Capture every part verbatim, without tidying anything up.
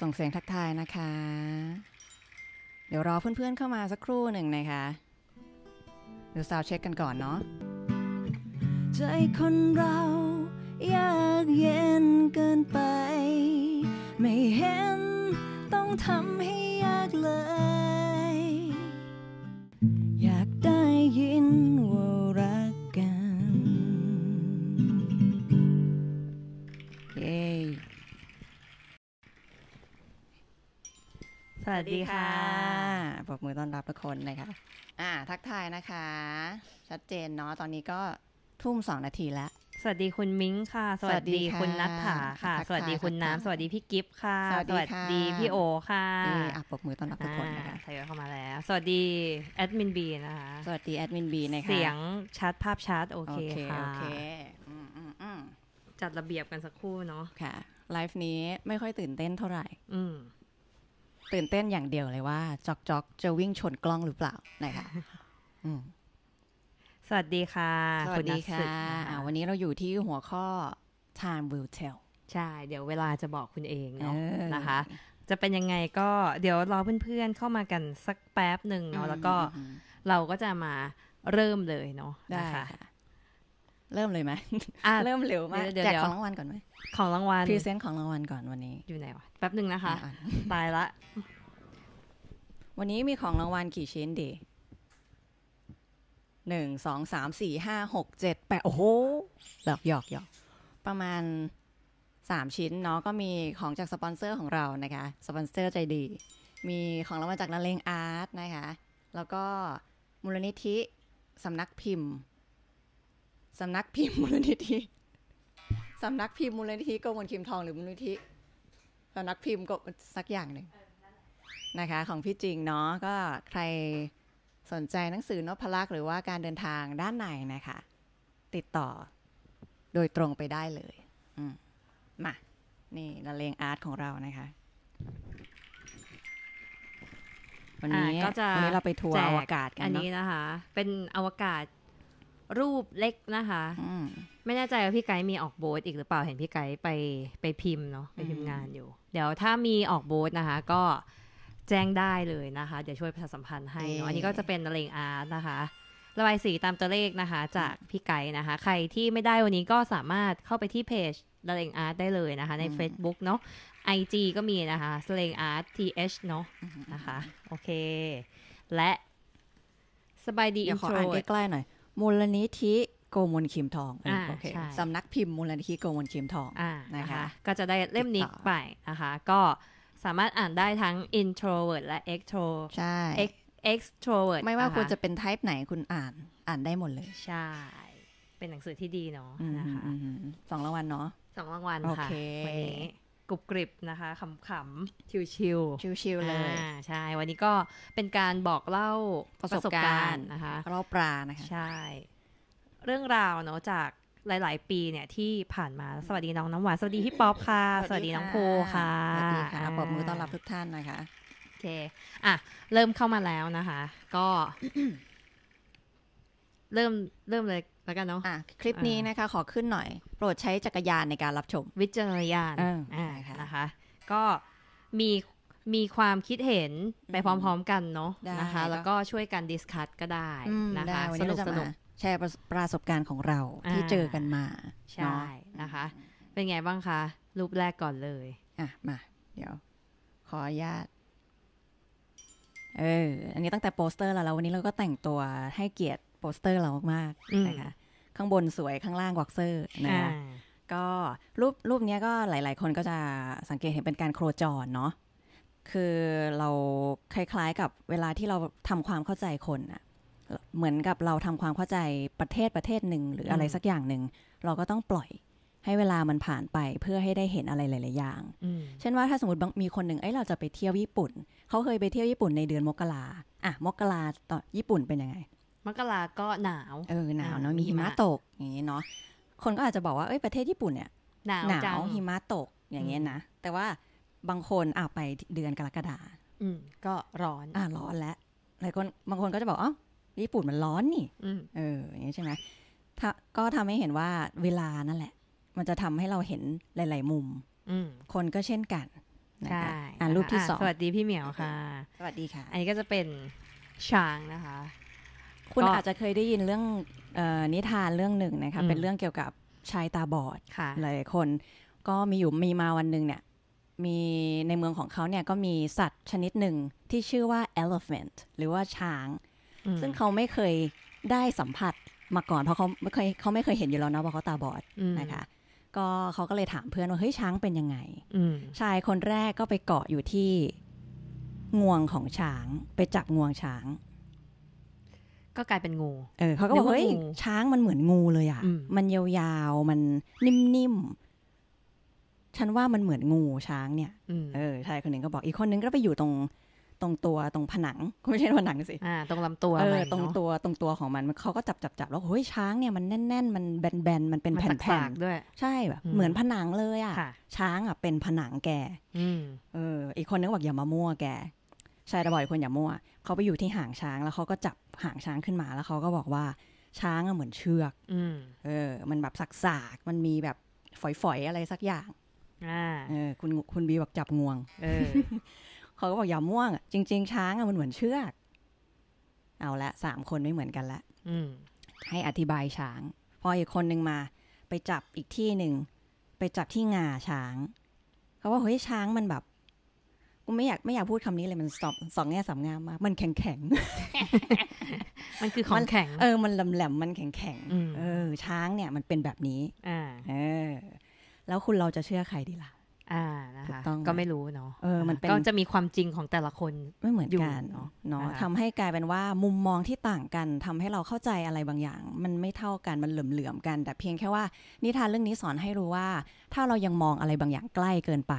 ส่งเสียงทักทายนะคะเดี๋ยวรอเพื่อนๆเข้ามาสักครู่หนึ่งนะคะเดี๋ยวซาวด์เช็คกันก่อนเนาะใจคนเรายากเย็นเกินไปไม่เห็นต้องทำให้ยากเลยอยากได้ยินว่ารักกันเย้สวัสดีค่ะปรบมือต้อนรับทุกคนเลยค่ะอ่าทักทายนะคะชัดเจนเนาะตอนนี้ก็ทุ่มสองนาทีแล้วสวัสดีคุณมิ้งค่ะสวัสดีคุณนัทถาค่ะสวัสดีคุณน้ำสวัสดีพี่กิฟต์ค่ะสวัสดีพี่โอค่ะอ่ะปรบมือต้อนรับทุกคนนะคะทยอยเข้ามาแล้วสวัสดีแอดมินบีนะคะสวัสดีแอดมินบีนะคะเสียงชัดภาพชัดโอเคค่ะโอเคจัดระเบียบกันสักครู่เนาะค่ะไลฟ์นี้ไม่ค่อยตื่นเต้นเท่าไหร่ตื่นเต้นอย่างเดียวเลยว่าจอกจอกจะวิ่งชนกล้องหรือเปล่านะคะสวัสดีค่ะสวัสดีค่ะวันนี้เราอยู่ที่หัวข้อ time will tell ใช่เดี๋ยวเวลาจะบอกคุณเองเนาะนะคะจะเป็นยังไงก็เดี๋ยวรอเพื่อนๆเข้ามากันสักแป๊บหนึ่งเนาะแล้วก็เราก็จะมาเริ่มเลยเนาะได้ค่ะเริ่มเลยไหมเริ่มเร็วมากแจกของรางวัลก่อนไหมของรางวัลพรีเซนต์ของรางวัลก่อนวันนี้อยู่ไหนวะแป๊บหนึ่งนะคะตายละวันนี้มีของรางวัลกี่ชิ้นดีหนึ่งสองสามสี่ห้าหกเจ็ดแปดโอ้โหหยอกหยอกหยอกประมาณสามชิ้นเนาะก็มีของจากสปอนเซอร์ของเรานะคะสปอนเซอร์ใจดีมีของรางวัลจากละเลงอาร์ตนะคะแล้วก็มูลนิธิสำนักพิมพ์สำนักพิมพ์มูลนิธิสำนักพิมพ์มูลนิธิโกมลคิมทองหรือมูลนิธิสำนักพิมพ์ก็สักอย่างหนึ่งนะคะของพี่จริงเนาะก็ใครสนใจหนังสือนพลักษ์หรือว่าการเดินทางด้านในนะคะติดต่อโดยตรงไปได้เลยอืมมานี่ละเลงอาร์ตของเรานะคะวันนี้ก็จะวันนี้เราไปทัวร์อวกาศกันอันนี้นะคะเป็นอวกาศรูปเล็กนะคะไม่แน่ใจว่าพี่ไกด์มีออกบูธอีกหรือเปล่าเห็นพี่ไกด์ไปไปพิมพ์เนาะไปพิมพ์งานอยู่เดี๋ยวถ้ามีออกบูธนะคะก็แจ้งได้เลยนะคะเดี๋ยวช่วยประชาสัมพันธ์ให้เนาะอันนี้ก็จะเป็นละเลงอาร์ตนะคะระบายสีตามตัวเลขนะคะจากพี่ไก่นะคะใครที่ไม่ได้วันนี้ก็สามารถเข้าไปที่เพจละเลงอาร์ตได้เลยนะคะใน Facebook เนาะ ไอ จี ก็มีนะคะละเลงอาร์ต ที เอช เนาะนะคะโอเคและสบายดีอินโทรใกล้ๆหน่อยมูลนิธิโกมลคิมทองโอเคสำนักพิมพ์มูลนิธิโกมลคิมทองนะคะก็จะได้เล่มนี้ไปนะคะก็สามารถอ่านได้ทั้ง introvert และ extrovert ใช่ extrovert ไม่ว่าคุณจะเป็น type ไหนคุณอ่านอ่านได้หมดเลยใช่เป็นหนังสือที่ดีเนาะนะคะสองรางวัลเนาะสองรางวัลค่ะวันนี้กรุบกริบนะคะขำๆชิวๆชิวๆเลยใช่วันนี้ก็เป็นการบอกเล่าประสบการณ์นะคะเล่าปลานะคะใช่เรื่องราวเนาะจากหลายๆปีเนี่ยที่ผ่านมาสวัสดีน้องน้ำหวานสวัสดีพี่ป๊อปค่ะสวัสดีน้องโพค่ะสวัสดีค่ะปรบมือต้อนรับทุกท่านนะคะโอเคอ่ะเริ่มเข้ามาแล้วนะคะก็เริ่มเริ่มเลยแล้วกันเนาะอ่ะคลิปนี้นะคะขอขึ้นหน่อยโปรดใช้จักรยานในการรับชมวิจารณญาณอ่านะคะก็มีมีความคิดเห็นไปพร้อมๆกันเนาะนะคะแล้วก็ช่วยกันดิสคัสก็ได้นะคะสนุกสนุกแชร์ประสบการณ์ของเราที่เจอกันมาใช่นะคะเป็นไงบ้างคะรูปแรกก่อนเลยอ่ะมาเดี๋ยวขออนุญาตเอออันนี้ตั้งแต่โปสเตอร์แล้ววันนี้เราก็แต่งตัวให้เกียรติโปสเตอร์เรามากๆนะคะข้างบนสวยข้างล่างวักเซอร์นะคะก็รูปรูปนี้ก็หลายๆคนก็จะสังเกตเห็นเป็นการโครจรเนาะคือเราคล้ายๆกับเวลาที่เราทำความเข้าใจคนอะเหมือนกับเราทำความเข้าใจประเทศประเทศหนึ่งหรืออะไรสักอย่างหนึ่งเราก็ต้องปล่อยให้เวลามันผ่านไปเพื่อให้ได้เห็นอะไรหลายๆอย่างเช่นว่าถ้าสมมติมีคนหนึ่งเอ้ยเราจะไปเที่ยวญี่ปุ่นเขาเคยไปเที่ยวญี่ปุ่นในเดือนมกราอ่ะมกราตอนญี่ปุ่นเป็นยังไงมกราก็หนาวเออหนาวเนาะมีหิมะตกอย่างนี้เนาะคนก็อาจจะบอกว่าเอ้ยประเทศญี่ปุ่นเนี่ยหนาวหิมะตกอย่างเงี้ยนะแต่ว่าบางคนอ่ะไปเดือนกรกฎาอืมก็ร้อนอ่ะร้อนแล้วหลายคนบางคนก็จะบอกอ๋อญี่ปุ่นมันร้อนนี่เอออย่างนี้ใช่ไหมก็ทำให้เห็นว่าเวลานั่นแหละมันจะทำให้เราเห็นหลายๆมุมคนก็เช่นกัน นะคะอ่ารูปที่สองสวัสดีพี่เหมียวค่ะสวัสดีค่ะอันนี้ก็จะเป็นช้างนะคะคุณอาจจะเคยได้ยินเรื่องนิทานเรื่องหนึ่งนะคะเป็นเรื่องเกี่ยวกับชายตาบอดหลายคนก็มีอยู่มีมาวันหนึ่งเนี่ยมีในเมืองของเขาเนี่ยก็มีสัตว์ชนิดหนึ่งที่ชื่อว่า elephant หรือว่าช้างซึ่งเขาไม่เคยได้สัมผัสมาก่อนเพราะเขาไม่เคยเขาไม่เคยเห็นอยู่แล้วนะว่าเขาตาบอดนะคะก็เขาก็เลยถามเพื่อนว่าเฮ้ยช้างเป็นยังไงชายคนแรกก็ไปเกาะอยู่ที่งวงของช้างไปจับงวงช้างก็กลายเป็นงูเออเขาก็บอกเฮ้ยช้างมันเหมือนงูเลยอ่ะมันยาวๆมันนิ่มๆฉันว่ามันเหมือนงูช้างเนี่ยเออชายคนหนึ่งก็บอกอีกคนนึงก็ไปอยู่ตรงตรงตัวตรงผนังไม่ใช่ผนังสิอ่าตรงลำตัวเออตรงตัวตรงตัวของมันเขาก็จับจับจับแล้วเฮ้ยช้างเนี่ยมันแน่นๆมันแบนๆมันเป็นแผ่นๆด้วยใช่แบบเหมือนผนังเลยอ่ะช้างอ่ะเป็นผนังแกเอออีกคนนึงบอกอย่ามามั่วแกชายตาบอดคนอย่ามั่วเขาไปอยู่ที่หางช้างแล้วเขาก็จับหางช้างขึ้นมาแล้วเขาก็บอกว่าช้างอะเหมือนเชือกเออมันแบบสากๆมันมีแบบฝอยๆอะไรสักอย่างอ่าเออคุณคุณบีบอกจับงวงเออ เขาก็บอกอย่าม่วงจริงๆช้างอะมันเหมือนเชือกเอาละสามคนไม่เหมือนกันละให้อธิบายช้างพออีกคนนึงมาไปจับอีกที่หนึ่งไปจับที่งาช้างเขาว่าเฮ้ยช้างมันแบบกูไม่อยากไม่อยากพูดคำนี้เลยมันสอบสองแง่สามงามมากมันแข็งแข็ง มันคือของแข็งเออมันแหลมแหลมมันแข็งแข็งเออช้างเนี่ยมันเป็นแบบนี้อ่าเออแล้วคุณเราจะเชื่อใครดีล่ะอ่านะคะก็ไม่รู้เนาะเออมันก็จะมีความจริงของแต่ละคนไม่เหมือนกันเนาะทำให้กลายเป็นว่ามุมมองที่ต่างกันทำให้เราเข้าใจอะไรบางอย่างมันไม่เท่ากันมันเหลื่อมๆกันแต่เพียงแค่ว่านิทานเรื่องนี้สอนให้รู้ว่าถ้าเรายังมองอะไรบางอย่างใกล้เกินไป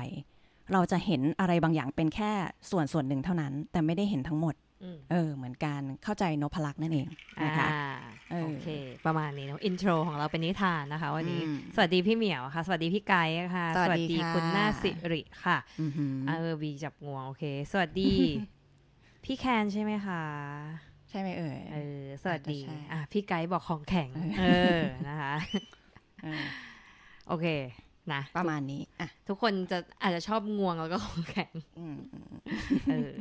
เราจะเห็นอะไรบางอย่างเป็นแค่ส่วนส่วนหนึ่งเท่านั้นแต่ไม่ได้เห็นทั้งหมดเออเหมือนกันเข้าใจนพลักษ์นั่นเองนะคะโอเคประมาณนี้เนาะอินโทรของเราเป็นนิทานนะคะวันนี้สวัสดีพี่เหมียวค่ะสวัสดีพี่ไก่ค่ะสวัสดีคุณหน้าสิริค่ะเออวีจับงวงโอเคสวัสดีพี่แคนใช่ไหมคะใช่ไหมเอ่ยเออสวัสดีอ่ะพี่ไก่บอกของแข็งเออนะคะโอเคนะประมาณนี้อ่ะทุกคนจะอาจจะชอบงวงแล้วก็ของแข็งเออ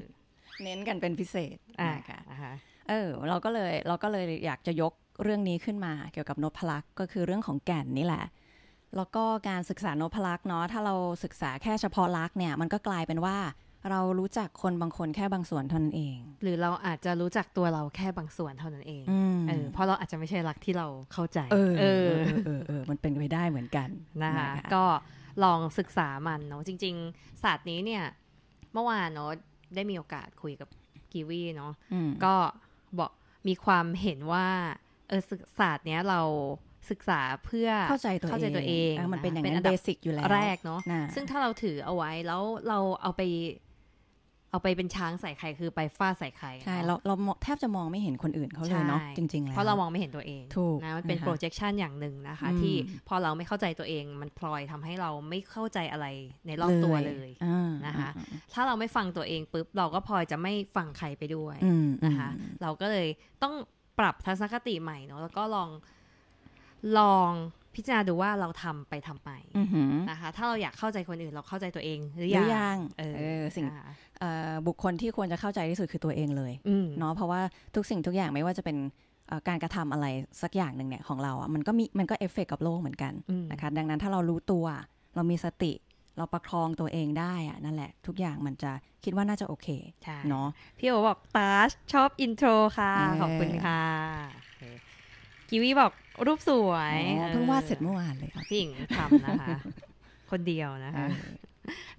เน้นกันเป็นพิเศษอ่าค่ะเออเราก็เลยเราก็เลยอยากจะยกเรื่องนี้ขึ้นมาเกี่ยวกับนพลักษ์ก็คือเรื่องของแก่นนี่แหละแล้วก็การศึกษานพลักษ์เนาะถ้าเราศึกษาแค่เฉพาะลักษ์เนี่ยมันก็กลายเป็นว่าเรารู้จักคนบางคนแค่บางส่วนเท่านั้นเองหรือเราอาจจะรู้จักตัวเราแค่บางส่วนเท่านั้นเองเออเพราะเราอาจจะไม่ใช่ลักษ์ที่เราเข้าใจเออเออเออเออมันเป็นไปได้เหมือนกันนะคะก็ลองศึกษามันเนาะจริงๆศาสตร์นี้เนี่ยเมื่อวานเนาะได้มีโอกาสคุยกับกีวีเนาะก็บอกมีความเห็นว่าเออศาสตร์เนี้ยเราศึกษาเพื่อเข้าใจตัวเองเข้าใจตัวเองมันเป็นอย่างนั้นเบสิกอยู่แล้วแรกเนาะซึ่งถ้าเราถือเอาไว้แล้วเราเอาไปเอาไปเป็นช้างใส่ใครคือไปฟาดใส่ใครใช่เราเราแทบจะมองไม่เห็นคนอื่นเขาเลยเนาะจริงๆแล้วเพราะเรามองไม่เห็นตัวเองถูกนะมันเป็น projection อย่างหนึ่งนะคะที่พอเราไม่เข้าใจตัวเองมันพลอยทำให้เราไม่เข้าใจอะไรในรอบตัวเลยนะคะถ้าเราไม่ฟังตัวเองปุ๊บเราก็พลอยจะไม่ฟังใครไปด้วยนะคะเราก็เลยต้องปรับทัศนคติใหม่เนาะแล้วก็ลองลองพิจารณาดูว่าเราทำไปทำไมนะคะถ้าเราอยากเข้าใจคนอื่นเราเข้าใจตัวเองหรือยังเออสิ่งบุคคลที่ควรจะเข้าใจที่สุดคือตัวเองเลยเนาะเพราะว่าทุกสิ่งทุกอย่างไม่ว่าจะเป็นการกระทำอะไรสักอย่างหนึ่งเนี่ยของเราอ่ะมันก็มีมันก็เอฟเฟกต์กับโลกเหมือนกันนะคะดังนั้นถ้าเรารู้ตัวเรามีสติเราประคองตัวเองได้อ่ะนั่นแหละทุกอย่างมันจะคิดว่าน่าจะโอเคเนาะพี่โอบอกตาชอบอินโทรค่ะขอบคุณค่ะกิวี่บอกรูปสวยเพิ่งวาดเสร็จเมื่อวานเลยพี่หญิงทำนะคะคนเดียวนะคะ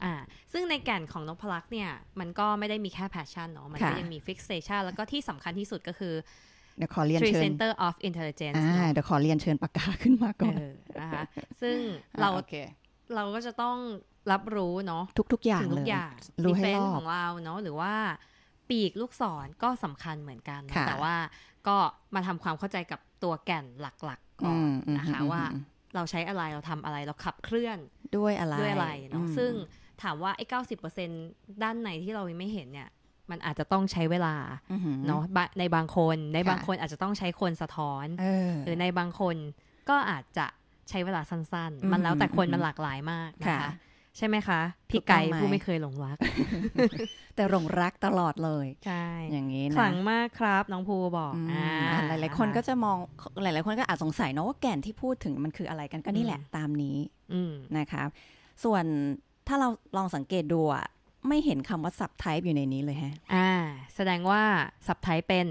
อ่าซึ่งในแก่นของนพลักษ์เนี่ยมันก็ไม่ได้มีแค่ passion เนาะมันก็ยังมี fixation แล้วก็ที่สำคัญที่สุดก็คือ the three center of intelligence อ่าเดี๋ยวขอเรียนเชิญปากกาขึ้นมาก่อนนะคะซึ่งเราเราก็จะต้องรับรู้เนาะทุกๆอย่างเลยรู้ให้รอบของเราเนาะหรือว่าปีกลูกศรก็สำคัญเหมือนกันแต่ว่าก็มาทำความเข้าใจกับตัวแก่นหลักๆก่อนนะคะว่าเราใช้อะไรเราทำอะไรเราขับเคลื่อนด้วยอะไรด้วยอะไรเนาะซึ่งถามว่าไอ้ เก้าสิบเปอร์เซ็นต์ ด้านในที่เราไม่เห็นเนี่ยมันอาจจะต้องใช้เวลาเนาะในบางคนในบางคนอาจจะต้องใช้คนสะท้อนหรือในบางคนก็อาจจะใช้เวลาสั้นๆมันแล้วแต่คนมันหลากหลายมากนะคะ ใช่ไหมคะพี่ไก่ผู้ไม่เคยหลงรัก แต่หลงรักตลอดเลยใช่อย่างนี้นะขลังมากครับน้องภูบอกอ่าหลายๆคนก็จะมองหลายๆคนก็อาจสงสัยเนาะว่าแก่นที่พูดถึงมันคืออะไรกันก็นี่แหละตามนี้นะคะส่วนถ้าเราลองสังเกตดูอะไม่เห็นคำว่า Subtype อยู่ในนี้เลยฮะอ่าแสดงว่า Subtype เป็น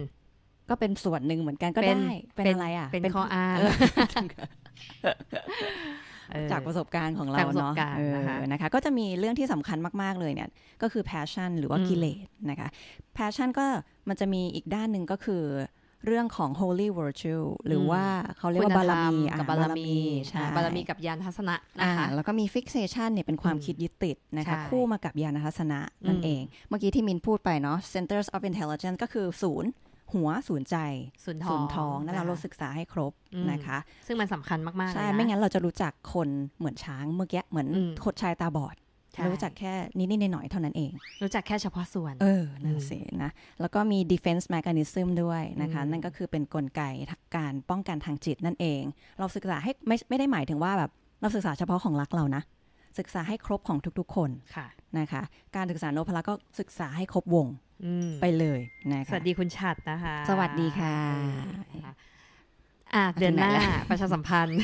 ก็เป็นส่วนหนึ่งเหมือนกันก็ได้เป็นอะไรอ่ะเป็นข้ออ้างจากประสบการณ์ของเราเนาะนะคะก็จะมีเรื่องที่สำคัญมากๆเลยเนี่ยก็คือ passion หรือว่ากิเลสนะคะ passion ก็มันจะมีอีกด้านหนึ่งก็คือเรื่องของ holy virtue หรือว่าเขาเรียกว่าบารมีกับบารมีใช่บารมีกับยานทัศนะนะคะแล้วก็มี fixation เนี่ยเป็นความคิดยึดติดนะคะคู่มากับยานทัศนะนั่นเองเมื่อกี้ที่มินพูดไปเนาะ centers of intelligence ก็คือศูนย์หัวศูนย์ใจศูนย์ทองทองนั่นเราเราศึกษาให้ครบนะคะซึ่งมันสำคัญมากๆใช่ไม่งั้นเราจะรู้จักคนเหมือนช้างเมื่อกี้เหมือนขดชายตาบอดรู้จักแค่นิดนิดหน่อยๆเท่านั้นเองรู้จักแค่เฉพาะส่วนเออนั่นสินะแล้วก็มี defense mechanism ด้วยนะคะนั่นก็คือเป็นกลไกการป้องกันทางจิตนั่นเองเราศึกษาให้ไม่ไม่ได้หมายถึงว่าแบบเราศึกษาเฉพาะของรักเรานะศึกษาให้ครบของทุกๆคนนะคะการศึกษาโนพลักก็ศึกษาให้ครบวงไปเลยนะคะสวัสดีคุณชัดนะคะสวัสดีค่ะอ่ะเดือนหน้าประชาสัมพันธ์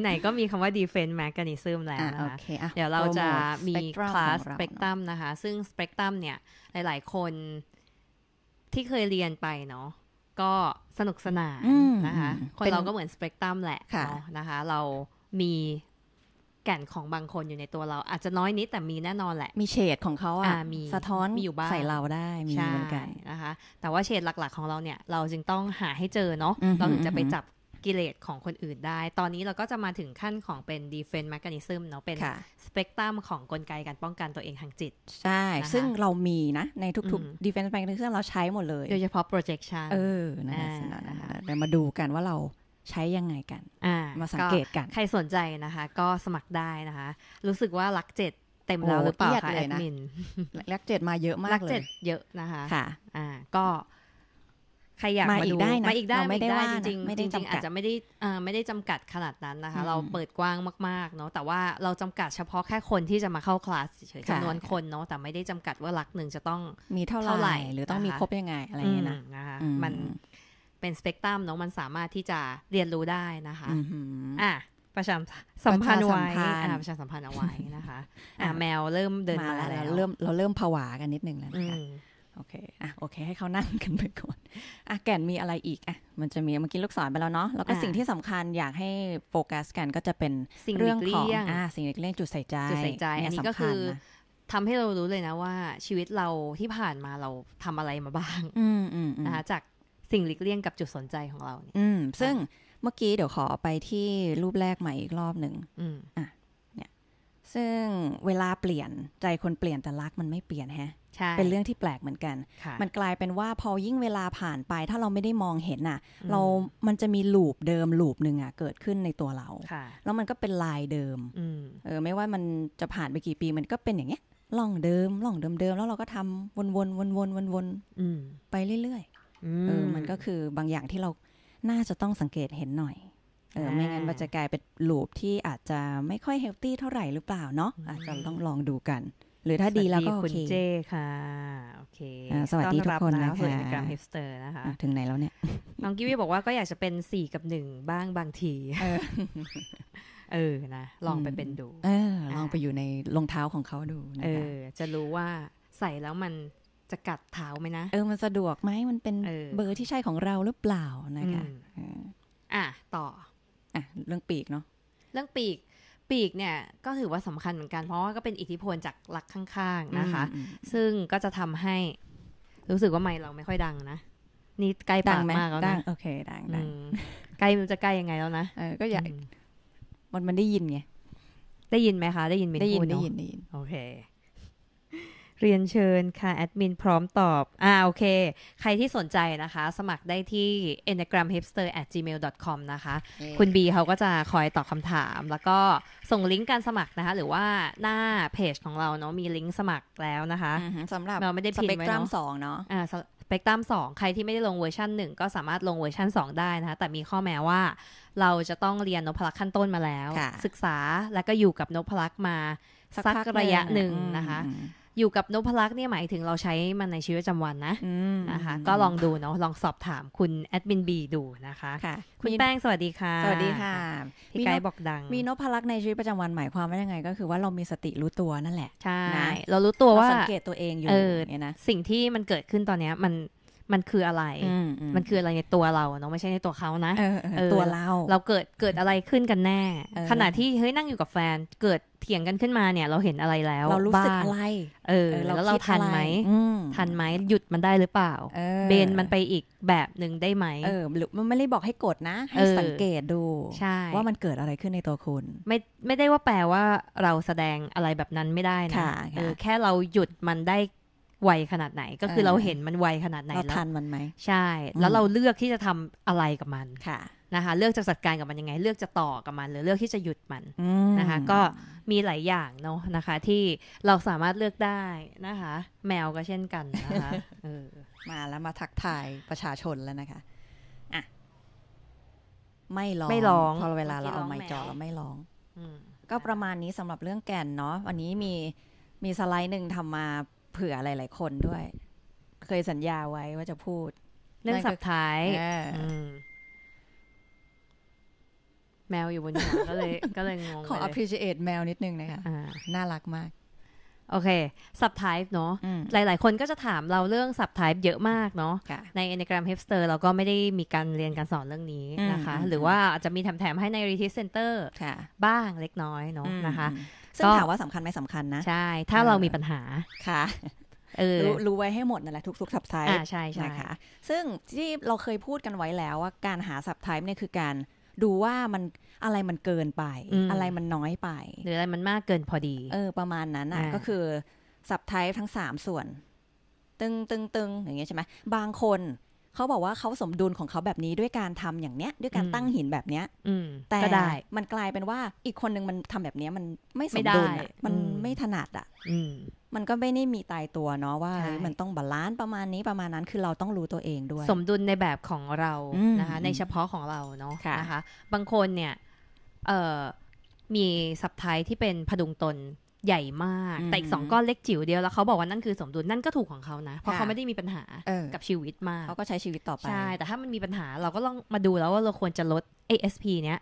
ไหนๆก็มีคำว่า defense mechanism แล้วนะคะเดี๋ยวเราจะมีคลาส spectrum นะคะซึ่ง spectrum เนี่ยหลายๆคนที่เคยเรียนไปเนาะก็สนุกสนานนะคะคนเราก็เหมือน spectrum แหละนะคะเรามีแก่นของบางคนอยู่ในตัวเราอาจจะน้อยนิดแต่มีแน่นอนแหละมีเฉดของเขาอ่ะมีสะท้อนมีอยู่บ้างใส่เราได้มีเหมือนกันนะคะแต่ว่าเฉดหลักๆของเราเนี่ยเราจึงต้องหาให้เจอเนาะเราถึงจะไปจับกิเลสของคนอื่นได้ตอนนี้เราก็จะมาถึงขั้นของเป็น defense mechanism เนาะเป็น spectrum ของกลไกการป้องกันตัวเองทางจิตใช่ซึ่งเรามีนะในทุกๆ defense mechanism เราใช้หมดเลยโดยเฉพาะ projection เออนะคะเรามาดูกันว่าเราใช้ยังไงกันมาสังเกตกันใครสนใจนะคะก็สมัครได้นะคะรู้สึกว่าหลักเจ็ดเต็มแล้วหรือเปล่าคะแอดมินหลักเจ็ดมาเยอะมากเลยหลักเจ็ดเยอะนะคะค่ะอ่าก็ใครอยากมาดูมาอีกได้ไม่ได้จริงจริงอาจจะไม่ได้อ่าไม่ได้จำกัดขนาดนั้นนะคะเราเปิดกว้างมากๆเนาะแต่ว่าเราจำกัดเฉพาะแค่คนที่จะมาเข้าคลาสเฉยจำนวนคนเนาะแต่ไม่ได้จำกัดว่าหลักหนึ่งจะต้องมีเท่าไหร่หรือต้องมีครบยังไงอะไรอย่างเงี้ยนะคะมันเป็นสเปกตรัมเนาะมันสามารถที่จะเรียนรู้ได้นะคะอ่ะประชาสัมพันธ์ไว้ประชาสัมพันธ์เอาไว้นะคะอ่ะแมวเริ่มเดินมาแล้วเริ่มเราเริ่มผวากันนิดนึงแล้วนะคะโอเคอ่ะโอเคให้เขานั่งกันไปก่อนอ่ะแก่นมีอะไรอีกอ่ะมันจะมีเมื่อกี้ลูกศรไปแล้วเนาะแล้วก็สิ่งที่สำคัญอยากให้โฟกัสกันก็จะเป็นเรื่องของอ่ะสิ่งเล็กๆจุดใส่ใจจุดใส่ใจอันนี้ก็คือทำให้เรารู้เลยนะว่าชีวิตเราที่ผ่านมาเราทำอะไรมาบ้างนะคะจากสิ่งหลีกเลี่ยงกับจุดสนใจของเราเนี่ยอืมซึ่งเมื่อกี้เดี๋ยวขอไปที่รูปแรกใหม่อีกรอบหนึ่งอ่ะเนี่ยซึ่งเวลาเปลี่ยนใจคนเปลี่ยนแต่รักมันไม่เปลี่ยนฮะใช่เป็นเรื่องที่แปลกเหมือนกันมันกลายเป็นว่าพอยิ่งเวลาผ่านไปถ้าเราไม่ได้มองเห็นน่ะเรามันจะมีลูปเดิมลูปหนึ่งอ่ะเกิดขึ้นในตัวเราแล้วมันก็เป็นลายเดิมเออไม่ว่ามันจะผ่านไปกี่ปีมันก็เป็นอย่างเงี้ยล่องเดิมล่องเดิมเดิมแล้วเราก็ทำวนวนวนวนวนวนไปเรื่อยเออมันก็คือบางอย่างที่เราน่าจะต้องสังเกตเห็นหน่อยเออไม่งั้นมันจะกลายเป็นลูปที่อาจจะไม่ค่อยเฮลตี้เท่าไหร่หรือเปล่าเนาะอาจจะต้องลองดูกันหรือถ้าดีแล้วก็โอเคคุณเจค่ะโอเคสวัสดีทุกคนนะคะสวัสดีในEnneagram Hipsterนะคะถึงไหนแล้วเนี่ยน้องกิวี่บอกว่าก็อยากจะเป็นสี่กับหนึ่งบ้างบางทีเออนะลองไปเป็นดูเออลองไปอยู่ในรองเท้าของเขาดูเออจะรู้ว่าใส่แล้วมันจะกัดเท้าไหมนะเออมันสะดวกไหมมันเป็น เ, ออเบอร์ที่ใช่ของเราหรือเปล่านะคะอ่ะต่ออ่ะเรื่องปีกเนาะเรื่องปีกปีกเนี่ยก็ถือว่าสำคัญเหมือนกันเพราะว่าก็เป็นอิทธิพลจากหลักข้างๆนะคะซึ่งก็จะทำให้รู้สึกว่าไมค์เราไม่ค่อยดังนะนี่ใกล้ปากมากแล้วนะโอเคดังดังใกล้มันจะใกล้ยังไงแล้วนะเออก็อยากมันมันได้ยินไงได้ยินไหมคะได้ยินได้ยินได้ยินได้ยินโอเคเรียนเชิญค่ะแอดมินพร้อมตอบอ่าโอเคใครที่สนใจนะคะสมัครได้ที่ enneagram hipster at gmail dot com นะคะคุณบีเขาก็จะคอยตอบคำถามแล้วก็ส่งลิงก์การสมัครนะคะหรือว่าหน้าเพจของเราเนาะมีลิงก์สมัครแล้วนะคะสำหรับเราไม่ได้พิมพ์ไว้เนาะ สองเนาะอ่าสเปกตรัมสองใครที่ไม่ได้ลงเวอร์ชันหนึ่งก็สามารถลงเวอร์ชันสองได้นะคะแต่มีข้อแม้ว่าเราจะต้องเรียนนพลักษ์ขั้นต้นมาแล้วศึกษาแล้วก็อยู่กับนพลักษ์มา สักพักระยะหนึ่งนะคะอยู่กับนพลักษ์เนี่ยหมายถึงเราใช้มันในชีวิตประจำวันนะนะคะก็ลองดูเนาะลองสอบถามคุณแอดมินบีดูนะคะคุณแป้งสวัสดีค่ะสวัสดีค่ะพี่ไกด์บอกดังมีนพลักษ์ในชีวิตประจำวันหมายความว่ายังไงก็คือว่าเรามีสติรู้ตัวนั่นแหละใช่เรารู้ตัวว่าสังเกตตัวเองอยู่เนี่ยนะสิ่งที่มันเกิดขึ้นตอนนี้มันมันคืออะไรมันคืออะไรในตัวเราเนาะไม่ใช่ในตัวเขานะตัวเราเราเกิดเกิดอะไรขึ้นกันแน่ขณะที่เฮ้ยนั่งอยู่กับแฟนเกิดเถียงกันขึ้นมาเนี่ยเราเห็นอะไรแล้วเรารู้สึกอะไรเออแล้วเราทันไหมทันไหมหยุดมันได้หรือเปล่าเบนมันไปอีกแบบหนึ่งได้ไหมเออหรือมันไม่ได้บอกให้กดนะให้สังเกตดูว่ามันเกิดอะไรขึ้นในตัวคุณไม่ไม่ได้ว่าแปลว่าเราแสดงอะไรแบบนั้นไม่ได้นะแค่เราหยุดมันได้ไวขนาดไหนก็คือเราเห็นมันไวขนาดไหนแล้วทันมันไหมใช่แล้วเราเลือกที่จะทำอะไรกับมันนะคะเลือกจะจัดการกับมันยังไงเลือกจะต่อกับมันหรือเลือกที่จะหยุดมันนะคะก็มีหลายอย่างเนาะนะคะที่เราสามารถเลือกได้นะคะแมวก็เช่นกันนะคะมาแล้วมาทักทายประชาชนแล้วนะคะอ่ะไม่ร้องไม่ร้องพอเวลาเราเอาไมค์จ่อเราไม่ร้องก็ประมาณนี้สำหรับเรื่องแก่นเนาะวันนี้มีมีสไลด์หนึ่งทำมาเผื่อหลายๆคนด้วยเคยสัญญาไว้ว่าจะพูดเรื่องสับท้ายแมวอยู่บนหัวก็เลยก็เลยงงขอ appreciate แมวนิดนึงนะคะน่ารักมากโอเค Subtype เนาะหลายๆคนก็จะถามเราเรื่อง Subtype เยอะมากเนาะใน Enneagram Hipster เราก็ไม่ได้มีการเรียนการสอนเรื่องนี้นะคะหรือว่าอาจจะมีแถมๆให้ใน Retreat Center บ้างเล็กน้อยเนาะนะคะซึ่งถามว่าสำคัญไม่สำคัญนะใช่ถ้าเรามีปัญหาค่ะรู้ไว้ให้หมดนั่นแหละทุกๆ Subtype อ่าใช่ๆนะคะซึ่งที่เราเคยพูดกันไว้แล้วว่าการหา Subtype เนี่ยคือการดูว่ามันอะไรมันเกินไปอะไรมันน้อยไปหรืออะไรมันมากเกินพอดีเออประมาณนั้นอ่ะก็คือ subtype ทั้งสามส่วนตึงตึงตึงอย่างเงี้ยใช่ไหมบางคนเขาบอกว่าเขาสมดุลของเขาแบบนี้ด้วยการทำอย่างเนี้ยด้วยการตั้งหินแบบเนี้ยแต่มันกลายเป็นว่าอีกคนนึงมันทำแบบเนี้ยมันไม่สมดุลอ่ะมันไม่ถนัดอ่ะมันก็ไม่ได้มีตายตัวเนาะว่ามันต้องบาลานซ์ประมาณนี้ประมาณนั้นคือเราต้องรู้ตัวเองด้วยสมดุลในแบบของเรานะคะในเฉพาะของเราเนาะนะคะบางคนเนี่ยมีสับไทยที่เป็นพดุงตนใหญ่มากแต่อีกสองก้อนเล็กจิ๋วเดียวแล้วเขาบอกว่านั่นคือสมดุลนั่นก็ถูกของเขานะเพราะเขาไม่ได้มีปัญหากับชีวิตมากเขาก็ใช้ชีวิตต่อไปใช่แต่ถ้ามันมีปัญหาเราก็ต้องมาดูแล้วว่าเราควรจะลด เอ เอส พี เนี้ย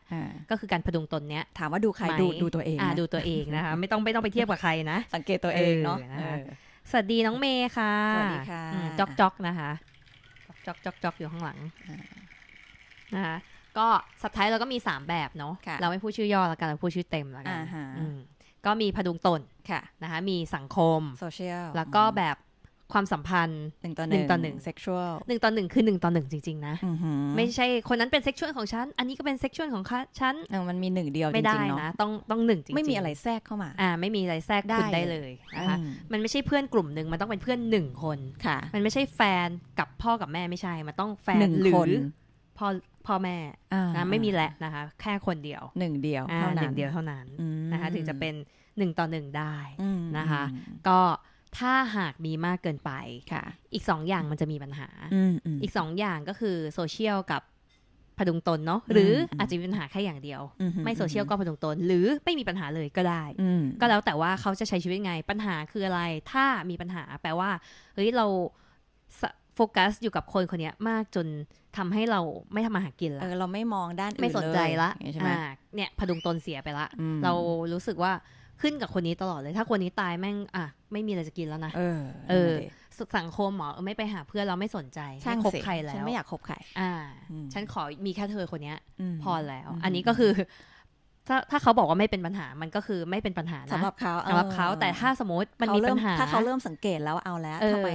ก็คือการพดุงตนเนี้ยถามว่าดูใครดูดูตัวเองดูตัวเองนะคะไม่ต้องไม่ต้องไปเทียบกับใครนะสังเกตตัวเองเนาะสวัสดีน้องเมย์ค่ะสวัสดีค่ะจ๊อกจ๊อกนะคะจ๊อกจ๊อกจ๊อกอยู่ข้างหลังนะคะก็สับท้ายเราก็มีสามแบบเนาะเราไม่พูดชื่อย่อแล้วกันเราพูดชื่อเต็มแล้วกันก็มีพดุงตนค่ะนะคะมีสังคมโซเชียลแล้วก็แบบความสัมพันธ์หนึ่งต่อหนึ่งต่อหนึ่งเซ็กชวลหนึ่งต่อหนึ่งคือหนึ่งต่อหนึ่งจริงๆนะไม่ใช่คนนั้นเป็นเซ็กชวลของฉันอันนี้ก็เป็นเซ็กชวลของฉันมันมีหนึ่งเดียวจริงๆเนาะไม่ได้นะต้องต้องหนึ่งจริงๆไม่มีอะไรแทรกเข้ามาอ่าไม่มีอะไรแทรกคุณได้เลยนะคะมันไม่ใช่เพื่อนกลุ่มหนึ่งมันต้องเป็นเพื่อนหนึ่งคนค่ะมันไม่ใช่แฟนกับพ่อกับแม่ไม่ใช่มันต้องแฟนหรือพ่อพ่อแม่นะไม่มีและนะคะแค่คนเดียวหนึ่งเดียวเท่านั้นหนึ่งเดียวเท่านั้นนะคะถึงจะเป็นหนึ่งต่อหนึ่งได้นะคะก็ถ้าหากมีมากเกินไปอีกสองอย่างมันจะมีปัญหาอีกสองอย่างก็คือโซเชียลกับพดุงตนเนาะหรืออาจจะมีปัญหาแค่อย่างเดียวไม่โซเชียลก็พดุงตนหรือไม่มีปัญหาเลยก็ได้ก็แล้วแต่ว่าเขาจะใช้ชีวิตไงปัญหาคืออะไรถ้ามีปัญหาแปลว่าเฮ้ยเราโฟกัสอยู่กับคนคนนี้มากจนทำให้เราไม่ทำมาหากินละ เออเราไม่มองด้านอื่นไม่สนใจละเนี่ยพดุงตนเสียไปละเรารู้สึกว่าขึ้นกับคนนี้ตลอดเลยถ้าคนนี้ตายแม่งอ่ะไม่มีอะไรจะกินแล้วนะเออเออสังคมหมอไม่ไปหาเพื่อนเราไม่สนใจไม่คบใครแล้วฉันไม่อยากคบใครอ่าฉันขอมีแค่เธอคนนี้พอแล้วอันนี้ก็คือถ้าถ้าเขาบอกว่าไม่เป็นปัญหามันก็คือไม่เป็นปัญหาสำหรับเขาสำหรับเขาแต่ถ้าสมมติมันมีปัญหาถ้าเขาเริ่มสังเกตแล้วเอาแล้วทำไม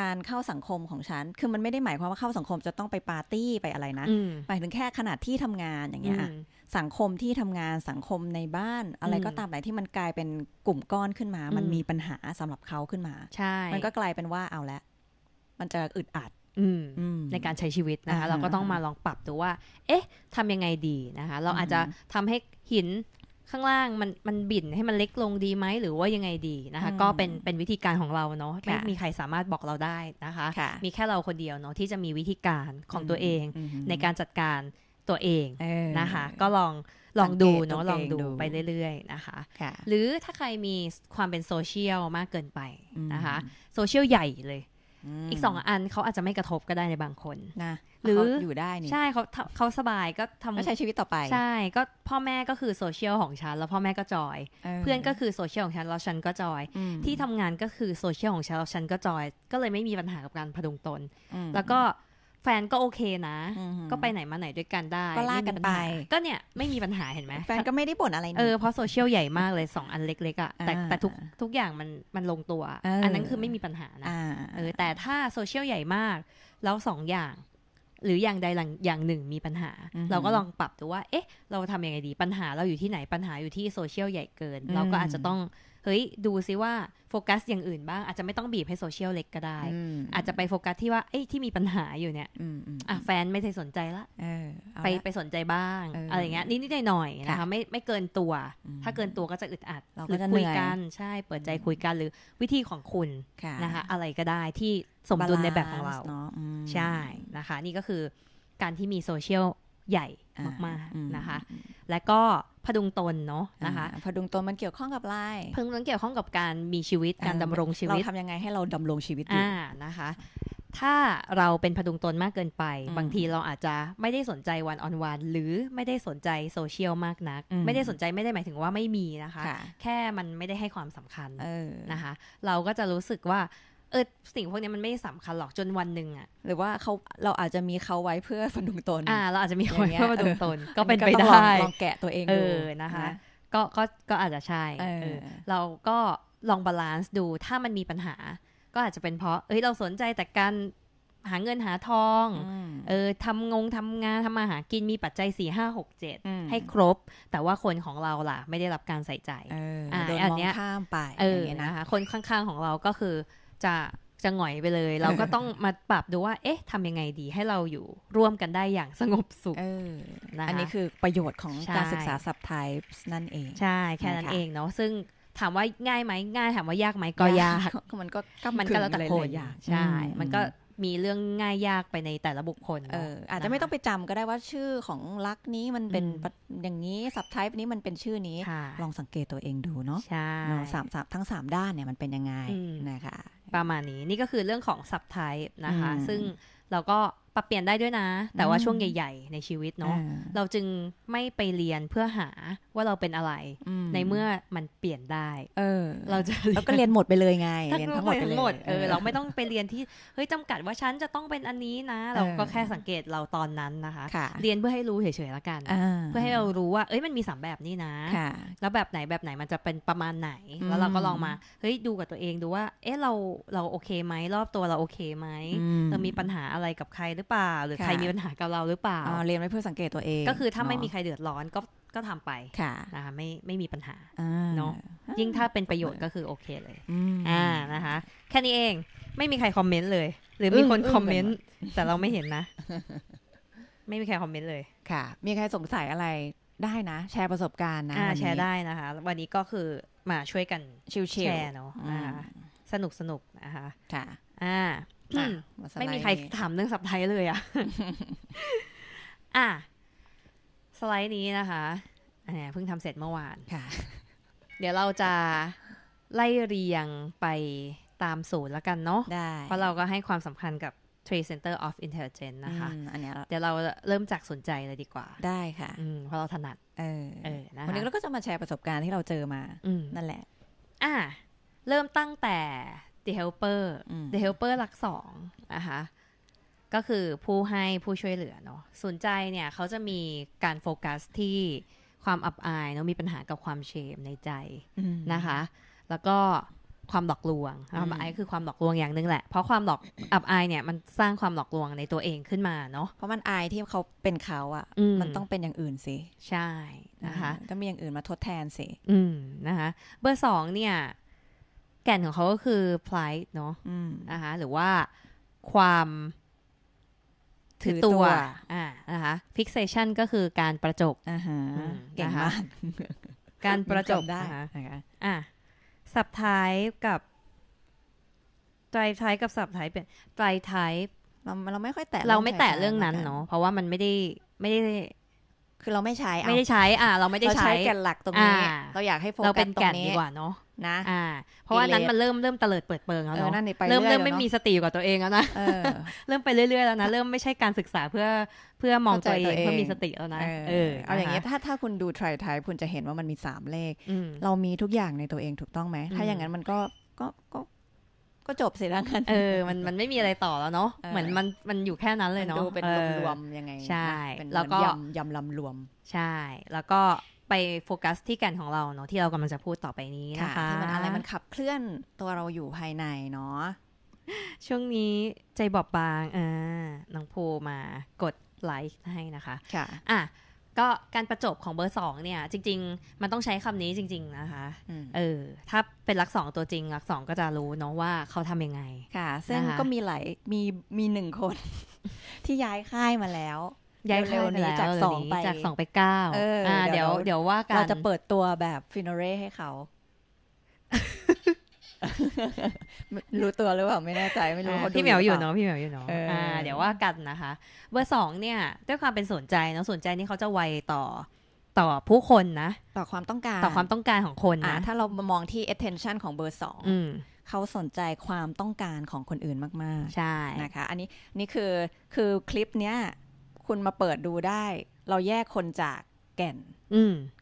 การเข้าสังคมของฉันคือมันไม่ได้หมายความว่าเข้าสังคมจะต้องไปปาร์ตี้ไปอะไรนะหมายถึงแค่ขนาดที่ทำงานอย่างเงี้ยสังคมที่ทำงานสังคมในบ้านอะไรก็ตามไหนที่มันกลายเป็นกลุ่มก้อนขึ้นมามันมีปัญหาสำหรับเขาขึ้นมาใช่มันก็กลายเป็นว่าเอาละมันจะอึดอัดในการใช้ชีวิตนะคะเราก็ต้องมาลองปรับดูว่าเอ๊ะทำยังไงดีนะคะเราอาจจะทำให้หินข้างล่างมันมันบิ่นให้มันเล็กลงดีไหมหรือว่ายังไงดีนะคะก็เป็นเป็นวิธีการของเราเนาะไม่มีใครสามารถบอกเราได้นะคะมีแค่เราคนเดียวเนาะที่จะมีวิธีการของตัวเองในการจัดการ ตัวเองนะคะก็ลองลองดูเนาะลองดูไปเรื่อยๆนะคะหรือถ้าใครมีความเป็นโซเชียลมากเกินไปนะคะโซเชียลใหญ่เลยอีกสองอันเขาอาจจะไม่กระทบก็ได้ในบางคนนะหรืออยู่ได้นี่ใช่เขาเขาสบายก็ทำใช้ชีวิตต่อไปใช่ก็พ่อแม่ก็คือโซเชียลของฉันแล้วพ่อแม่ก็จอยเพื่อนก็คือโซเชียลของฉันแล้วฉันก็จอยที่ทำงานก็คือโซเชียลของฉันแล้วฉันก็จอยก็เลยไม่มีปัญหากับการพดุงตนแล้วก็แฟนก็โอเคนะก็ไปไหนมาไหนด้วยกันได้ก็ลากกันไปก็เนี่ยไม่มีปัญหาเห็นไหมแฟนก็ไม่ได้บ่นอะไรเออเพราะโซเชียลใหญ่มากเลยสองอันเล็กๆอ่ะแต่แต่ทุกทุกอย่างมันมันลงตัวอันนั้นคือไม่มีปัญหานะเออแต่ถ้าโซเชียลใหญ่มากแล้วสองอย่างหรืออย่างใดอย่างหนึ่งมีปัญหาเราก็ลองปรับดูว่าเอ๊ะเราทำยังไงดีปัญหาเราอยู่ที่ไหนปัญหาอยู่ที่โซเชียลใหญ่เกินเราก็อาจจะต้องเฮ้ยดูซิว่าโฟกัสอย่างอื่นบ้างอาจจะไม่ต้องบีบให้โซเชียลเล็กก็ได้อาจจะไปโฟกัสที่ว่าเอ้ยที่มีปัญหาอยู่เนี่ยอ่ะแฟนไม่ได้สนใจละไปไปสนใจบ้าง อ, อะไรเงี้ยนิดๆหน่อยๆนะคะไม่ไม่เกินตัวถ้าเกินตัวก็จะอึดอัดหรือคุยกันใช่เปิดใจคุยกันหรือวิธีของคุณนะคะอะไรก็ได้ที่สมดุลในแบบของเราใช่นะคะนี่ก็คือการที่มีโซเชียลใหญ่มากๆนะคะและก็พดุงตนเนาะนะคะพดุงตนมันเกี่ยวข้องกับอะไรพดุงตนเกี่ยวข้องกับการมีชีวิตการดำรงชีวิตเราทำยังไงให้เราดำรงชีวิตอยู่นะคะถ้าเราเป็นพดุงตนมากเกินไปบางทีเราอาจจะไม่ได้สนใจวันออนวันหรือไม่ได้สนใจโซเชียลมากนักไม่ได้สนใจไม่ได้หมายถึงว่าไม่มีนะคะแค่มันไม่ได้ให้ความสำคัญนะคะเราก็จะรู้สึกว่าเออสิ่งพวกนี้มันไม่สำคัญหรอกจนวันหนึ่งอ่ะหรือว่าเขาเราอาจจะมีเขาไว้เพื่อพดุงตนอ่าเราอาจจะมีเขาไว้เพื่อพดุงตนก็เป็นไปได้ลองแกะตัวเองดูนะคะก็ก็ก็อาจจะใช่เราก็ลองบาลานซ์ดูถ้ามันมีปัญหาก็อาจจะเป็นเพราะเอ้ยเราสนใจแต่การหาเงินหาทองเออทำงงทำงานทำมาหากินมีปัจจัยสี่ ห้า หก เจ็ดให้ครบแต่ว่าคนของเราล่ะไม่ได้รับการใส่ใจอ่าอันเนี้ยข้ามไปเออนะคะคนข้างๆของเราก็คือจะจะหงอยไปเลยเราก็ต้องมาปรับดูว่าเอ๊ะทำยังไงดีให้เราอยู่ร่วมกันได้อย่างสงบสุข อ, อ, นะคะอันนี้คือประโยชน์ของการศึกษา Subtypes นั่นเองใช่แค่นั้นเองเนาะซึ่งถามว่าง่ายไหมง่ายถามว่ายากไหมก็ยากมันก็มันก็แล้วแต่คนใช่มันก็มีเรื่องง่ายยากไปในแต่ละบุคคลเอออาจจะไม่ต้องไปจำก็ได้ว่าชื่อของลักษณ์นี้มันเป็นอย่างนี้ Subtype นี้มันเป็นชื่อนี้ลองสังเกตตัวเองดูเนาะใช่สามทั้งสามด้านเนี่ยมันเป็นยังไงนะคะประมาณนี้นี่ก็คือเรื่องของ Subtype นะคะซึ่งเราก็ปรับเปลี่ยนได้ด้วยนะแต่ว่าช่วงใหญ่ๆในชีวิตเนาะเราจึงไม่ไปเรียนเพื่อหาว่าเราเป็นอะไรในเมื่อมันเปลี่ยนได้เออเราจะเราก็เรียนหมดไปเลยไงเรียนทั้งหมดทั้งหมดเออเราไม่ต้องไปเรียนที่เฮ้ยจำกัดว่าฉันจะต้องเป็นอันนี้นะเราก็แค่สังเกตเราตอนนั้นนะคะเรียนเพื่อให้รู้เฉยๆละกันเพื่อให้เรารู้ว่าเอ้ยมันมีสามแบบนี่นะแล้วแบบไหนแบบไหนมันจะเป็นประมาณไหนแล้วเราก็ลองมาเฮ้ยดูกับตัวเองดูว่าเอ้ยเราเราโอเคไหมรอบตัวเราโอเคไหมเรามีปัญหาอะไรกับใครหรือเปล่าหรือใครมีปัญหากับเราหรือเปล่าเรียนไว้เพื่อสังเกตตัวเองก็คือถ้าไม่มีใครเดือดร้อนก็ก็ทำไปนะคะไม่ไม่มีปัญหาเนาะยิ่งถ้าเป็นประโยชน์ก็คือโอเคเลยอ่านะคะแค่นี้เองไม่มีใครคอมเมนต์เลยหรือมีคนคอมเมนต์แต่เราไม่เห็นนะไม่มีใครคอมเมนต์เลยค่ะมีใครสงสัยอะไรได้นะแชร์ประสบการณ์นะแชร์ได้นะคะวันนี้ก็คือมาช่วยกันแชร์เนาะสนุกสนุกนะคะค่ะอ่าไม่มีใครถามเรื่องซับไทยเลยอ่ะอ่ะสไลด์นี้นะคะเนี่ยเพิ่งทำเสร็จเมื่อวานเดี๋ยวเราจะไล่เรียงไปตามศูนย์แล้วกันเนาะเพราะเราก็ให้ความสำคัญกับ Three Center of Intelligence นะคะเดี๋ยวเราเริ่มจากสนใจเลยดีกว่าได้ค่ะเพราะเราถนัดเออเออนะวันนี้เราก็จะมาแชร์ประสบการณ์ที่เราเจอมานั่นแหละอ่ะเริ่มตั้งแต่ The Helper The Helper หลักสองนะคะก็คือผู้ให้ผู้ช่วยเหลือเนาะสนใจเนี่ยเขาจะมีการโฟกัสที่ความอับอายเนาะมีปัญหากับความเชมในใจนะคะแล้วก็ความหลอกลวงอับอายคือความหลอกลวงอย่างนึงแหละเพราะความหลอกอับอายเนี่ยมันสร้างความหลอกลวงในตัวเองขึ้นมาเนาะเพราะมันอายที่เขาเป็นเขาอ่ะมันต้องเป็นอย่างอื่นสิใช่นะคะต้องมีอย่างอื่นมาทดแทนสิอืมนะคะเบอร์สองเนี่ยแก่นของเขาก็คือ pride เนาะนะคะหรือว่าความถือตัวอ่านะคะ fixation ก็คือการประจบอ่าฮะเก่งมากการประจบได้นะคะอ่ะ subtype กับ tri-type กับ subtype เป็น tri-type เราเราไม่ค่อยแตะเราไม่แตะเรื่องนั้นเนาะเพราะว่ามันไม่ได้ไม่ได้ คือเราไม่ใช้ไม่ได้ใช้อ่าเราไม่ได้ใช้แกนหลักตรงนี้เราอยากให้โฟกัสตรงนี้เราเป็นแกนดีกว่าเนาะนะอ่าเพราะว่านั้นมันเริ่มเริ่มเตลิดเปิดเปิงแล้วเนาะเริ่มเริ่มไม่มีสติกับตัวเองแล้วนะเริ่มไปเรื่อยๆแล้วนะเริ่มไม่ใช่การศึกษาเพื่อเพื่อมองตัวเองเพื่อมีสติแล้วนะเออเอาอย่างงี้ถ้าถ้าคุณดูไทร์ไทป์คุณจะเห็นว่ามันมีสามเลขเรามีทุกอย่างในตัวเองถูกต้องไหมถ้าอย่างนั้นมันก็ก็ก็ก็จบเสร็จแล้วกันเออมันมันไม่มีอะไรต่อแล้วเนาะเหมือนมันมันอยู่แค่นั้นเลยเนาะดูเป็นรวมๆยังไงใช่แล้วก็ยำลำรวมใช่แล้วก็ไปโฟกัสที่แก่นของเราเนาะที่เรากำลังจะพูดต่อไปนี้นะคะที่มันอะไรมันขับเคลื่อนตัวเราอยู่ภายในเนาะช่วงนี้ใจบอบบางอ่าน้องโพมากดไลค์ให้นะคะค่ะอ่ะก็การประจบของเบอร์สองเนี่ยจริงๆมันต้องใช้คำนี้จริงๆนะคะเออถ้าเป็นลักสองตัวจริงลักสองก็จะรู้เนาะว่าเขาทำยังไงค่ะซึ่งก็มีหลายมีมีหนึ่งคนที่ย้ายค่ายมาแล้วย้ายเร็วนี้จากสองไปจากสองไปเก้าอ่าเดี๋ยวเดี๋ยวว่ากันเราจะเปิดตัวแบบฟินาเล่ให้เขารู้ตัวหรือเปล่าไม่แน่ใจไม่รู้พี่เหมียวอยู่เนาะพี่เหมียวอยู่เนาะอ่าเดี๋ยวว่ากันนะคะเบอร์สองเนี่ยด้วยความเป็นสนใจเนาะสนใจนี่เขาจะไวต่อต่อผู้คนนะต่อความต้องการต่อความต้องการของคนนะถ้าเรามองที่ attention ของเบอร์สองเขาสนใจความต้องการของคนอื่นมากๆใช่นะคะอันนี้นี่คือคือคลิปเนี้ยคุณมาเปิดดูได้เราแยกคนจากแก่น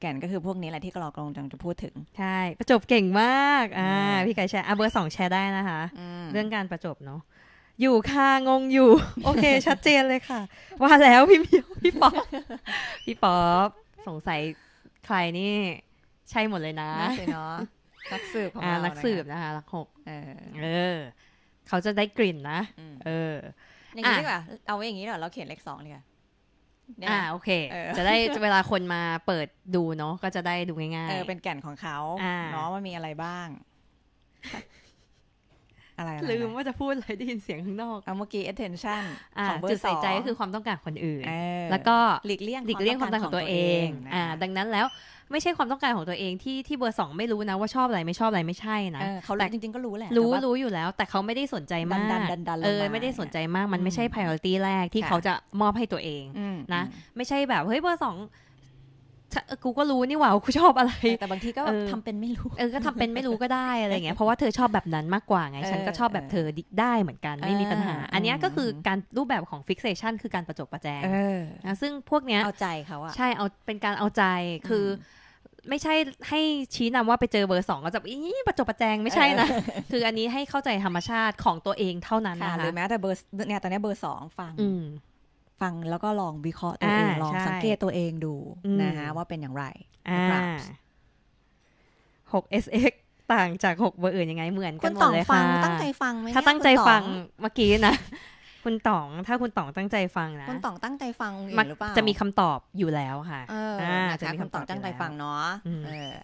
แก่นก็คือพวกนี้แหละที่เรากำลังจะพูดถึงใช่ประจบเก่งมากอ่าพี่ไก่แชร์อ่ะเบอร์สองแชร์ได้นะคะเรื่องการประจบเนาะอยู่ค่ะงงอยู่โอเคชัดเจนเลยค่ะว่าแล้วพี่มิวพี่ป๊อปพี่ป๊อปสงสัยใครนี่ใช่หมดเลยนะเนาะนักสืบของเรานักสืบนะคะลักหกเออเออเขาจะได้กลิ่นนะเอออย่างนี้ดีกว่าเอาไว้อย่างนี้เหรอเราเขียนเลขสองเลยค่ะอ่าโอเคจะได้เวลาคนมาเปิดดูเนาะก็จะได้ดูง่ายๆเออเป็นแก่นของเขาเนาะว่ามีอะไรบ้างอะไรลืมว่าจะพูดอะไรได้ยินเสียงข้างนอกเอาเมื่อกี้ attention ของจุดใส่ใจก็คือความต้องการคนอื่นแล้วก็หลีกเลี่ยงหลีกเลี่ยงความต้องการของตัวเองอ่าดังนั้นแล้วไม่ใช่ความต้องการของตัวเองที่ที่เบอร์สองไม่รู้นะว่าชอบอะไรไม่ชอบอะไรไม่ใช่นะเขาแต่จริงๆก็รู้แหละรู้รู้อยู่แล้วแต่เขาไม่ได้สนใจมากเออไม่ได้สนใจมากมันไม่ใช่ priority แรกที่เขาจะมอบให้ตัวเองนะไม่ใช่แบบเฮ้ยเบอร์สองกูก็รู้นี่หว่ากูชอบอะไรแต่บางทีก็ทำเป็นไม่รู้เออก็ทำเป็นไม่รู้ก็ได้อะไรเงี้ยเพราะว่าเธอชอบแบบนั้นมากกว่าไงฉันก็ชอบแบบเธอได้เหมือนกันไม่มีปัญหาอันนี้ก็คือการรูปแบบของ fixation คือการประจบประแจงนะซึ่งพวกเนี้ยเอาใจเขาอะใช่เอาเป็นการเอาใจคือไม่ใช่ให้ชี้นำว่าไปเจอเบอร์สองก็จะอีประจบประแจงไม่ใช่นะคืออันนี้ให้เข้าใจธรรมชาติของตัวเองเท่านั้นนะคะหรือแม้แต่เบอร์เนี่ยตอนนี้เบอร์สองฟังฟังแล้วก็ลองวิเคราะห์ตัวเองลองสังเกตตัวเองดูนะคะว่าเป็นอย่างไรนะครับหก เอส เอ็กซ์ ต่างจากหกเบอร์อื่นยังไงเหมือนกันหมดเลยค่ะคุณต๋องฟังตั้งใจฟังไหมถ้าตั้งใจฟังเมื่อกี้นะคุณต๋องถ้าคุณต๋องตั้งใจฟังนะคุณต๋องตั้งใจฟังหรือเปล่าจะมีคำตอบอยู่แล้วค่ะจะมีคำตอบตั้งใจฟังเนาะ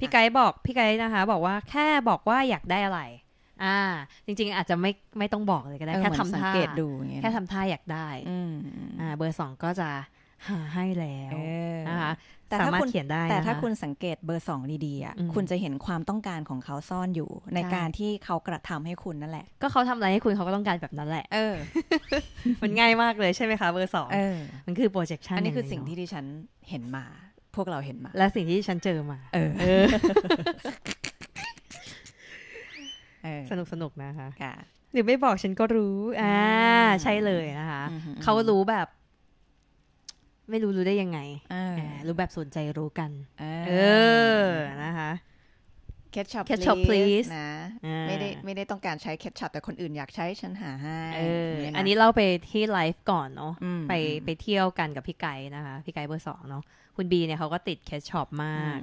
พี่ไกด์บอกพี่ไกด์นะคะบอกว่าแค่บอกว่าอยากได้อะไรอ่าจริงๆอาจจะไม่ไม่ต้องบอกเลยก็ได้แค่ทำท่าแค่ทำท่าอยากได้อ่าเบอร์สองก็จะหาให้แล้วนะคะแต่ถ้าคุณเขียนได้แต่ถ้าคุณสังเกตเบอร์สองดีๆอ่ะคุณจะเห็นความต้องการของเขาซ่อนอยู่ในการที่เขากระทำให้คุณนั่นแหละก็เขาทำอะไรให้คุณเขาก็ต้องการแบบนั้นแหละเออมันง่ายมากเลยใช่ไหมคะเบอร์สองมันคือ projection อันนี้คือสิ่งที่ดิฉันเห็นมาพวกเราเห็นมาและสิ่งที่ดิฉันเจอมาเออสนุกสนุกนะคะหรือไม่บอกฉันก็รู้อ่าใช่เลยนะคะเขารู้แบบไม่รู้รู้ได้ยังไงรู้แบบสนใจรู้กันเออนะคะketchup please นะไม่ได้ไม่ได้ต้องการใช้ ketchup แต่คนอื่นอยากใช้ฉันหาให้อันนี้เล่าไปที่ไลฟ์ก่อนเนาะไปไปเที่ยวกันกับพี่ไก่นะคะพี่ไก่เบอร์สองเนาะคุณบีเนี่ยเขาก็ติด ketchup มาก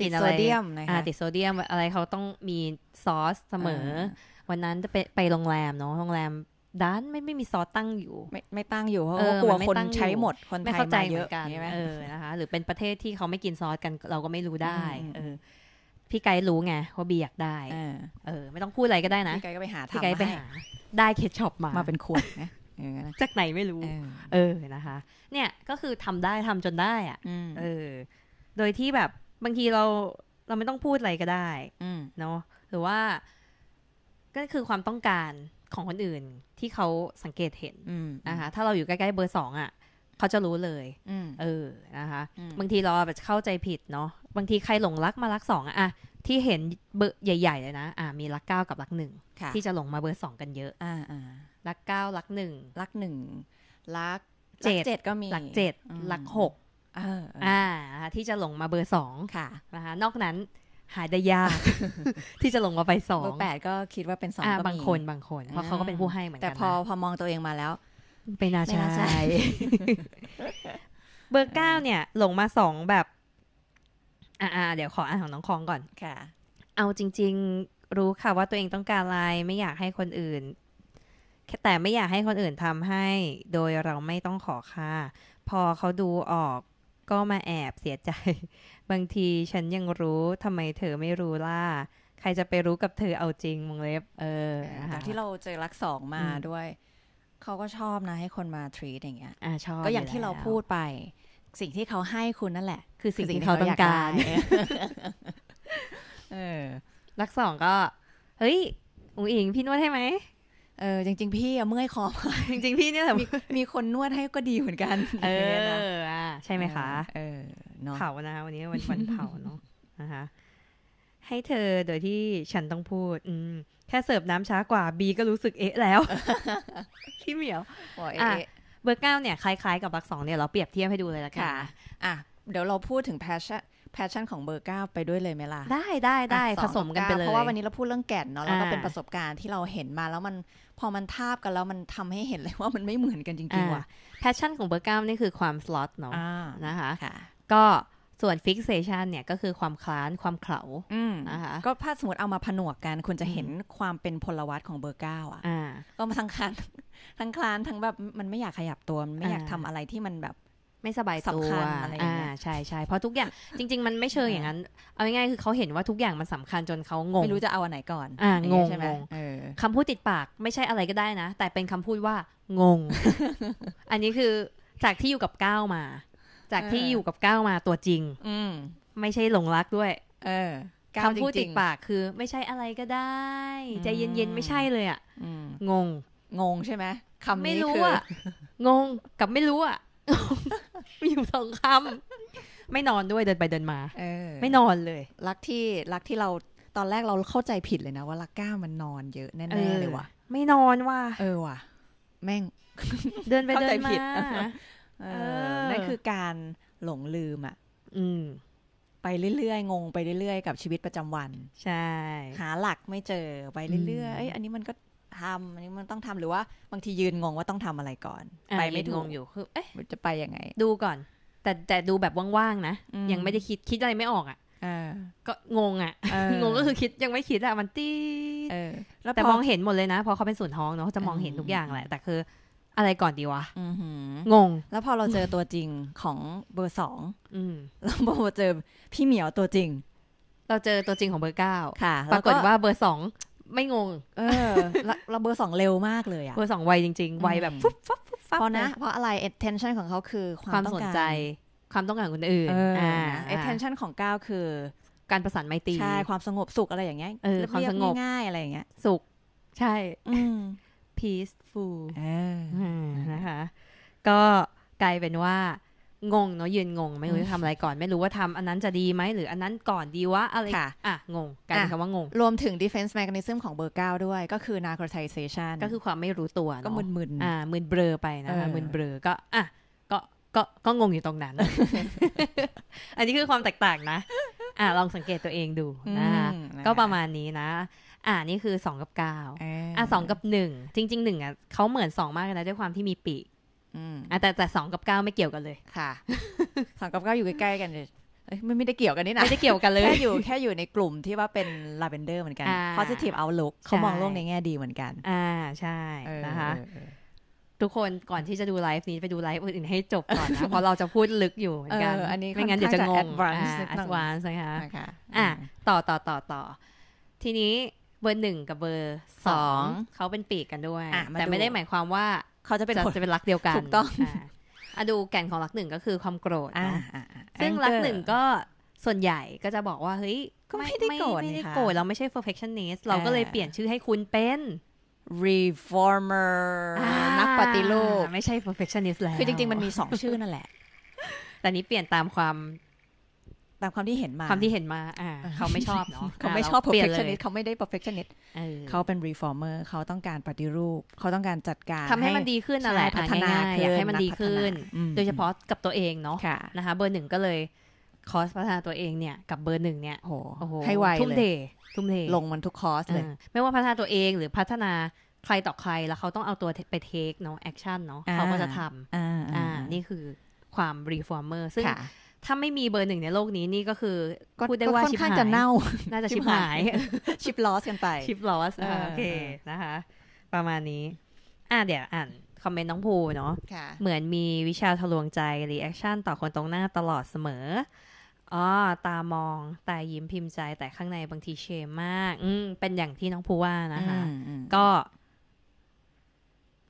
ติดโซเดียมนะคะติดโซเดียมอะไรเขาต้องมีซอสเสมอวันนั้นจะไปไปโรงแรมเนาะโรงแรมด้านไม่ไม่มีซอสตั้งอยู่ไม่ไม่ตั้งอยู่เพราะกลัวคนใช้หมดคนไทยมาเยอะใช่ไหมเออนะคะหรือเป็นประเทศที่เขาไม่กินซอสกันเราก็ไม่รู้ได้เออพี่ไกด์รู้ไงว่าบีอยากได้เออไม่ต้องพูดอะไรก็ได้นะพี่ไกด์ก็ไปหาพี่ไกด์ไปหาได้เคทช็อปมามาเป็นขวดนะจากไหนไม่รู้เออนะคะเนี่ยก็คือทำได้ทำจนได้อ่ะเออโดยที่แบบบางทีเราเราไม่ต้องพูดอะไรก็ได้เนาะหรือว่าก็คือความต้องการของคนอื่นที่เขาสังเกตเห็นนะคะถ้าเราอยู่ใกล้ๆเบอร์สองอ่ะ เขาจะรู้เลยเออนะคะบางทีเราแบบเข้าใจผิดเนาะบางทีใครหลงรักมารักสองอ่ะที่เห็นเบอร์ใหญ่ๆเลยนะอ่ะมีรักเก้ากับรักหนึ่งที่จะหลงมาเบอร์สองกันเยอะอ่าอ่ารักเก้ารักหนึ่งรักหนึ่งรักเจ็ดก็มีรักเจ็ดรักหกอ่าที่จะหลงมาเบอร์สองค่ะนะคะนอกนั้นหายได้ยากที่จะลงมาไปสองเบอร์แปดก็คิดว่าเป็นสองก็มีบางคนบางคนเพราะเขาก็เป็นผู้ให้เหมือนกันแต่พอพอมองตัวเองมาแล้วเป็นน่าใช่เบอร์เก้าเนี่ยลงมาสองแบบอ่าเดี๋ยวขออ่านของน้องคองก่อนค่ะเอาจริงๆรู้ค่ะว่าตัวเองต้องการอะไรไม่อยากให้คนอื่นแต่ไม่อยากให้คนอื่นทำให้โดยเราไม่ต้องขอค่ะพอเขาดูออกก็มาแอบเสียใจบางทีฉันยังรู้ทำไมเธอไม่รู้ล่ะใครจะไปรู้กับเธอเอาจริงมงเล็บเออจากที่เราเจอรักสองมาด้วยเขาก็ชอบนะให้คนมา treat อย่างเงี้ยอ่าชอบก็อย่างที่เราพูดไปสิ่งที่เขาให้คุณนั่นแหละคือสิ่งที่เขาต้องการเออรักสองก็เฮ้ยอุ๋งอิงพี่นวดให้ไหมเออจริงๆพี่เมื่อยคอจริงๆพี่เนี่ยแบบมีคนนวดให้ก็ดีเหมือนกันเออใช่ไหมคะเออเผานะคะวันนี้วันวันเผาเนาะนะคะให้เธอโดยที่ฉันต้องพูดแค่เสิร์ฟน้ำช้ากว่าบีก็รู้สึกเอ๊ะแล้วขี้เหมียวอ่ะเบอร์เก้าเนี่ยคล้ายๆกับบักสองเนี่ยเราเปรียบเทียบให้ดูเลยละค่ะอ่ะเดี๋ยวเราพูดถึงแพชชั่นแพชชั่นของเบอร์เก้าไปด้วยเลยไหมล่ะได้ได้ได้ผสมกันไปเลยเพราะว่าวันนี้เราพูดเรื่องแก่นเนาะแล้วก็เป็นประสบการณ์ที่เราเห็นมาแล้วมันพอมันทาบกันแล้วมันทำให้เห็นเลยว่ามันไม่เหมือนกันจริงๆว่ะแพชชั่นของเบอร์เก้านี่คือความสล็อตเนาะนะคะก็ส่วนฟิกเซชันเนี่ยก็คือความคล้านความเขลานะคะก็ถ้าสมมติเอามาผนวกกันคุณจะเห็นความเป็นพลวัตของเบอร์เก้าอ่ะก็มาทั้งคลานทั้งคลานทั้งแบบมันไม่อยากขยับตัวไม่อยากทำอะไรที่มันแบบไม่สบายตัวอะไรอย่างเงี้ยใช่ใช่เพราะทุกอย่างจริงๆมันไม่เชิงอย่างนั้นเอาง่ายๆคือเขาเห็นว่าทุกอย่างมันสำคัญจนเขางงไม่รู้จะเอาอันไหนก่อนอ่างงใช่ไหมคำพูดติดปากไม่ใช่อะไรก็ได้นะแต่เป็นคำพูดว่างง อันนี้คือจากที่อยู่กับก้าวมาจากที่อยู่กับก้าวมาตัวจริงอืมไม่ใช่หลงรักด้วยเออคำพูดติดปากคือไม่ใช่อะไรก็ได้ใจเย็นๆไม่ใช่เลยอ่ะงงงงใช่ไหมคำนี้ไม่รู้อ่ะงงกับไม่รู้อ่ะมีอยู่สองคำไม่นอนด้วยเดินไปเดินมาเออไม่นอนเลยรักที่รักที่เราตอนแรกเราเข้าใจผิดเลยนะว่ารักก้าวมันนอนเยอะแน่ๆเลยว่ะไม่นอนว่ะเออว่ะแม่ง เดินไปเดินมาเออนั่นคือการหลงลืมอ่ะอืมไปเรื่อยๆงงไปเรื่อยๆกับชีวิตประจำวันใช่หาหลักไม่เจอไปเรื่อยๆเอ้ยอันนี้มันก็ทำอันนี้มันต้องทำหรือว่าบางทียืนงงว่าต้องทำอะไรก่อนไปไม่ถูกอยู่คือเอ๊ะจะไปยังไงดูก่อนแต่แต่ดูแบบว่างๆนะยังไม่ได้คิดคิดอะไรไม่ออกอ่ะก็งงอ่ะงงก็คือคิดยังไม่คิดอ่ะมันตีแต่มองเห็นหมดเลยนะเพราะเขาเป็นศูนย์ท้องเนาะจะมองเห็นทุกอย่างแหละแต่คืออะไรก่อนดีวะงงแล้วพอเราเจอตัวจริงของเบอร์สองแล้วพอเจอพี่เหมียวตัวจริงเราเจอตัวจริงของเบอร์เก้าปรากฏว่าเบอร์สองไม่งงเออเราเบอร์สองเร็วมากเลยอะเบอร์สองไวจริงๆไวแบบฟุ๊บฟับฟุ๊บฟับเพราะนะเพราะอะไร attention ของเขาคือความสนใจความต้องการคนอื่นอ่า attention ของก้าวคือการประสานไมตรีใช่ความสงบสุขอะไรอย่างเงี้ยเออความสงบง่ายอะไรอย่างเงี้ยสุขใช่อืม peaceful นะคะก็กลายเป็นว่างงเนาะยืนงงไม่รู้จะทำอะไรก่อนไม่รู้ว่าทำอันนั้นจะดีไหมหรืออันนั้นก่อนดีวะอะไรอ่ะงงกลายเป็นคำว่างงรวมถึง defense mechanism ของเบอร์เก้าด้วยก็คือ narcotization ก็คือความไม่รู้ตัวก็มึนๆอ่ามึนเบลอไปนะคะมึนเบลอก็อ่ะก็ก็ก็งงอยู่ตรงนั้นอันนี้คือความแตกต่างนะอ่ะลองสังเกตตัวเองดูนะคะก็ประมาณนี้นะอ่ะนี่คือสองกับเก้าอ่ะสองกับหนึ่งจริงๆหนึ่งอ่ะเขาเหมือนสองมากเลยนะด้วยความที่มีปีกแต่แต่สองกับเก้าไม่เกี่ยวกันเลยค่ะสองกับเก้าอยู่ใกล้ๆกันเลยไม่ไม่ได้เกี่ยวกันนี่นะไม่ได้เกี่ยวกันเลยแค่อยู่แค่อยู่ในกลุ่มที่ว่าเป็นลาเวนเดอร์เหมือนกัน positive outlook เขามองโลกในแง่ดีเหมือนกันอ่าใช่นะคะทุกคนก่อนที่จะดูไลฟ์นี้ไปดูไลฟ์อื่นให้จบก่อนนะเพราะเราจะพูดลึกอยู่เหมือนกันอันนี้ไม่งั้นเดี๋ยวจะงง advance นะคะอ่ะต่อต่อต่อต่อทีนี้เบอร์หนึ่งกับเบอร์สองเขาเป็นปีกกันด้วยแต่ไม่ได้หมายความว่าเขาจะเป็นจะเป็นรักเดียวกันถูกต้องอ่ะดูแก่นของรักหนึ่งก็คือความโกรธนะซึ่งรักหนึ่งก็ส่วนใหญ่ก็จะบอกว่าเฮ้ยก็ไม่ได้โกรธไม่ได้โกรธเราไม่ใช่ perfectionist เราก็เลยเปลี่ยนชื่อให้คุณเป็น reformer นักปฏิรูปไม่ใช่ perfectionist แล้วคือจริงๆมันมีสองชื่อนั่นแหละแต่นี้เปลี่ยนตามความตามความที่เห็นมาความที่เห็นมาอ่าเขาไม่ชอบเนาะเขาไม่ชอบ perfectionist เขาไม่ได้ perfectionist เขาเป็น reformer เขาต้องการปฏิรูปเขาต้องการจัดการทำให้มันดีขึ้นอะไรพัฒนาอยากให้มันดีขึ้นโดยเฉพาะกับตัวเองเนาะนะคะเบอร์หนึ่งก็เลยคอร์สพัฒนาตัวเองเนี่ยกับเบอร์หนึ่งเนี่ยโอ้โหให้ไวเลยทุ่มเททุ่มเทลงมันทุกคอร์สเลยไม่ว่าพัฒนาตัวเองหรือพัฒนาใครต่อใครแล้วเขาต้องเอาตัวไปเทคเนาะแอคชั่นเนาะเขาก็จะทำอ่านี่คือความ reformer ซึ่งถ้าไม่มีเบอร์หนึ่งในโลกนี้นี่ก็คือพูดได้ว่าชิบหายจะเน่าน่าจะชิบหายชิบลอสกันไปชิบลอสโอเคนะคะประมาณนี้อ่ะเดี๋ยวอ่านคอมเมนต์น้องภูเนาะเหมือนมีวิชาทะลวงใจรีแอคชั่นต่อคนตรงหน้าตลอดเสมออ๋อตามองแต่ยิ้มพิมพ์ใจแต่ข้างในบางทีเชมมากอืมเป็นอย่างที่น้องภูว่านะคะก็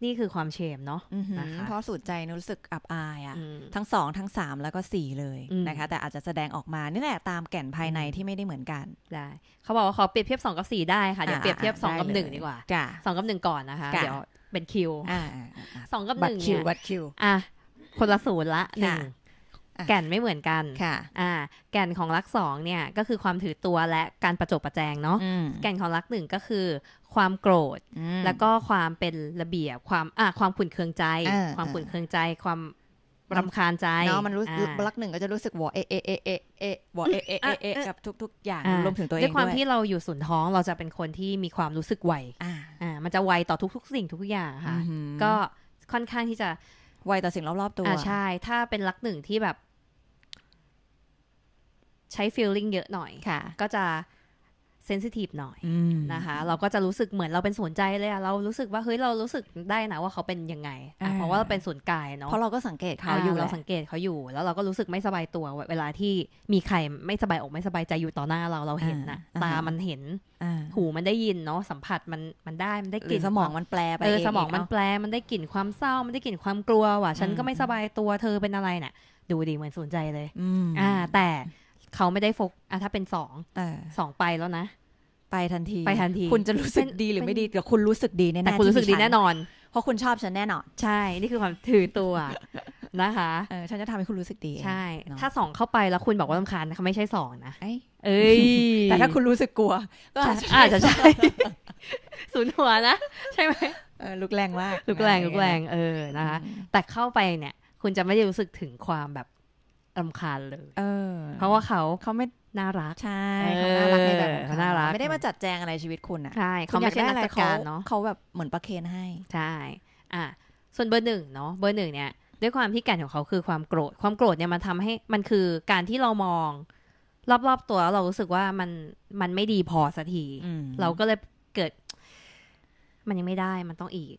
นี่คือความเชมเนาะนะคะเพราะสุดใจนุรู้สึกอับอายอ่ะทั้งสองทั้งสามแล้วก็สี่เลยนะคะแต่อาจจะแสดงออกมานี่แหละตามแก่นภายในที่ไม่ได้เหมือนกันได้เขาบอกว่าขอเปรียบเทียบสองกับสี่ได้ค่ะเดี๋ยวเปรียบเทียบสองกับหนึ่งดีกว่าสองกับหนึ่งก่อนนะคะเดี๋ยวเป็นคิวสองกับหนึ่งเนี่ยวัดคิวอ่ะคนละศูนย์ละหนึ่งแก่นไม่เหมือนกันค่ะอ่าแก่นของลักสองเนี่ยก็คือความถือตัวและการประจบประแจงเนาะแก่นของลักหนึ่งก็คือความโกรธแล้วก็ความเป็นระเบียบความอ่ะความขุ่นเคืองใจความขุ่นเคืองใจความรำคาญใจเนาะมันรู้ลักหนึ่งก็จะรู้สึกว่าเอเอเอเอเอว่าเอเอเอเอกับทุกๆอย่างรวมถึงตัวเองด้วยด้วยความที่เราอยู่สุนท้องเราจะเป็นคนที่มีความรู้สึกไวอ่าอ่ามันจะไวต่อทุกๆสิ่งทุกอย่างค่ะก็ค่อนข้างที่จะไวต่อสิ่งรอบๆตัวอ่าใช่ถ้าเป็นลักหนึ่งที่แบบใช้ feeling เยอะหน่อยก็จะเซนซิทีฟหน่อยนะคะเราก็จะรู้สึกเหมือนเราเป็นศูนย์ใจเลยอะเรารู้สึกว่าเฮ้ยเรารู้สึกได้นะว่าเขาเป็นยังไงเพราะว่าเราเป็นศูนย์กายเนาะเพราะเราก็สังเกตเขาอยู่เราสังเกตเขาอยู่แล้วเราก็รู้สึกไม่สบายตัวเวลาที่มีใครไม่สบายอกไม่สบายใจอยู่ต่อหน้าเราเราเห็นนะตามันเห็นหูมันได้ยินเนาะสัมผัสมันมันได้มันได้กลิ่นสมองมันแปลไปเออสมองมันแปลมันได้กลิ่นความเศร้ามันได้กลิ่นความกลัวว่ะฉันก็ไม่สบายตัวเธอเป็นอะไรเนี่ยดูดีเหมือนศูนย์ใจเลยอ่าแต่เขาไม่ได้โฟกอ่ะถ้าเป็นสองสองไปแล้วนะไปทันทีไปทันทีคุณจะรู้สึกดีหรือไม่ดีแต่คุณรู้สึกดีแน่แต่คุณรู้สึกดีแน่นอนเพราะคุณชอบฉันแน่นอนใช่นี่คือความถือตัวนะคะเออฉันจะทำให้คุณรู้สึกดีใช่ถ้าสองเข้าไปแล้วคุณบอกว่ารำคาญเขาไม่ใช่สองนะเอ้ยแต่ถ้าคุณรู้สึกกลัวก็อาจจะใช่ศูนย์หัวนะใช่ไหมเออลุกแรงมากลุกแรงลุกแรงเออนะคะแต่เข้าไปเนี่ยคุณจะไม่ได้รู้สึกถึงความแบบรำคาญเลยเออเพราะว่าเขาเขาไม่น่ารักใช่เขาน่ารักในแบบเขาน่ารักไม่ได้มาจัดแจงอะไรชีวิตคุณอ่ะใช่เขาไม่ใช่นักจัดการเนาะเขาแบบเหมือนประเคนให้ใช่อ่ะส่วนเบอร์หนึ่งเนาะเบอร์หนึ่งเนี่ยด้วยความที่แก่นของเขาคือความโกรธความโกรธเนี่ยมันทำให้มันคือการที่เรามองรอบๆตัวเรารู้สึกว่ามันมันไม่ดีพอสักทีเราก็เลยเกิดมันยังไม่ได้มันต้องอีก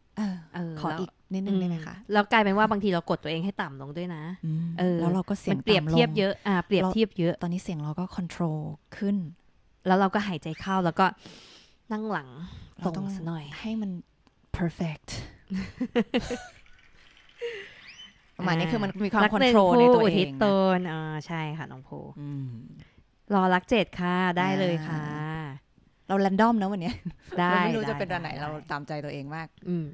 เออขออีกนิดนึงได้ไหมคะแล้วกลายเป็นว่าบางทีเรากดตัวเองให้ต่ำลงด้วยนะเออแล้วเราก็เสียงเปรียบเทียบเยอะอ่าเปรียบเทียบเยอะตอนนี้เสียงเราก็คอนโทรลขึ้นแล้วเราก็หายใจเข้าแล้วก็นั่งหลังตรงหน่อยให้มัน perfect ประมาณนี้คือมันมีความคอนโทรลในตัวเองอ่าใช่ค่ะน้องโพรอรักเจ็ดค่ะได้เลยค่ะเราแรนดอมนะวันนี้ได้ไม่รู้จะเป็นวันไหนเราตามใจตัวเองมากอืม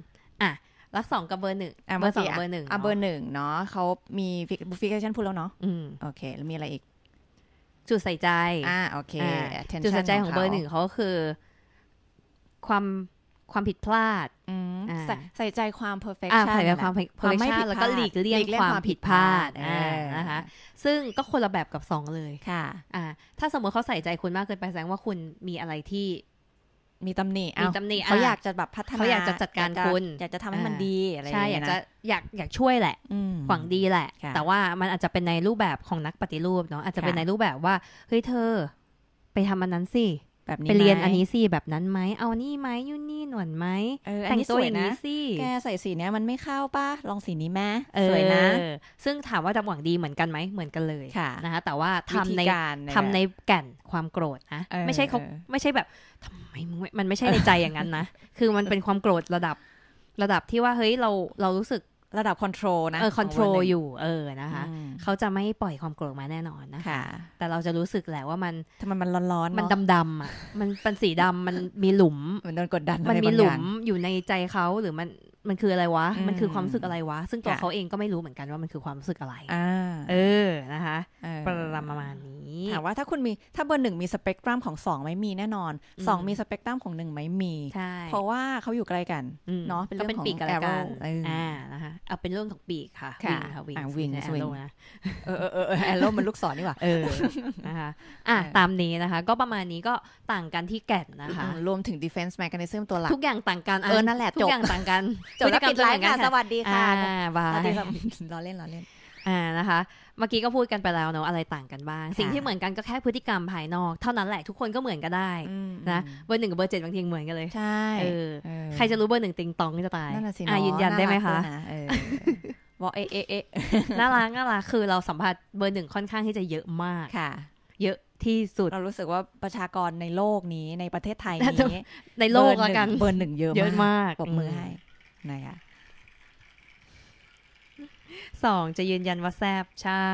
อ่ะลักสองกับเบอร์หนึ่งอ่ะเบอร์สองเบอร์หนึ่งอ่ะเบอร์หนึ่งเนาะเขามีบุฟฟิกชันพูดแล้วเนาะอืมโอเคแล้วมีอะไรอีกจุดใส่ใจอ่ะโอเคจุดใส่ใจของเบอร์หนึ่งเขาคือความความผิดพลาดใส่ใจความ perfection ใส่ใจความ perfection แล้วก็หลีกเลี่ยงความผิดพลาดนะคะซึ่งก็คนละแบบกับสองเลยค่ะถ้าสมมติเขาใส่ใจคุณมากเกินไปแสดงว่าคุณมีอะไรที่มีตำหนิมีตำหนิเขาอยากจะแบบพัฒนาเขาอยากจะจัดการคุณอยากจะทำให้มันดีอะไรใช่อยากจะอยากอยากช่วยแหละหวังดีแหละแต่ว่ามันอาจจะเป็นในรูปแบบของนักปฏิรูปเนาะอาจจะเป็นในรูปแบบว่าเฮ้ยเธอไปทำมันนั้นสิไปเรียนอันนี้สิแบบนั้นไหมเอานี่ไหมยูนี่หนวดไหมแต่งตัวอย่างนี้สิแกใส่สีเนี้ยมันไม่เข้าป่ะลองสีนี้แม่สวยนะซึ่งถามว่าจะหวังดีเหมือนกันไหมเหมือนกันเลยนะคะแต่ว่าทำในทำในแก่นความโกรธนะไม่ใช่เขาไม่ใช่แบบทำไมมันไม่ใช่ในใจอย่างนั้นนะคือมันเป็นความโกรธระดับระดับที่ว่าเฮ้ยเราเรารู้สึก ระดับคอนโทรลนะเออคอนโทรลอยู่เออนะคะเขาจะไม่ปล่อยความโกรธมาแน่นอนนะคะแต่เราจะรู้สึกแหละว่ามันทำไมมันร้อนๆมันดำๆอ่ะมันเป็นสีดำมันมีหลุมมันโดนกดดันมันมีหลุมอยู่ในใจเขาหรือมันมันคืออะไรวะมันคือความรู้สึกอะไรวะซึ่งตัวเขาเองก็ไม่รู้เหมือนกันว่ามันคือความรู้สึกอะไรเออนะคะประมาณนี้ถามว่าถ้าคุณมีถ้าเบอร์หนึ่งมีสเปกตรัมของสองไหมมีแน่นอนสองมีสเปกตรัมของหนึ่งไหมมีเพราะว่าเขาอยู่ใกล้กันเนาะเป็นเรื่องของปีกกันอ่านะคะเอาเป็นเรื่องของปีกค่ะค่ะวิงแอโร่นะเออเออแอโร่มันลูกศรนี่หว่าเออนะคะอ่ะตามนี้นะคะก็ประมาณนี้ก็ต่างกันที่แก่นนะคะรวมถึง defense mechanism ตัวหลักทุกอย่างต่างกันเออนั่นแหละทุกอย่างต่างกันจบแล้วปิดไลฟ์ค่ะสวัสดีค่ะบายล้อเล่นล้อเล่นอ่านะคะเมื่อกี้ก็พูดกันไปแล้วเนาะอะไรต่างกันบ้างสิ่งที่เหมือนกันก็แค่พฤติกรรมภายนอกเท่านั้นแหละทุกคนก็เหมือนกันได้นะเบอร์หนึ่งกับเบอร์เจ็ดบางทีเหมือนกันเลยใช่ใครจะรู้เบอร์หนึ่งติงตองจะตายอ่ะยืนยันได้ไหมคะบอกเอเอเอน่ารักน่ารักคือเราสัมผัสเบอร์หนึ่งค่อนข้างที่จะเยอะมากค่ะเยอะที่สุดเรารู้สึกว่าประชากรในโลกนี้ในประเทศไทยนี้ในโลกละกันเบอร์หนึ่งเยอะมากปรบมือให้นะคะสองจะยืนยันว่าแซบใช่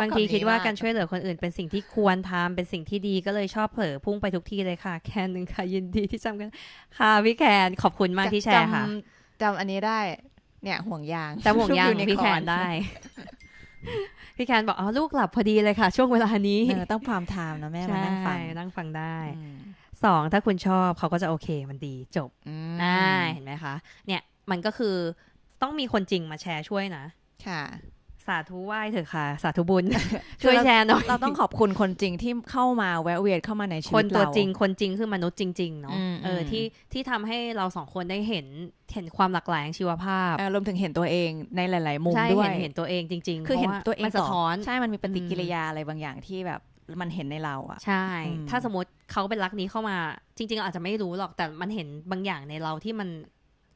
บางทีคิดว่าการช่วยเหลือคนอื่นเป็นสิ่งที่ควรทำเป็นสิ่งที่ดีก็เลยชอบเผลอพุ่งไปทุกที่เลยค่ะแคนหนึ่งค่ะยินดีที่จำกันค่ะพี่แคนขอบคุณมากที่แชร์ค่ะจำอันนี้ได้เนี่ยห่วงยางจำห่วงยางพี่แคนได้ พี่แคนบอกอ๋อลูกหลับพอดีเลยค่ะช่วงเวลานี้ต้องพรามไทม์นะแม่มานั่งฟังนั่งฟังได้สองถ้าคุณชอบเขาก็จะโอเคมันดีจบได้เห็นไหมคะเนี่ยมันก็คือต้องมีคนจริงมาแชร์ช่วยนะค่ะสาธุไหว้เถอะค่ะสาธุบุญ ช่วยแชร์หน่อยเราต้องขอบคุณคนจริงที่เข้ามาแวะเวียนเข้ามาในชีวิตเราคนตัวจริงคนจริงคือมนุษย์จริงๆเนาะเออที่ที่ทำให้เราสองคนได้เห็นเห็นความหลากหลายของชีวภาพรวมถึงเห็นตัวเองในหลายๆมุมด้วยเห็นเห็นตัวเองจริงๆคือเห็นตัวเองมันสะท้อนใช่มันมีปฏิกิริยาอะไรบางอย่างที่แบบมันเห็นในเราอ่ะใช่ถ้าสมมติเขาเป็นรักนี้เข้ามาจริงๆอาจจะไม่รู้หรอกแต่มันเห็นบางอย่างในเราที่มัน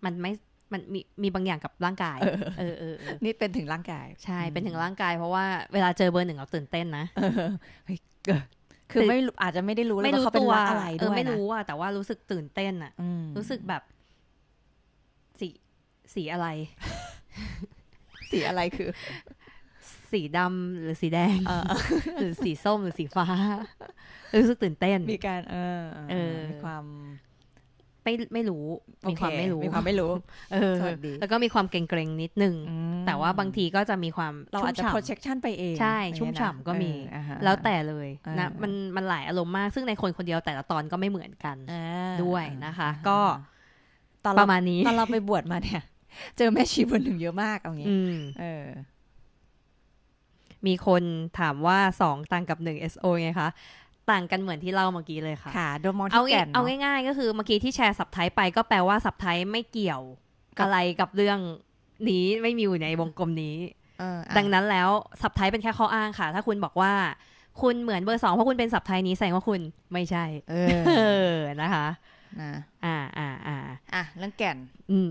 มันไม่มันมีมีบางอย่างกับร่างกายเออเออนี่เป็นถึงร่างกายใช่เป็นถึงร่างกายเพราะว่าเวลาเจอเบอร์หนึ่งเราตื่นเต้นนะคือไม่อาจจะไม่ได้รู้เลยว่าเขาเป็นอะไรด้วยไม่รู้อ่ะแต่ว่ารู้สึกตื่นเต้นอ่ะรู้สึกแบบสีสีอะไรสีอะไรคือสีดำหรือสีแดงหรือสีส้มหรือสีฟ้ารู้สึกตื่นเต้นมีการเออเออมีความไม่ไม่รู้มีความไม่รู้มีความไม่รู้เออแล้วก็มีความเกรงๆนิดนึงแต่ว่าบางทีก็จะมีความเราอาจจะ projection ไปเองใช่ชุ่มฉ่ำก็มีแล้วแต่เลยนะมันมันหลายอารมณ์มากซึ่งในคนคนเดียวแต่ละตอนก็ไม่เหมือนกันด้วยนะคะก็ประมาณนี้ตอนเราไปบวชมาเนี่ยเจอแม่ชีบนหนึ่งเยอะมากเอางี้เออมีคนถามว่าสองต่างกับหนึ่ง เอส โอ ไงคะต่างกันเหมือนที่เล่าเมื่อกี้เลยค่ะค่ะโดยมองที่แก่นเอาง่ายๆก็คือเมื่อกี้ที่แชร์สับไทป์ไปก็แปลว่าสับไทป์ไม่เกี่ยวอะไรกับเรื่องนี้ไม่มีอยู่ในวงกลมนี้ดังนั้นแล้วสับไทป์เป็นแค่ข้ออ้างค่ะถ้าคุณบอกว่าคุณเหมือนเบอร์สองเพราะคุณเป็นสับไทป์นี้แสดงว่าคุณไม่ใช่เออนะคะอ่าอ่าอ่าอ่ะเรื่องแก่นอืม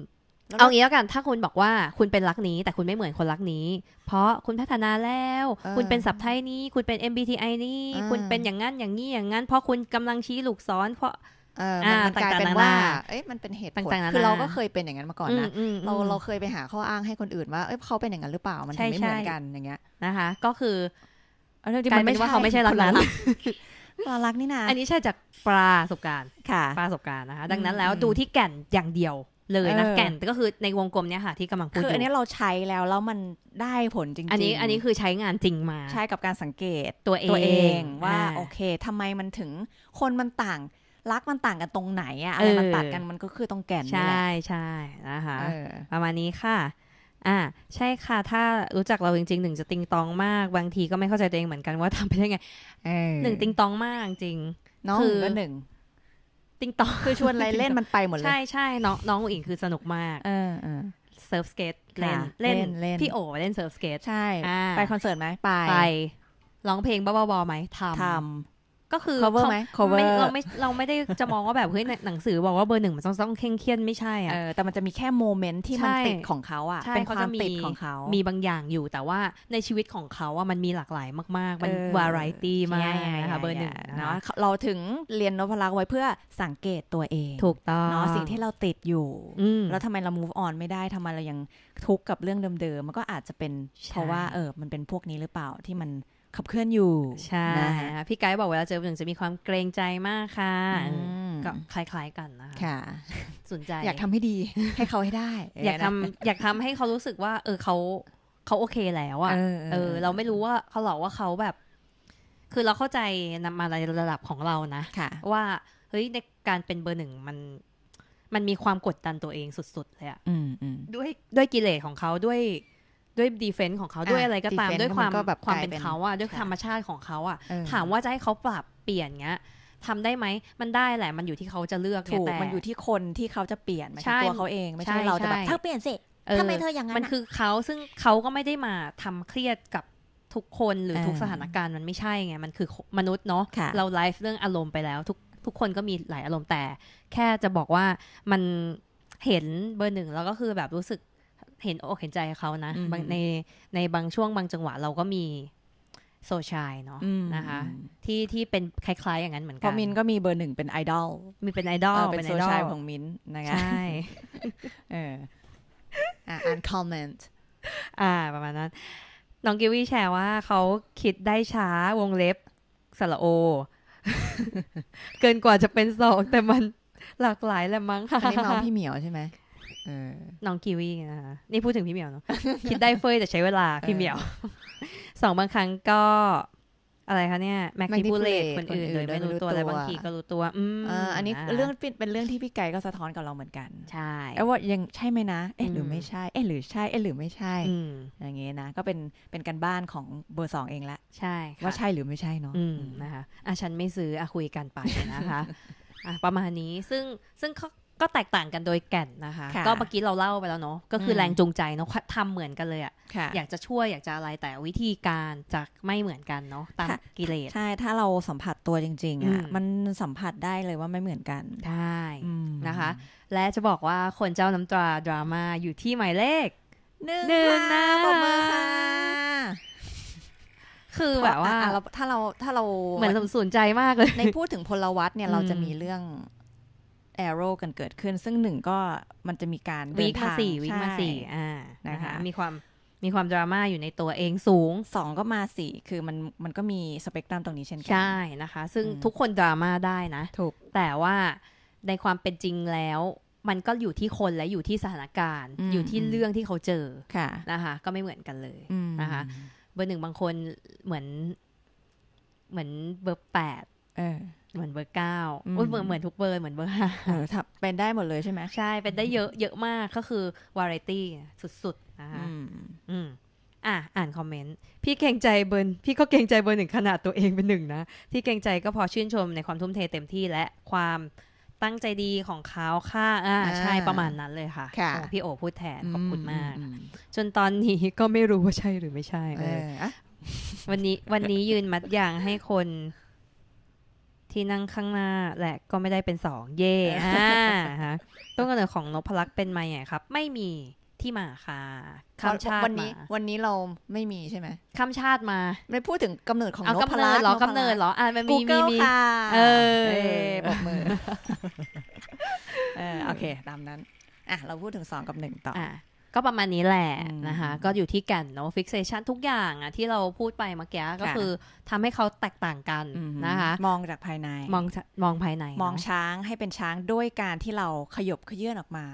เอางี้แล้วกันถ้าคุณบอกว่าคุณเป็นรักนี้แต่คุณไม่เหมือนคนรักนี้เพราะคุณพัฒนาแล้วคุณเป็นสับไทยนี้คุณเป็น เอ็ม บี ที ไอ นี้คุณเป็นอย่างงั้นอย่างนี้อย่างงั้นเพราะคุณกำลังชี้ลูกศรเพราะมันกลายเป็นว่าเอ้ยมันเป็นเหตุผลคือเราก็เคยเป็นอย่างนั้นมาก่อนนะเราเราเคยไปหาข้ออ้างให้คนอื่นว่าเอ้ยเขาเป็นอย่างนั้นหรือเปล่ามันไม่เหมือนกันอย่างเงี้ยนะคะก็คือการเป็นว่าเขาไม่ใช่รักนั้นเรารักนี่นะอันนี้ใช่จากประสบการณ์ค่ะประสบการณ์นะคะดังนั้นแล้วดูที่แก่นอย่างเดียวเลยนะแก่นก็คือในวงกลมเนี่ยค่ะที่กำลังพูดคืออันนี้เราใช้แล้วแล้วมันได้ผลจริงๆอันนี้อันนี้คือใช้งานจริงมาใช้กับการสังเกตตัวเองตัวเองว่าโอเคทำไมมันถึงคนมันต่างรักมันต่างกันตรงไหนอะอะไรมันต่างกันมันก็คือตรงแก่นนี่แหละใช่ใช่นะคะประมาณนี้ค่ะอ่าใช่ค่ะถ้ารู้จักเราจริงๆหนึ่งจะติงตองมากบางทีก็ไม่เข้าใจตัวเองเหมือนกันว่าทำไปได้ไงหนึ่งติงตองมากจริงน้องก็หนึ่งติงตองคือชวนอะไรเล่นมันไปหมดเลยใช่ใช่น้องน้องอุ๋งคือสนุกมากเออเออเซิร์ฟสเกตเล่นเล่นเล่นพี่โอเล่นเซิร์ฟสเกตใช่ไปคอนเสิร์ตไหมไปไปร้องเพลงบ้าๆบอไหมทำทำ ก็คือ cover ไหม cover เราไม่เราไม่ได้จะมองว่าแบบเฮ้ยหนังสือบอกว่าเบอร์หนึ่งมันต้องต้องเคร่งเครียดไม่ใช่อ่ะแต่มันจะมีแค่โมเมนต์ที่มันติดของเขาอ่ะเป็นความติดของเขามีบางอย่างอยู่แต่ว่าในชีวิตของเขาอ่ะมันมีหลากหลายมากๆมัน variety มากนะคะเบอร์หนึ่งเนาะเราถึงเรียนนพลักษ์ไว้เพื่อสังเกตตัวเองถูกต้องเนาะสิ่งที่เราติดอยู่แล้วทำไมเรา move on ไม่ได้ทำไมเรายังทุกข์กับเรื่องเดิมๆมันก็อาจจะเป็นเพราะว่าเออมันเป็นพวกนี้หรือเปล่าที่มันขับเคลื่อนอยู่ใช่นะพี่ไกด์บอกเวลาเจอหนึ่งจะมีความเกรงใจมากค่ะก็คล้ายๆกันนะคะสนใจอยากทำให้ดีให้เขาให้ได้อยากทำอยากทำให้เขารู้สึกว่าเออเขาเขาโอเคแล้วอ่ะเออเราไม่รู้ว่าเขาหรอกว่าเขาแบบคือเราเข้าใจนำมาในระดับของเรานะว่าเฮ้ยในการเป็นเบอร์หนึ่งมันมันมีความกดดันตัวเองสุดๆเลยอ่ะด้วยด้วยกิเลสของเขาด้วยด้วยดีเฟนซ์ของเขาด้วยอะไรก็ตามด้วยความความเป็นเขาอ่ะด้วยธรรมชาติของเขาอ่ะถามว่าจะให้เขาปรับเปลี่ยนเงี้ยทำได้ไหมมันได้แหละมันอยู่ที่เขาจะเลือกถูกมันอยู่ที่คนที่เขาจะเปลี่ยนไม่ใช่ตัวเขาเองไม่ใช่เราแต่แบบถ้าเปลี่ยนสิทำไมเธออย่างนั้นมันคือเขาซึ่งเขาก็ไม่ได้มาทำเครียดกับทุกคนหรือทุกสถานการณ์มันไม่ใช่ไงมันคือมนุษย์เนาะเราไลฟ์เรื่องอารมณ์ไปแล้วทุกทุกคนก็มีหลายอารมณ์แต่แค่จะบอกว่ามันเห็นเบอร์หนึ่งแล้วก็คือแบบรู้สึกเห็นอกเห็นใจเขานะในในบางช่วงบางจังหวะเราก็มีโซชายเนาะนะคะที่ที่เป็นคล้ายๆอย่างนั้นเหมือนกันเพราะมินก็มีเบอร์หนึ่งเป็นไอดอลมีเป็นไอดอลเป็นโซชายของมินนะคะใช่เอออ่านคอมเมนต์อ่าประมาณนั้นน้องกิวี่แชร์ว่าเขาคิดได้ช้าวงเล็บสระโอเกินกว่าจะเป็นสองแต่มันหลากหลายแหละมั้งค่ะอันนี้น้องพี่เหมียวใช่ไหมน้องกิวี่นะคะนี่พูดถึงพี่เหมียวเนาะคิดได้เฟ้ยแต่ใช้เวลาพี่เหมียวสองบางครั้งก็อะไรคะเนี่ยแมคคิบูเลตคนอื่นโดยไม่รู้ตัวแต่บางทีก็รู้ตัวอันนี้เรื่องเป็นเรื่องที่พี่ไก่ก็สะท้อนกับเราเหมือนกันใช่แล้วว่ายังใช่ไหมนะเอ๊ะหรือไม่ใช่เอ๊ะหรือใช่เอ๊ะหรือไม่ใช่อย่างงี้นะก็เป็นเป็นการบ้านของเบอร์สองเองละใช่ว่าใช่หรือไม่ใช่เนาะนะคะอ่ะฉันไม่ซื้ออ่ะคุยกันไปนะคะอ่ะประมาณนี้ซึ่งซึ่งก็แตกต่างกันโดยแก่นนะคะก็เมื่อกี้เราเล่าไปแล้วเนาะก็คือแรงจูงใจเนาะทำเหมือนกันเลยอ่ะอยากจะช่วยอยากจะอะไรแต่วิธีการจะไม่เหมือนกันเนาะตามกิเลสใช่ถ้าเราสัมผัสตัวจริงๆอ่ะมันสัมผัสได้เลยว่าไม่เหมือนกันใช่นะคะและจะบอกว่าคนเจ้าน้ำตราดราม่าอยู่ที่หมายเลขหนึ่งนะขอบคุณค่ะคือแบบว่าถ้าเราถ้าเราเหมือนสนใจมากเลยในพูดถึงพลวัตเนี่ยเราจะมีเรื่องแอโร่กันเกิดขึ้นซึ่งหนึ่งก็มันจะมีการเดินทางวิกมาสี่อ่านะคะมีความมีความดราม่าอยู่ในตัวเองสูงสองก็มาสี่คือมันมันก็มีสเปกตรัมตรงนี้เช่นกันใช่นะคะซึ่งทุกคนดราม่าได้นะถูกแต่ว่าในความเป็นจริงแล้วมันก็อยู่ที่คนและอยู่ที่สถานการณ์อยู่ที่เรื่องที่เขาเจอค่ะนะคะก็ไม่เหมือนกันเลยนะคะเบอร์หนึ่งบางคนเหมือนเหมือนเบอร์แปดเหมือนเบอร์เก้าเหมือนเหมือนทุกเบอร์เหมือนเบอร์ห้าเป็นได้หมดเลยใช่ไหมใช่เป็นได้เยอะเยอะมากก็คือวาไรตี้สุดๆนะคะอืมอ่ะอ่านคอมเมนต์พี่เกรงใจเบอร์พี่ก็เกรงใจเบอร์หนึ่งขนาดตัวเองเป็นหนึ่งนะที่เกรงใจก็พอชื่นชมในความทุ่มเทเต็มที่และความตั้งใจดีของเขาค่ะอ่าใช่ประมาณนั้นเลยค่ะพี่โอพูดแทนขอบคุณมากจนตอนนี้ก็ไม่รู้ว่าใช่หรือไม่ใช่เออวันนี้วันนี้ยืนมัดยางให้คนที่นั่งข้างหน้าแหละก็ไม่ได้เป็นสองเย่อ่าฮะต้นกำเนิดของนพลักษ์เป็นมาอย่างครับไม่มีที่มาค่ะข้ามชาติวันนี้วันนี้เราไม่มีใช่ไหมข้ามชาติมาไม่พูดถึงกำเนิดของนพลักษ์หรอกำเนิดหรออ่านมันมีมีมีเออบอกมือเออโอเคตามนั้นอ่ะเราพูดถึงสองกับหนึ่งต่ออ่ะก็ประมาณนี้แหละนะคะก็อยู่ที่กันเนาะฟิกเซชันทุกอย่างอ่ะที่เราพูดไปเมื่อกี้ก็คือทำให้เขาแตกต่างกันนะคะมองจากภายในมองมองภายในมองช้างให้เป็นช้างด้วยการที่เราขยบขยื่นออกมา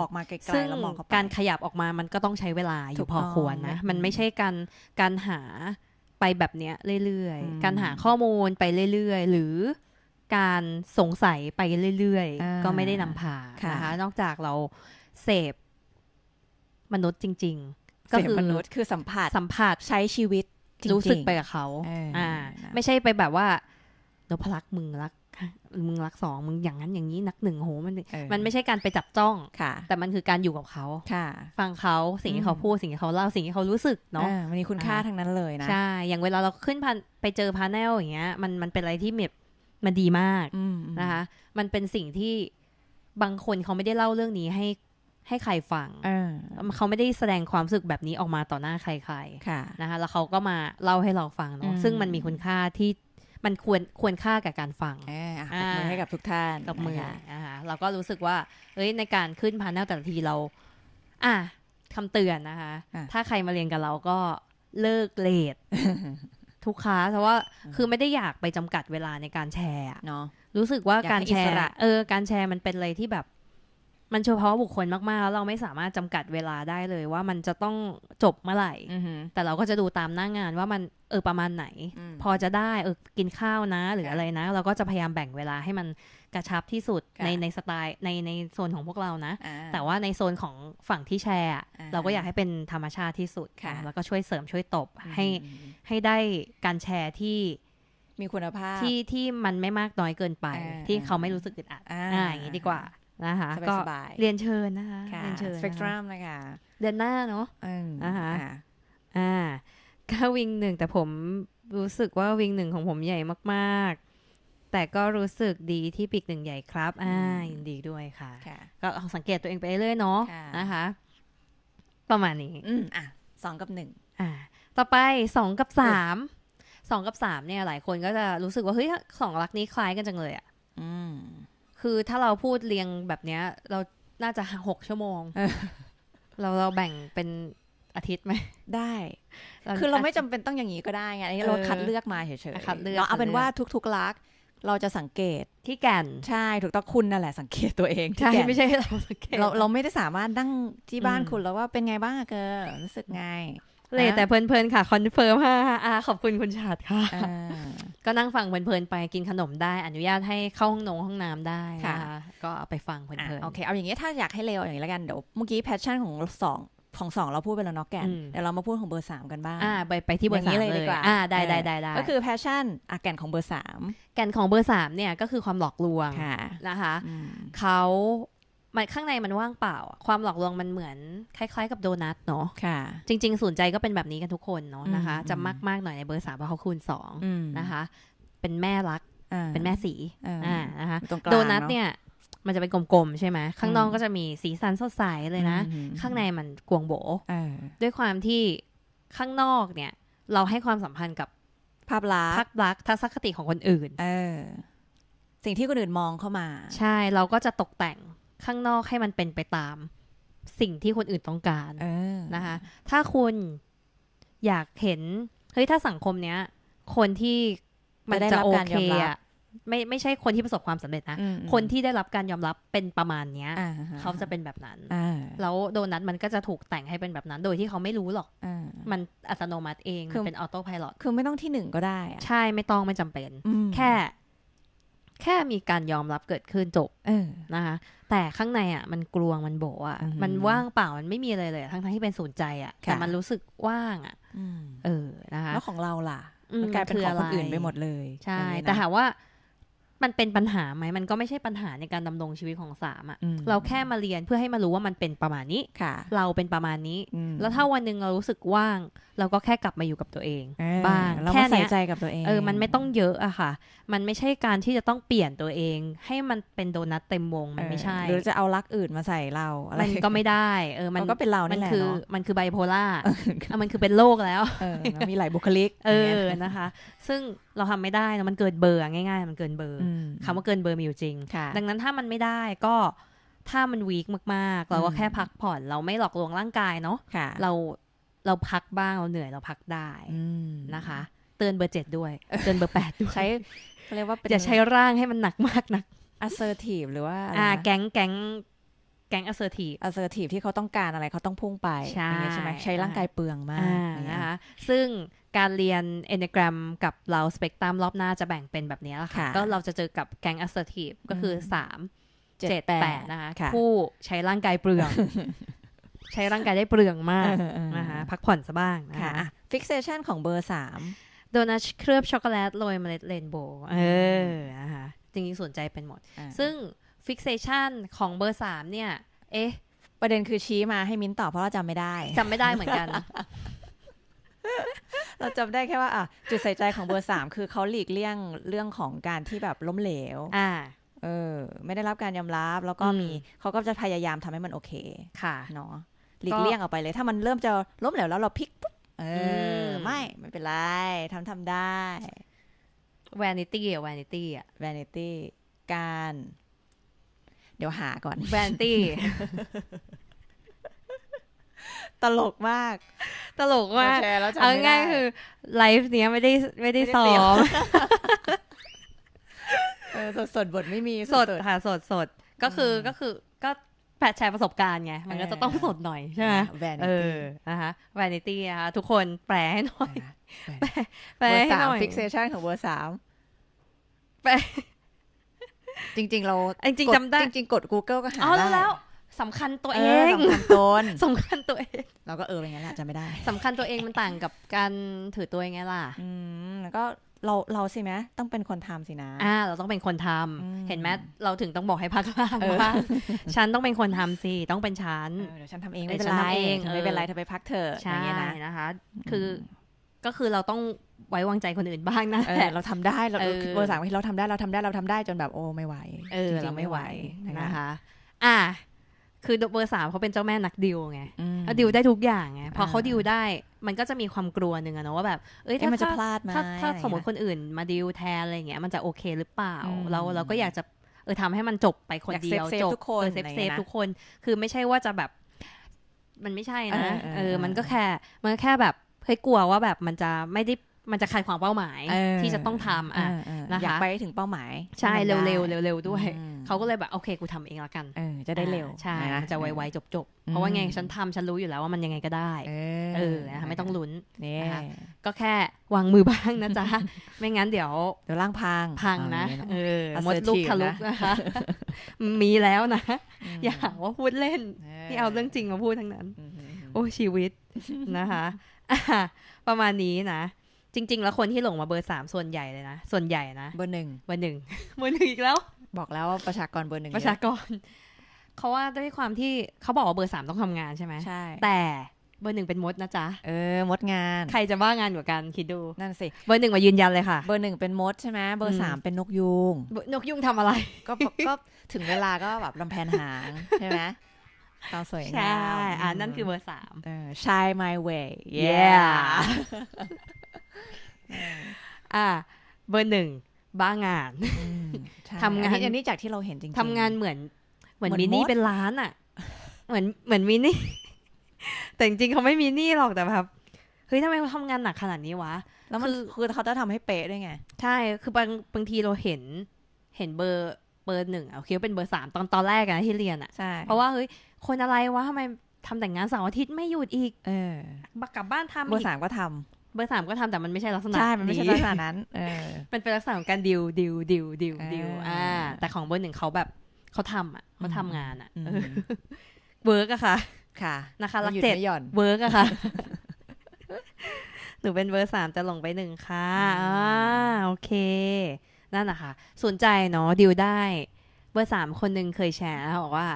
ออกมาไกลๆแล้วมองเข้าไปการขยับออกมามันก็ต้องใช้เวลาอยู่พอควรนะมันไม่ใช่การการหาไปแบบเนี้ยเรื่อยๆการหาข้อมูลไปเรื่อยๆหรือการสงสัยไปเรื่อยๆก็ไม่ได้นำพานะคะนอกจากเราเสพมนุษย์จริงๆก็คือมนุษย์คือสัมผัสสัมผัสใช้ชีวิตรู้สึกไปกับเขาอ่าไม่ใช่ไปแบบว่านพลักษ์มึงรักมึงรักสองมึงอย่างนั้นอย่างนี้นักหนึ่งโหมันมันไม่ใช่การไปจับจ้องแต่มันคือการอยู่กับเขาฟังเขาสิ่งที่เขาพูดสิ่งที่เขาเล่าสิ่งที่เขารู้สึกเนาะมันมีคุณค่าทั้งนั้นเลยนะใช่อย่างเวลาเราขึ้นไปเจอพาร์เนลอย่างเงี้ยมันมันเป็นอะไรที่แบบ มันดีมากนะคะมันเป็นสิ่งที่บางคนเขาไม่ได้เล่าเรื่องนี้ให้ให้ใครฟังเขาไม่ได้แสดงความรู้สึกแบบนี้ออกมาต่อหน้าใครๆนะคะแล้วเขาก็มาเล่าให้เราฟังเนาะซึ่งมันมีคุณค่าที่มันควรควรค่ากับการฟังขอบมือให้กับทุกท่านขอบมือนะคะเราก็รู้สึกว่าเอ้ยในการขึ้นพาแนลแต่ละทีเราอ่ะคำเตือนนะคะถ้าใครมาเรียนกับเราก็เลิกเลททุกคลาสเพราะว่าคือไม่ได้อยากไปจำกัดเวลาในการแชร์เนาะรู้สึกว่าการแชร์เออการแชร์มันเป็นอะไรที่แบบมันเฉพาะบุคคลมากๆแล้วเราไม่สามารถจำกัดเวลาได้เลยว่ามันจะต้องจบเมื่อไหร่แต่เราก็จะดูตามหน้างานว่ามันเออประมาณไหนพอจะได้เออกินข้าวนะหรืออะไรนะเราก็จะพยายามแบ่งเวลาให้มันกระชับที่สุดในในสไตล์ในในโซนของพวกเรานะแต่ว่าในโซนของฝั่งที่แชร์เราก็อยากให้เป็นธรรมชาติที่สุดแล้วก็ช่วยเสริมช่วยตบให้ให้ได้การแชร์ที่มีคุณภาพที่ที่มันไม่มากน้อยเกินไปที่เขาไม่รู้สึกอึดอัดอ่าอย่างนี้ดีกว่านะคะก็เรียนเชิญนะคะเรียนเชิญ Spectrum นะคะเดือนหน้าเนาะนะคะอ่าก็วิงหนึ่งแต่ผมรู้สึกว่าวิงหนึ่งของผมใหญ่มากๆแต่ก็รู้สึกดีที่ปีกหนึ่งใหญ่ครับอ่ายินดีด้วยค่ะก็สังเกตตัวเองไปเรื่อยๆเนาะนะคะประมาณนี้อ่ะสองกับหนึ่งอ่าต่อไปสองกับสามสองกับสามเนี่ยหลายคนก็จะรู้สึกว่าเฮ้ยสองลักษณ์นี้คล้ายกันจังเลยอ่ะอืมคือถ้าเราพูดเรียงแบบเนี้ยเราน่าจะหกชั่วโมง เราเราแบ่งเป็นอาทิตย์ไหมได้คือเราไม่จำเป็นต้องอย่างนี้ก็ได้ไงอันนี้เราคัดเลือกมาเฉยๆคัดเลือกเอาเป็นว่าทุกๆลักษณ์เราจะสังเกตที่แก่นใช่ถูกต้องคุณนั่นแหละสังเกตตัวเองใช่ไม่ใช่เราสังเกตเราเราไม่ได้สามารถนั่งที่บ้านคุณแล้วว่าเป็นไงบ้างเกอรู้สึกไงเลยแต่เพลินๆค่ะคอนเฟิร์มค่ะขอบคุณคุณชาติค่ะก็นั่งฟังเพลินๆไปกินขนมได้อนุญาตให้เข้าห้องน้ำห้องน้ำได้นะคะก็เอาไปฟังเพลินๆโอเคเอาอย่างนี้ถ้าอยากให้เร็วอย่างนี้ละกันเดี๋ยวเมื่อกี้แพชชั่นของสองของสองเราพูดไปแล้วเนาะแก่นเดี๋ยวเรามาพูดของเบอร์สามกันบ้างไปไปที่เบอร์สามเลยดีกว่าได้ได้ได้ก็คือแพชชั่นแก่นของเบอร์สามแก่นของเบอร์สามเนี่ยก็คือความหลอกลวงนะคะเขามันข้างในมันว่างเปล่าความหลอกลวงมันเหมือนคล้ายๆกับโดนัทเนาะค่ะจริงๆศูนย์ใจก็เป็นแบบนี้กันทุกคนเนาะนะคะจะมากๆหน่อยในเบอร์สามเพราะเขาคูณสองนะคะเป็นแม่รักเป็นแม่สีอ่านะคะโดนัทเนี่ยมันจะเป็นกลมๆใช่ไหมข้างนอกก็จะมีสีสันสดใสเลยนะข้างในมันกวงโบด้วยความที่ข้างนอกเนี่ยเราให้ความสัมพันธ์กับภาพลักษณ์ภาพลักษณ์ทัศนคติของคนอื่นสิ่งที่คนอื่นมองเข้ามาใช่เราก็จะตกแต่งข้างนอกให้มันเป็นไปตามสิ่งที่คนอื่นต้องการนะคะถ้าคุณอยากเห็นเฮ้ยถ้าสังคมเนี้ยคนที่มันจะโอเคอะไม่ไม่ใช่คนที่ประสบความสำเร็จนะคนที่ได้รับการยอมรับเป็นประมาณเนี้ยเขาจะเป็นแบบนั้นแล้วโดนัทมันก็จะถูกแต่งให้เป็นแบบนั้นโดยที่เขาไม่รู้หรอกมันอัตโนมัติเองมันเป็นออโต้ไพลอตคือไม่ต้องที่หนึ่งก็ได้ใช่ไม่ต้องไม่จำเป็นแค่แค่มีการยอมรับเกิดขึ้นจบนะคะแต่ข้างในอ่ะมันกลวงมันโบอ่ะมันว่างเปล่ามันไม่มีอะไรเลยทั้งๆที่เป็นศูนย์ใจอ่ะแต่มันรู้สึกว่างอ่ะเออนะคะแล้วของเราล่ะมันกลายเป็นของคนอื่นไปหมดเลยใช่แต่หาว่ามันเป็นปัญหาไหมมันก็ไม่ใช่ปัญหาในการดำรงชีวิตของสามอ่ะเราแค่มาเรียนเพื่อให้มารู้ว่ามันเป็นประมาณนี้เราเป็นประมาณนี้แล้วถ้าวันนึงเรารู้สึกว่างเราก็แค่กลับมาอยู่กับตัวเองบ้างแค่ใส่ใจกับตัวเองเออมันไม่ต้องเยอะอะค่ะมันไม่ใช่การที่จะต้องเปลี่ยนตัวเองให้มันเป็นโดนัทเต็มวงมันไม่ใช่หรือจะเอาลักอื่นมาใส่เราอะไรก็ไม่ได้เออมันก็เป็นเราเนี่ยแหละมันคือมันคือไบโพล่ามันคือเป็นโรคแล้วมีหลายบุคลิกเออนะคะซึ่งเราทำไม่ได้นะมันเกินเบอร์ง่ายๆมันเกินเบอร์คำว่าเกินเบอร์มีอยู่จริงดังนั้นถ้ามันไม่ได้ก็ถ้ามันวีคมากๆเราก็แค่พักผ่อนเราไม่หลอกลวงร่างกายเนาะเราเราพักบ้างเราเหนื่อยเราพักได้นะคะเตือนเบอร์เจ็ดด้วยเตือนเบอร์แปดด้วยใช้เรียกว่าอย่าใช้ร่างให้มันหนักมากนัก assertive หรือว่าอ่าแก๊งแก๊งแก๊ง assertive assertive ที่เขาต้องการอะไรเขาต้องพุ่งไปใช่ไหมใช้ร่างกายเปลืองมากนะคะซึ่งการเรียน Enneagram กับเรา Spectrum รอบหน้าจะแบ่งเป็นแบบนี้แหละค่ะก็เราจะเจอกับแก๊ง assertive ก็คือสาม เจ็ด แปดนะคะผู้ใช้ร่างกายเปลืองใช้ร่างกายได้เปลืองมากนะคะพักผ่อนซะบ้างนะคะ Fixation ของเบอร์สามโดนัทเคลือบช็อกโกแลตโรยเมล็ดเรนโบว์เออนะคะจริงๆสนใจเป็นหมดซึ่ง Fixation ของเบอร์สามเนี่ยเอ๊ะประเด็นคือชี้มาให้มิ้นตอบเพราะเราจำไม่ได้จำไม่ได้เหมือนกัน เราจำได้แค่ว่าอ่ะจุดใส่ใจของเบอร์สามคือเขาหลีกเลี่ยงเรื่องของการที่แบบล้มเหลวอ่าเออไม่ได้รับการยอมรับแล้วก็มีเขาก็จะพยายามทำให้มันโอเคค่ะเนาะหลีกเลี่ยงออกไปเลยถ้ามันเริ่มจะล้มเหลวแล้วเราพลิกปุ๊บเออไม่ไม่เป็นไรทำทำได้ vanity อ่ะ vanity อ่ะ vanity การเดี๋ยวหาก่อน vanity ตลกมากตลกมากเอาง่ายคือไลฟ์เนี้ยไม่ได้ไม่ได้ซ้อมเออสดสดบทไม่มีสดค่ะสดสดก็คือก็คือก็แพทแชร์ประสบการณ์ไงมันก็จะต้องสดหน่อยใช่ไหมเออนะคะแวนิตี้นะคะทุกคนแปลให้หน่อยแปลให้หน่อยฟิกเซชันของเบอร์สามแปลจริงๆเราจริงจำได้จริงๆกด Google ก็หาได้แล้วสำคัญตัวเองสำคัญตนสำคัญตัวเองเราก็เออเป็นไงล่ะจำไม่ได้สำคัญตัวเองมันต่างกับการถือตัวยังไงล่ะอืมแล้วก็เราเราสิไหมต้องเป็นคนทำสินะอ่าเราต้องเป็นคนทำเห็นไหมเราถึงต้องบอกให้พักล่างว่าฉันต้องเป็นคนทำสิต้องเป็นฉันเดี๋ยวฉันทำเองไม่เป็นไรไม่เป็นไรเธอไปพักเถอะอย่างเงี้ยนะคะคือก็คือเราต้องไว้วางใจคนอื่นบ้างนะแต่เราทำได้เราเบอร์สามที่เราทำได้เราทำได้เราทำได้จนแบบโอ้ไม่ไหวเออเราไม่ไหวนะคะอ่ะคือเบอร์สามเขาเป็นเจ้าแม่นักดิวไงเขาดิวได้ทุกอย่างไงพอเขาดิวได้มันก็จะมีความกลัวหนึ่งอะเนาะว่าแบบเอ้ยถ้ามันจะพลาดไหมถ้าสมมติคนอื่นมาดิวแทนอะไรเงี้ยมันจะโอเคหรือเปล่าเราเราก็อยากจะเออทำให้มันจบไปคนเดียวจบทุกคนเซฟเซฟทุกคนคือไม่ใช่ว่าจะแบบมันไม่ใช่นะเออมันก็แค่มันก็แค่แบบเฮ้ยกลัวว่าแบบมันจะไม่ได้มันจะขัดขวางเป้าหมายที่จะต้องทำอ่ะนะคะอยากไปถึงเป้าหมายใช่เร็วเร็วเร็วด้วยเขาก็เลยแบบโอเคกูทำเองละกันจะได้เร็วใช่จะไวๆจบๆเพราะว่าไงฉันทำฉันรู้อยู่แล้วว่ามันยังไงก็ได้เออนะคะไม่ต้องลุ้นนะคะก็แค่วางมือบ้างนะจ๊ะไม่งั้นเดี๋ยวเดี๋ยวร่างพังพังนะเออมดลูกทะลุนะคะมีแล้วนะอย่าหาว่าพูดเล่นที่เอาเรื่องจริงมาพูดทั้งนั้นโอ้ชีวิตนะคะประมาณนี้นะจริงๆแล้วคนที่หลงมาเบอร์สามส่วนใหญ่เลยนะส่วนใหญ่นะเบอร์หนึ่งเบอร์หนึ่งเบอร์หนึ่งอีกแล้วบอกแล้วว่าประชากรเบอร์หนึ่งประชากรเขาว่าด้วยความที่เขาบอกว่าเบอร์สามต้องทำงานใช่ไหมใช่แต่เบอร์หนึ่งเป็นมดนะจ๊ะเออมดงานใครจะว่างานกว่ากันคิดดูนั่นสิเบอร์หนึ่งมายืนยันเลยค่ะเบอร์หนึ่งเป็นมดใช่ไหมเบอร์สามเป็นนกยุงนกยุงทำอะไรก็ก็ถึงเวลาก็แบบลำแพนหางใช่ไหมตาสวยงามอ่านั่นคือเบอร์สามเออ Shine My Way yeahอ่าเบอร์หนึ่งบ้างานทำงานอันนี้จากที่เราเห็นจริงๆทำงานเหมือนเหมือนมินี่เป็นร้านอ่ะเหมือนเหมือนมินี่แต่จริงๆเขาไม่มินี่หรอกแต่แบบเฮ้ยทำไมเขาทำงานหนักขนาดนี้วะแล้วมันคือเขาจะทำให้เป๊ะด้วยไงใช่คือบางบางทีเราเห็นเห็นเบอร์เบอร์หนึ่งเอาคิดว่าเป็นเบอร์สามตอนตอนแรกนะที่เรียนอ่ะเพราะว่าเฮ้ยคนอะไรวะทำไมทำแต่งงานเสาร์อาทิตย์ไม่หยุดอีกเออกลับบ้านทำเบอร์สามก็ทำเบอร์สามก็ทำแต่มันไม่ใช่ลักษณะใช่มันไม่ใช่ลักษณะนั้นเออมันเป็นลักษณะของการดิวดิวดิวดิวดิวอ่าแต่ของเบอร์หนึ่งเขาแบบเขาทำอ่ะเขาทำงานอ่ะเวิร์กอะค่ะค่ะนะคะลักเจ็ดเวิร์กอะค่ะหนูเป็นเบอร์สามแต่หลงไปหนึ่งค่ะอ่าโอเคนั่นนะคะสนใจเนาะดิวได้เบอร์สามคนหนึ่งเคยแชร์บอกว่า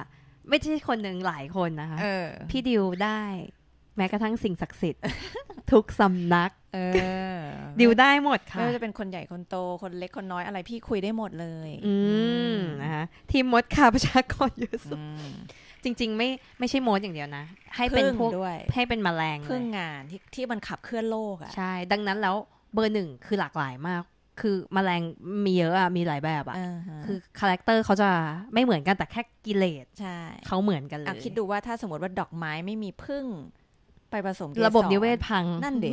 ไม่ใช่คนหนึ่งหลายคนนะคะพี่ดิวได้แม้กระทั่งสิ่งศักดิ์สิทธิ์ทุกสำนักเออดิวได้หมดค่ะไม่ว่าจะเป็นคนใหญ่คนโตคนเล็กคนน้อยอะไรพี่คุยได้หมดเลยอืมนะคะทีมมดค่ะประชากรเยอะสุดจริงๆไม่ไม่ใช่มดอย่างเดียวนะให้เป็นพวกให้เป็นแมลงพึ่งงานที่ที่มันขับเคลื่อนโลกอ่ะใช่ดังนั้นแล้วเบอร์หนึ่งคือหลากหลายมากคือแมลงมีเยอะอ่ะมีหลายแบบอ่ะคือคาแรคเตอร์เขาจะไม่เหมือนกันแต่แค่กิเลสใช่เขาเหมือนกันเลยคิดดูว่าถ้าสมมติว่าดอกไม้ไม่มีพึ่งไปผสมระบบนิเวศพังนั่นดิ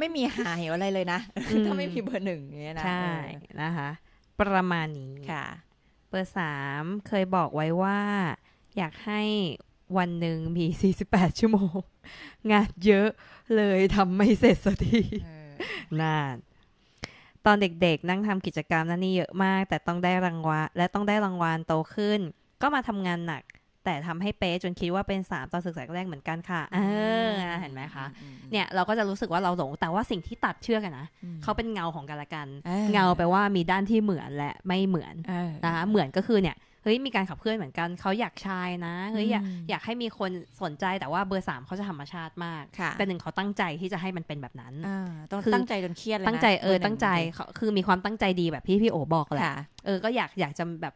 ไม่มีหาเหวอะไรเลยนะถ้าไม่มีเบอร์หนึ่งอย่างเงี้ยนะใช่นะคะประมาณนี้ค่ะเบอร์สามเคยบอกไว้ว่าอยากให้วันหนึ่งมีสี่สิบแปดชั่วโมงงานเยอะเลยทำไม่เสร็จสักทีนานตอนเด็กๆนั่งทำกิจกรรมนั่นนี่เยอะมากแต่ต้องได้รางวัลและต้องได้รางวัลโตขึ้นก็มาทำงานหนักแต่ทำให้เป๊ะจนคิดว่าเป็นสามตอนศึกษาแรกเหมือนกันค่ะเออเห็นไหมคะเนี่ยเราก็จะรู้สึกว่าเราหลงแต่ว่าสิ่งที่ตัดเชือกนะเขาเป็นเงาของกันและกันเงาแปลว่ามีด้านที่เหมือนและไม่เหมือนนะคะเหมือนก็คือเนี่ย เฮ้ยมีการขับเคลื่อนเหมือนกันเขาอยากชายนะเฮ้ยอยากอยากให้มีคนสนใจแต่ว่าเบอร์สามเขาจะธรรมชาติมากแต่หนึ่งเขาตั้งใจที่จะให้มันเป็นแบบนั้นต้องตั้งใจจนเครียดเลยนะตั้งใจเออตั้งใจคือมีความตั้งใจดีแบบพี่พี่โอบอกแหละเออก็อยากอยากจะแบบ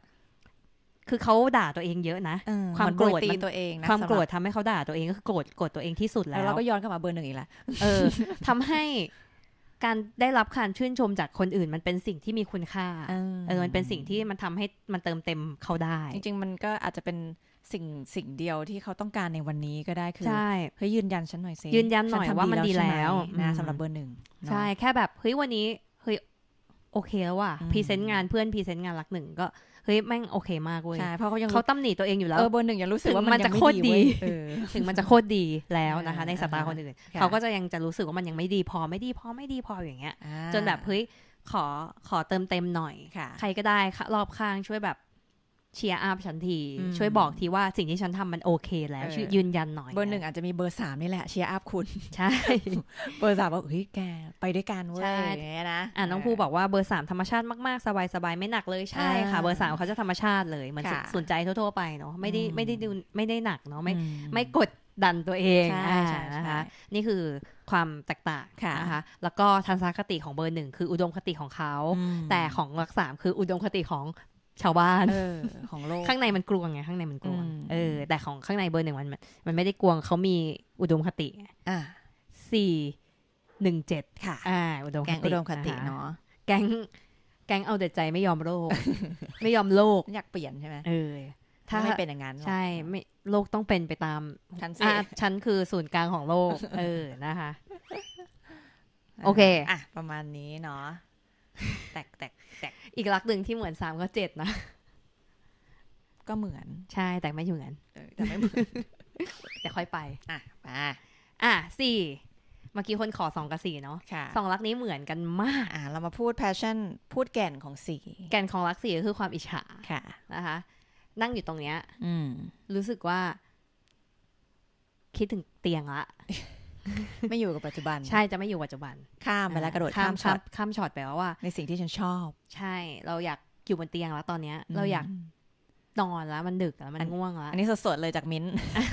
คือเขาด่าตัวเองเยอะนะความโกรธตัวเองนะความโกรธทำให้เขาด่าตัวเองก็คือโกรธโกรธตัวเองที่สุดแล้วเราก็ย้อนกลับมาเบอร์หนึ่งอีกแล้วเออทำให้การได้รับการชื่นชมจากคนอื่นมันเป็นสิ่งที่มีคุณค่าเออมันเป็นสิ่งที่มันทำให้มันเติมเต็มเขาได้จริงๆมันก็อาจจะเป็นสิ่งสิ่งเดียวที่เขาต้องการในวันนี้ก็ได้คือเฮ้ยยืนยันฉันหน่อยสิยืนยันหน่อยว่ามันดีแล้วนะสำหรับเบอร์หนึ่งใช่แค่แบบเฮ้ยวันนี้เฮ้ยโอเคแล้วว่ะพรีเซนต์งานเพื่อนพรีเซนต์งานรักหนึ่งก็เฮ้ยแม่งโอเคมากเว้ยใช่เพราะเขายังเขาตำหนิตัวเองอยู่แล้วเออเบอร์หนึ่งยังรู้สึกว่ามันจะโคตรดีถึงมันจะโคตรดีแล้วนะคะในสายตาคนอื่นเขาก็จะยังจะรู้สึกว่ามันยังไม่ดีพอไม่ดีพอไม่ดีพออย่างเงี้ยจนแบบเฮ้ยขอขอเติมเต็มหน่อยใครก็ได้รอบข้างช่วยแบบเชียร์อัพฉันทีช่วยบอกทีว่าสิ่งที่ฉันทำมันโอเคแล้วยืนยันหน่อยเบอร์หนึ่งอาจจะมีเบอร์สามนี่แหละเชียร์อัพคุณใช่เบอร์สามบอกเฮ้ยแกไปด้วยกันเว้ยอย่างเงี้ยนะอ่าน้องภูบอกว่าเบอร์สามธรรมชาติมากๆสบายๆไม่หนักเลยใช่ค่ะเบอร์สามเขาจะธรรมชาติเลยเหมือนสนใจทั่วๆไปเนาะไม่ได้ไม่ได้ดูไม่ได้หนักเนาะไม่ไม่กดดันตัวเองนะคะนี่คือความแตกต่างนะคะแล้วก็ทัศนคติของเบอร์หนึ่งคืออุดมคติของเขาแต่ของหลักสามคืออุดมคติของชาวบ้านออของโลกข้างในมันกลวงไงข้างในมันกลวงเออแต่ของข้างในเบอร์หนึ่งมันมันไม่ได้กลวงเขามีอุดมคติอ่าสี่หนึ่งเจ็ดค่ะอ่าอุดมคติแกงอุดมคติเนาะแกงแกงเอาแต่ใจไม่ยอมโลกไม่ยอมโลกอยากเปลี่ยนใช่ไหมเออถ้าไม่เป็นอย่างนั้นใช่ไม่โลกต้องเป็นไปตามฉันฉันคือศูนย์กลางของโลกเออนะคะโอเคอ่ะประมาณนี้เนาะแตกแตกแตกอีกลักษณ์หนึ่งที่เหมือนสามก็เจ็ดนะก็เหมือนใช่แต่ไม่เหมือนแต่ไม่เหมือนแต่ค่อยไปอ่ะมาอ่ะสี่เมื่อกี้คนขอสองกับสี่เนาะสองลักษณ์นี้เหมือนกันมากอ่ะเรามาพูด passion พูดแก่นของสี่แก่นของลักษณ์สี่ก็คือความอิจฉาค่ะนะคะนั่งอยู่ตรงเนี้ยรู้สึกว่าคิดถึงเตียงละไม่อยู่กับปัจจุบันใช่จะไม่อยู่ปัจจุบันข้ามไปแล้วกระโดดข้ามช็อตข้ามช็อตไปแล้วว่าในสิ่งที่ฉันชอบใช่เราอยากอยู่บนเตียงแล้วตอนเนี้ยเราอยากนอนแล้วมันดึกแล้วมันง่วงแล้วอันนี้สดๆเลยจากมิ้น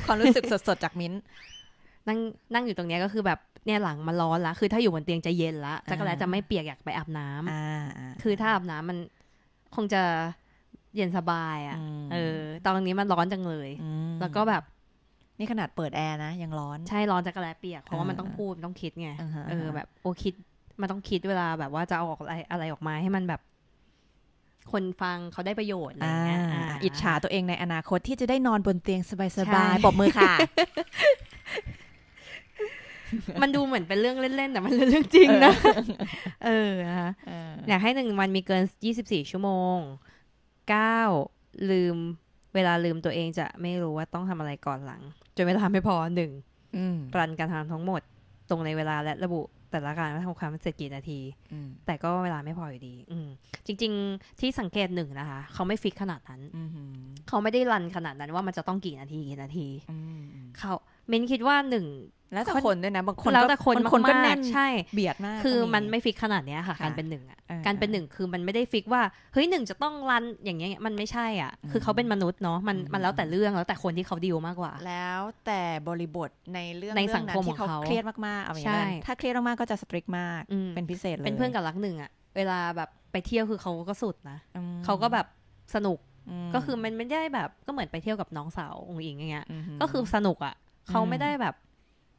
ความรู้สึกสดๆจากมิ้นนั่งนั่งอยู่ตรงเนี้ยก็คือแบบเนี่ยหลังมันร้อนละคือถ้าอยู่บนเตียงจะเย็นละจักรแล้วจะไม่เปียกอยากไปอาบน้ำคือถ้าอาบน้ำมันคงจะเย็นสบายอ่ะเออตอนนี้มันร้อนจังเลยแล้วก็แบบนี่ขนาดเปิดแอร์นะยังร้อนใช่ร้อนจักรแลเปียกเพราะว่ามันต้องพูดต้องคิดไงเออแบบโอ้คิดมันต้องคิดเวลาแบบว่าจะออกอะไรอะไรออกมาให้มันแบบคนฟังเขาได้ประโยชน์อะไรเงี้ยอิจฉาตัวเองในอนาคตที่จะได้นอนบนเตียงสบายๆปรบมือค่ะมันดูเหมือนเป็นเรื่องเล่นๆแต่มันเรื่องจริงนะเออนะคะอยากให้หนึ่งวันมีเกินยี่สิบสี่ชั่วโมงเก้าลืมเวลาลืมตัวเองจะไม่รู้ว่าต้องทำอะไรก่อนหลังจนเวลาไม่พอหนึ่งรันการทำทั้งหมดตรงในเวลาและระบุแต่ละการว่าทำความเสร็จกี่นาทีแต่ก็เวลาไม่พออยู่ดีจริงๆที่สังเกตหนึ่งนะคะเขาไม่ฟิกขนาดนั้นเขาไม่ได้รันขนาดนั้นว่ามันจะต้องกี่นาทีกี่นาทีเขาเมนคิดว่าหนึ่งแล้วแต่คนด้วยนะบางคนแล้วแต่คนคนก็แน่นใช่เบียดมากคือมันไม่ฟิกขนาดเนี้ยค่ะการเป็นหนึ่งอ่ะการเป็นหนึ่งคือมันไม่ได้ฟิกว่าเฮ้ยหนึ่งจะต้องรันอย่างเงี้ยมันไม่ใช่อ่ะคือเขาเป็นมนุษย์เนาะมันมันแล้วแต่เรื่องแล้วแต่คนที่เขาดีลมากกว่าแล้วแต่บริบทในเรื่องในสังคมของเขาเครียดมากๆเอาอย่างนั้นถ้าเครียดมากๆก็จะสตริกมากเป็นพิเศษเลยเป็นเพื่อนกับรักหนึ่งอ่ะเวลาแบบไปเที่ยวคือเขาก็สุดนะเขาก็แบบสนุกก็คือมันไม่ได้แบบก็เหมือนไปเที่ยวกับน้องสาวองค์อิงอย่างเงี้ยก็คือสนุกอ่ะเขาไม่ได้แบบ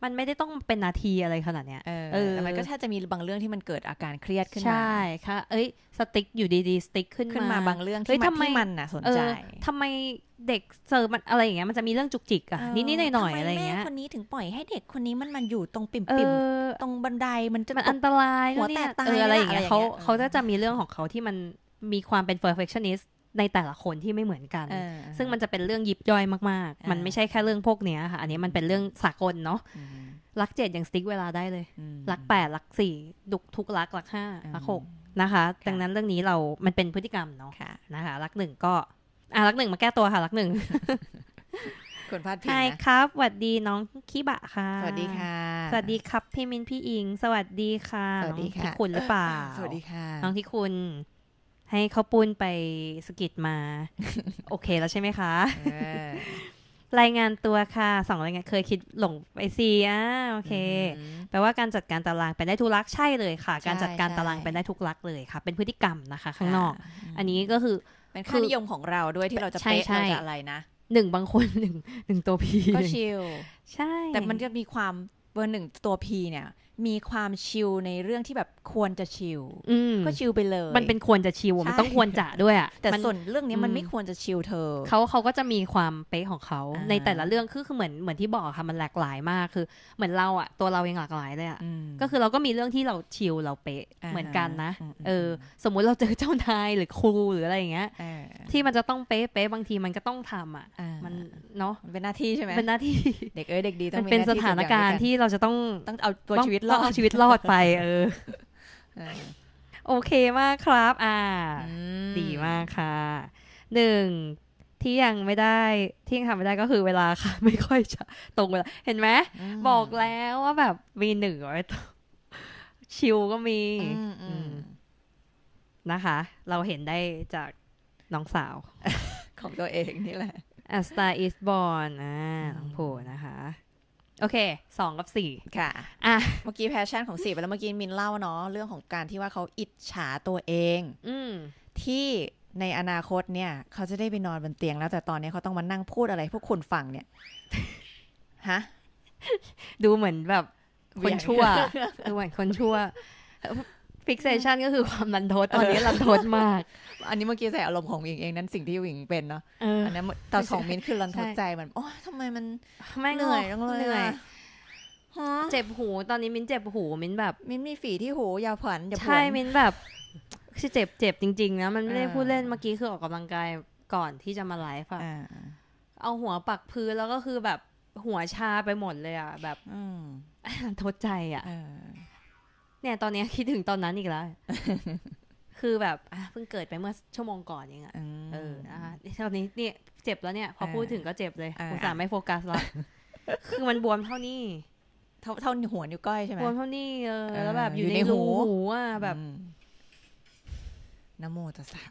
มันไม่ได้ต้องเป็นนาทีอะไรขนาดเนี้ยเออมันก็ถ้าจะมีบางเรื่องที่มันเกิดอาการเครียดขึ้นมาใช่ค่ะเอ้ยสติ๊กอยู่ดีๆสติ๊กขึ้นมาบางเรื่องที่มันน่ะสนใจทำไมเด็กเสิร์ฟมันอะไรอย่างเงี้ยมันจะมีเรื่องจุกจิกอะนิดๆหน่อยๆอะไรอย่างเงี้ยคนนี้ถึงปล่อยให้เด็กคนนี้มันมันอยู่ตรงปิ่มๆตรงบันไดมันจะมันอันตรายหัวแตกตายอะไรอย่างเงี้ยเขาเขาจะจะมีเรื่องของเขาที่มันมีความเป็น perfectionistในแต่ละคนที่ไม่เหมือนกันซึ่งมันจะเป็นเรื่องยิบย่อยมากๆมันไม่ใช่แค่เรื่องพวกเนี้ยค่ะอันนี้มันเป็นเรื่องสากลเนาะรักเจ็ดยังสติ๊กเวลาได้เลยรักแปดรักสี่ดุกทุกรักรักห้ารักหกนะคะดังนั้นเรื่องนี้เรามันเป็นพฤติกรรมเนาะนะคะรักหนึ่งก็อ่ะรักหนึ่งมาแก้ตัวค่ะรักหนึ่งคุณพาดพิงนะครับสวัสดีน้องขี้บะค่ะสวัสดีค่ะสวัสดีครับพี่มินพี่อิงสวัสดีค่ะน้องที่คุณหรือเปล่าสวัสดีค่ะน้องที่คุณ ให้เขาปูนไปสกิดมา โอเคแล้วใช่ไหมคะ รายงานตัวค่ะสองรายงานเคยคิดหลงไปซีอ่ะโอเคแปลว่าการจัดการตารางเป็นได้ทุกลักใช่เลยค่ะการจัดการตารางเป็นได้ทุกลักเลยค่ะเป็นพฤติกรรมนะคะข้างนอกอันนี้ก็คือเป็นค่านิยมของเราด้วยที่เราจะเป๊ะเราจะอะไรนะหนึ่งบางคนหนึ่งหนึ่งตัวพีก็ชิลใช่แต่มันจะมีความเบอร์หนึ่งตัวพีเนี่ยมีความชิลในเรื่องที่แบบควรจะชิลก็ชิลไปเลยมันเป็นควรจะชิลมันต้องควรจะด้วยอ่ะแต่ส่วนเรื่องนี้มันไม่ควรจะชิลเธอเขาเขาก็จะมีความเป๊ะของเขาในแต่ละเรื่องคือคือเหมือนเหมือนที่บอกค่ะมันหลากหลายมากคือเหมือนเราอ่ะตัวเรายังหลากหลายเลยอ่ะก็คือเราก็มีเรื่องที่เราชิลเราเป๊ะเหมือนกันนะเออสมมุติเราเจอเจ้านายหรือครูหรืออะไรอย่างเงี้ยที่มันจะต้องเป๊ะเป๊ะบางทีมันก็ต้องทำอ่ะมันเนาะเป็นหน้าที่ใช่ไหมเป็นหน้าที่เด็กเอ้ยเด็กดีต้องเป็นสถานการณ์ที่เราจะต้องต้องเอาตัวชีวิตรอดชีวิตรอดไปเออโอเคมากครับอ่าดีมากค่ะหนึ่งที่ยังไม่ได้ที่ยังทำไม่ได้ก็คือเวลาค่ะไม่ค่อยจะตรงเวลาเห็นไหมบอกแล้วว่าแบบมีหนึ่งไว้ชิลก็มีนะคะเราเห็นได้จากน้องสาวของตัวเองนี่แหละ A Star Is Born อ่าน้องโผนะคะโอเคสองกับสี่ค่ะอ่ะเมื่อกี้แพชชั่นของสี่ไปแล้วเมื่อกี้มินเล่าเนาะเรื่องของการที่ว่าเขาอิจฉาตัวเองอืมที่ในอนาคตเนี่ยเขาจะได้ไปนอนบนเตียงแล้วแต่ตอนนี้เขาต้องมานั่งพูดอะไรพวกคุณฟังเนี่ยฮะดูเหมือนแบบคนชั่วดูเหมือนคนชั่วฟิกเซชันก็คือความรันทดตอนนี้รันทดมากอันนี้เมื่อกี้ใส่อารมณ์ของวิงเองนั่นสิ่งที่วิงเป็นเนาะอันนั้นตอนของมินคือรันทดใจมันอ๋อทำไมมันเหนื่อยต้องเหนื่อยเจ็บหูตอนนี้มินเจ็บหูมินแบบมินมีฝีที่หูยาวผันใช่มินแบบคือเจ็บเจ็บจริงๆนะมันไม่ได้พูดเล่นเมื่อกี้คือออกกำลังกายก่อนที่จะมาไลฟ์อะเอาหัวปักพื้นแล้วก็คือแบบหัวชาไปหมดเลยอะแบบรันทดใจอะเนี่ยตอนนี้คิดถึงตอนนั้นอีกแล้ว คือแบบเพิ่งเกิดไปเมื่อชั่วโมงก่อนเองอ่ะเออนะคะตอนนี้เนี่ยเจ็บแล้วเนี่ยพอพูดถึงก็เจ็บเลยอุตส่าห์ไม่โฟกัสแล้ว คือมันบวมเท่านี้เท่าเท่าหัวนิ้วก้อยใช่ไหมบวมเท่านี้เออแล้วแบบอยู่ในหูหูอ่ะแบบนโมตัสสะ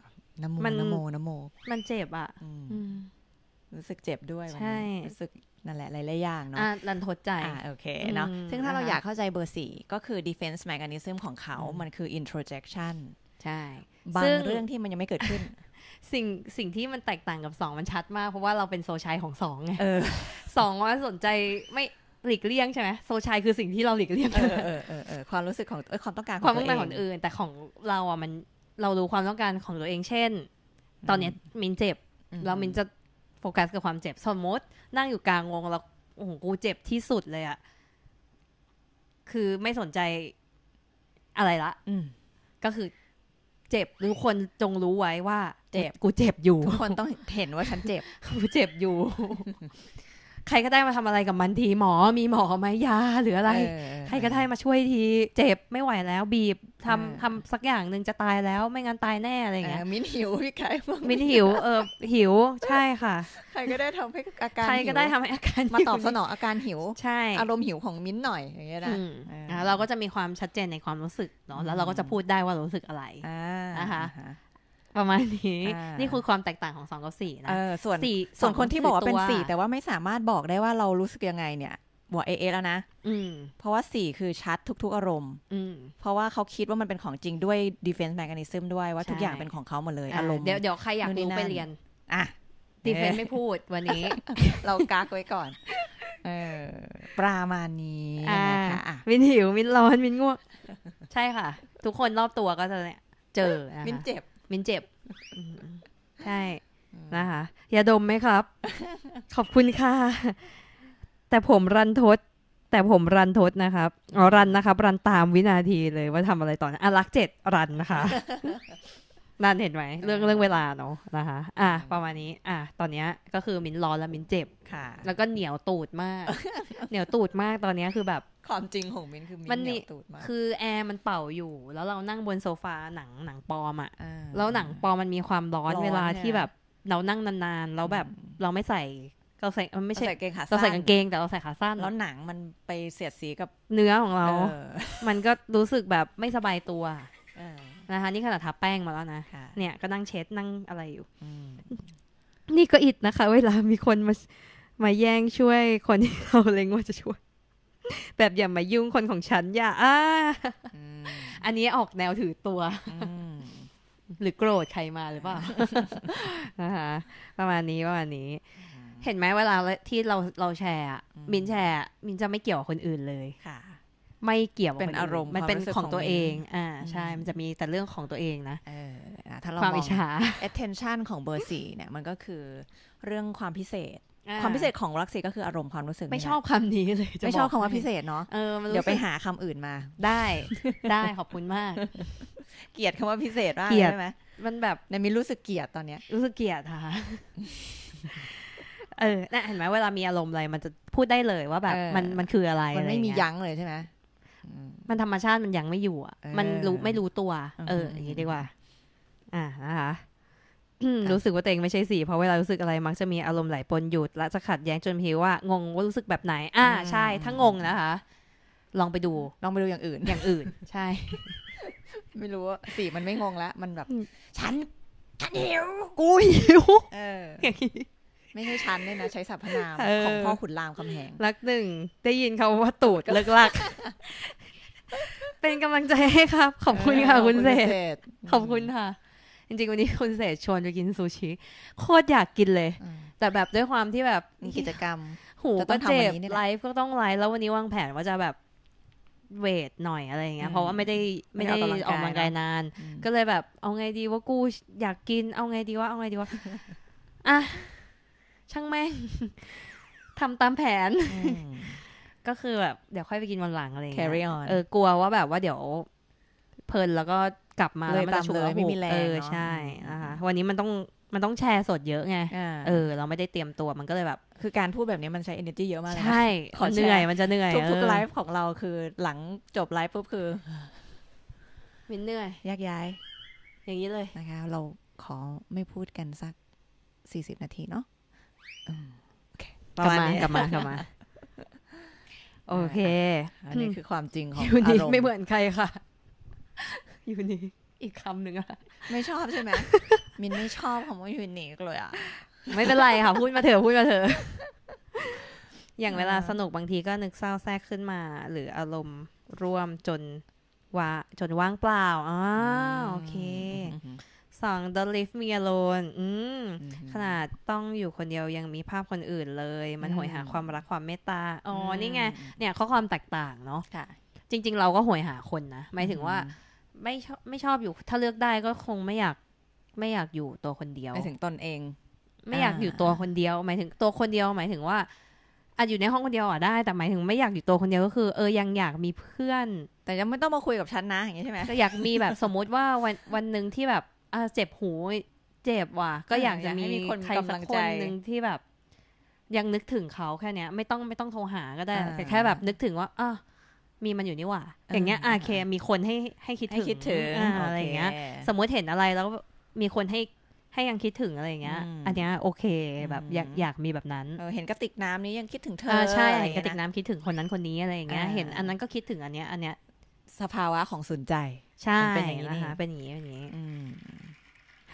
นโมนโมนโมมันเจ็บอ่ะรู้สึกเจ็บด้วยใช่รู้สึกนั่นแหละหลายๆอย่างเนาะรันทดใจอ่าโอเคเนาะซึ่งถ้าเราอยากเข้าใจเบอร์สี่ก็คือ defense mechanism ของเขามันคือ introjection ใช่บางเรื่องที่มันยังไม่เกิดขึ้นสิ่งสิ่งที่มันแตกต่างกับสองมันชัดมากเพราะว่าเราเป็นโซชายของสองไงเออสองว่าสนใจไม่หลีกเลี่ยงใช่ไหมโซชายคือสิ่งที่เราหลีกเลี่ยงเออเออเออความรู้สึกของความต้องการของตัวเองความต้องการของอื่นแต่ของเราอ่ะมันเรารู้ความต้องการของตัวเองเช่นตอนนี้มินเจ็บแล้วมินจะโฟกัสกับความเจ็บสมมตินั่งอยู่กลางวงแล้วโอ้โหกูเจ็บที่สุดเลยอะคือไม่สนใจอะไรละก็คือเจ็บทุกคนจงรู้ไว้ว่าเจ็บกูเจ็บอยู่ทุกคนต้องเห็นว่าฉันเจ็บกูเจ็บอยู่ ใครก็ได้มาทำอะไรกับมันทีหมอมีหมอไหมยาหรืออะไรใครก็ได้มาช่วยทีเจ็บไม่ไหวแล้วบีบทำทำสักอย่างหนึ่งจะตายแล้วไม่งั้นตายแน่อะไรอย่างเงี้ยมินหิวพี่ไก่มินหิวเออหิวใช่ค่ะใครก็ได้ทำให้อาการใครก็ได้ทำให้อาการมาตอบสนองอาการหิวใช่อารมณ์หิวของมินหน่อยอย่างเงี้ยนะเราก็จะมีความชัดเจนในความรู้สึกเนาะแล้วเราก็จะพูดได้ว่ารู้สึกอะไรนะคะประมาณนี้นี่คือความแตกต่างของสองกับสี่นะส่วนส่วนคนที่บอกว่าเป็นสี่แต่ว่าไม่สามารถบอกได้ว่าเรารู้สึกยังไงเนี่ยบอกเอเอแล้วนะเพราะว่าสี่คือชัดทุกๆอารมณ์เพราะว่าเขาคิดว่ามันเป็นของจริงด้วย defense mechanism ด้วยว่าทุกอย่างเป็นของเขาหมดเลยอารมณ์เดี๋ยวเดี๋ยวใครอยากรู้ไปเรียนอ่ะ defense ไม่พูดวันนี้เรากักไว้ก่อนเออประมาณนี้นะคะมินหิวมินร้อนมินง่วงใช่ค่ะทุกคนรอบตัวก็จะเนี่ยเจอมินเจ็บมินเจ็บใช่นะคะยาดมไหมครับขอบคุณค่ะแต่ผมรันทดแต่ผมรันทดนะครับอ๋อรันนะครับรันตามวินาทีเลยว่าทำอะไรต่อนะอ่ะลักเจ็ดรันนะคะนั่นเห็นไหมเรื่องเรื่องเวลาเนาะนะคะอ่ะประมาณนี้อ่ะตอนนี้ก็คือมินร้อนและมินเจ็บค่ะแล้วก็เหนียวตูดมากเหนียวตูดมากตอนนี้คือแบบความจริงของมินคือมินเหนียวตูดมากคือแอร์มันเป่าอยู่แล้วเรานั่งบนโซฟาหนังหนังปลอมอ่ะแล้วหนังปลอมมันมีความร้อนเวลาที่แบบเรานั่งนานๆแล้วแบบเราไม่ใส่เราใส่มันไม่ใช่เราใส่กางเกงแต่เราใส่ขาสั้นแล้วหนังมันไปเสียดสีกับเนื้อของเรามันก็รู้สึกแบบไม่สบายตัว นะคะนี่ขนาดทาแป้งมาแล้วนะเนี่ยก็นั่งเช็ดนั่งอะไรอยู่นี่ก็อิดนะคะเวลามีคนมามาแย่งช่วยคนที่เราเล็งว่าจะช่วยแบบอย่ามายุ่งคนของฉันอย่าอ่าอันนี้ออกแนวถือตัวหรือโกรธใครมาหรือเปล่านะคะประมาณนี้ประมาณนี้เห็นไหมเวลาที่เราเราแชร์มินแชร์มินจะไม่เกี่ยวกับคนอื่นเลยค่ะไม่เกี่ยวเป็นอารมณ์มันเป็นของตัวเองอ่าใช่มันจะมีแต่เรื่องของตัวเองนะถ้าเรามอง attention ของเบอร์สี่เนี่ยมันก็คือเรื่องความพิเศษความพิเศษของรักสี่ก็คืออารมณ์ความรู้สึกไม่ชอบคำนี้เลยไม่ชอบคำว่าพิเศษเนาะเดี๋ยวไปหาคำอื่นมาได้ได้ขอบคุณมากเกลียดคำว่าพิเศษมากใช่ไหมมันแบบในมิรู้สึกเกลียดตอนเนี้ยรู้สึกเกลียดค่ะเออเห็นไหมเวลามีอารมณ์อะไรมันจะพูดได้เลยว่าแบบมันมันคืออะไรมันไม่มียั้งเลยใช่ไหมมันธรรมชาติมันยังไม่อยู่อ่ะมันรู้ไม่รู้ตัวเอออย่างนี้ดีกว่าอ่านะคะรู้สึกว่าตัวเองไม่ใช่สี่เพราะเวลารู้สึกอะไรมักจะมีอารมณ์ไหลปนหยุดและจะขัดแย้งจนพี่ว่างงว่ารู้สึกแบบไหนอ่าใช่ถ้างงนะคะลองไปดูลองไปดูอย่างอื่นอย่างอื่นใช่ไม่รู้ว่าสี่มันไม่งงละมันแบบฉันฉันหิวกูหิวเออไม่ใช่ชั้นเลยนะใช้สรรพนามของพ่อขุนรามคำแหงรักหนึ่งได้ยินเขาว่าตูดเลิกลักเป็นกำลังใจให้ครับขอบคุณค่ะคุณเศษขอบคุณค่ะจริงๆวันนี้คุณเศษชวนไปกินซูชิโคตรอยากกินเลยแต่แบบด้วยความที่แบบมีกิจกรรมหูก็เจ็บไลฟ์ก็ต้องไลฟ์แล้ววันนี้วางแผนว่าจะแบบเวทหน่อยอะไรอย่างเงี้ยเพราะว่าไม่ได้ไม่ได้ออกกำลังกายนานก็เลยแบบเอาไงดีว่ากูอยากกินเอาไงดีว่าเอาไงดีว่าอ่ะช่างแม่งทำตามแผนก็คือแบบเดี๋ยวค่อยไปกินวันหลังอะไรอย่างเงี้ยเออกลัวว่าแบบว่าเดี๋ยวเพลินแล้วก็กลับมาแล้วมันจะฉุกละหุกเออใช่นะคะวันนี้มันต้องมันต้องแชร์สดเยอะไงเออเราไม่ได้เตรียมตัวมันก็เลยแบบคือการพูดแบบนี้มันใช้ energy เยอะมากเลยใช่เหนื่อยมันจะเหนื่อยทุกๆไลฟ์ของเราคือหลังจบไลฟ์ปุ๊บคือมินเหนื่อยแยกย้ายอย่างนี้เลยนะคะเราขอไม่พูดกันสักสี่สิบนาทีเนาะกลับมากลับมากลับมาโอเคอันนี้คือความจริงของอารมณ์ไม่เหมือนใครค่ะยูนิคอีกคำหนึ่งอะไม่ชอบใช่ไหมมินไม่ชอบคำว่ายูนิคเลยอะไม่เป็นไรค่ะพูดมาเถอะพูดมาเถอะอย่างเวลาสนุกบางทีก็นึกเศร้าแทรกขึ้นมาหรืออารมณ์ร่วมจนว่าจนว่างเปล่าอ๋อโอเคสอง Don't leave me alone ขนาดต้องอยู่คนเดียวยังมีภาพคนอื่นเลยมันหวยหาความรักความเมตตาอ๋อนี่ไงเนี่ยข้อความแตกต่างเนาะจริงๆเราก็หวยหาคนนะหมายถึงว่าไม่ชอบไม่ชอบอยู่ถ้าเลือกได้ก็คงไม่อยากไม่อยากอยู่ตัวคนเดียวหมายถึงตนเองไม่อยากอยู่ตัวคนเดียวหมายถึงตัวคนเดียวหมายถึงว่าอาจอยู่ในห้องคนเดียวอ่ะได้แต่หมายถึงไม่อยากอยู่ตัวคนเดียวก็คือเออยังอยากมีเพื่อนแต่ยังไม่ต้องมาคุยกับฉันนะอย่างนี้ใช่ไหมอยากมีแบบสมมติว่าวันวันนึงที่แบบอ่ะเจ็บหูเจ็บว่ะก็อยากจะมีใครสักคนนึงที่แบบยังนึกถึงเขาแค่เนี้ยไม่ต้องไม่ต้องโทรหาก็ได้แค่แบบนึกถึงว่าอ่ะมีมันอยู่นี่หว่าอย่างเงี้ยโอเคมีคนให้ให้คิดถึงอะไรอย่างเงี้ยสมมติเห็นอะไรแล้วมีคนให้ให้ยังคิดถึงอะไรอย่างเงี้ยอันเนี้ยโอเคแบบอยากอยากมีแบบนั้นเห็นกระติกน้ำนี้ยังคิดถึงเธอใช่เห็นกระติกน้ำคิดถึงคนนั้นคนนี้อะไรอย่างเงี้ยเห็นอันนั้นก็คิดถึงอันเนี้ยอันเนี้ยสภาวะของสุนใจใช่เป็นอย่างนี้นะคะเป็นอย่างนี้อย่างนี้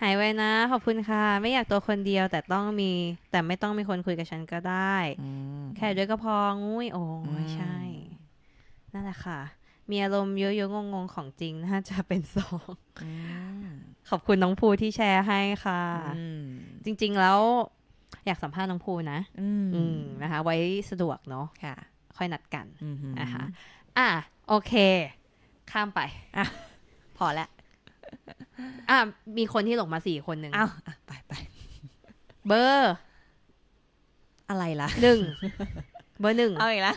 หายไว้นะขอบคุณค่ะไม่อยากตัวคนเดียวแต่ต้องมีแต่ไม่ต้องมีคนคุยกับฉันก็ได้แค่ด้วยก็พองุ้ยโอ้ยใช่นั่นแหละค่ะมีอารมณ์เยอะๆงงๆของจริงน่าจะเป็นสองขอบคุณน้องภูที่แชร์ให้ค่ะจริงๆแล้วอยากสัมภาษณ์น้องภูนะนะคะไว้สะดวกเนาะค่อยนัดกันนะคะอ่ะโอเคข้ามไปอ่ะพอแล้วอ่ะมีคนที่หลงมาสี่คนหนึ่งอ้าวอ่ะไปไปเบอร์อะไรล่ะหนึ่งเบอร์หนึ่งเอาอีกแล้ว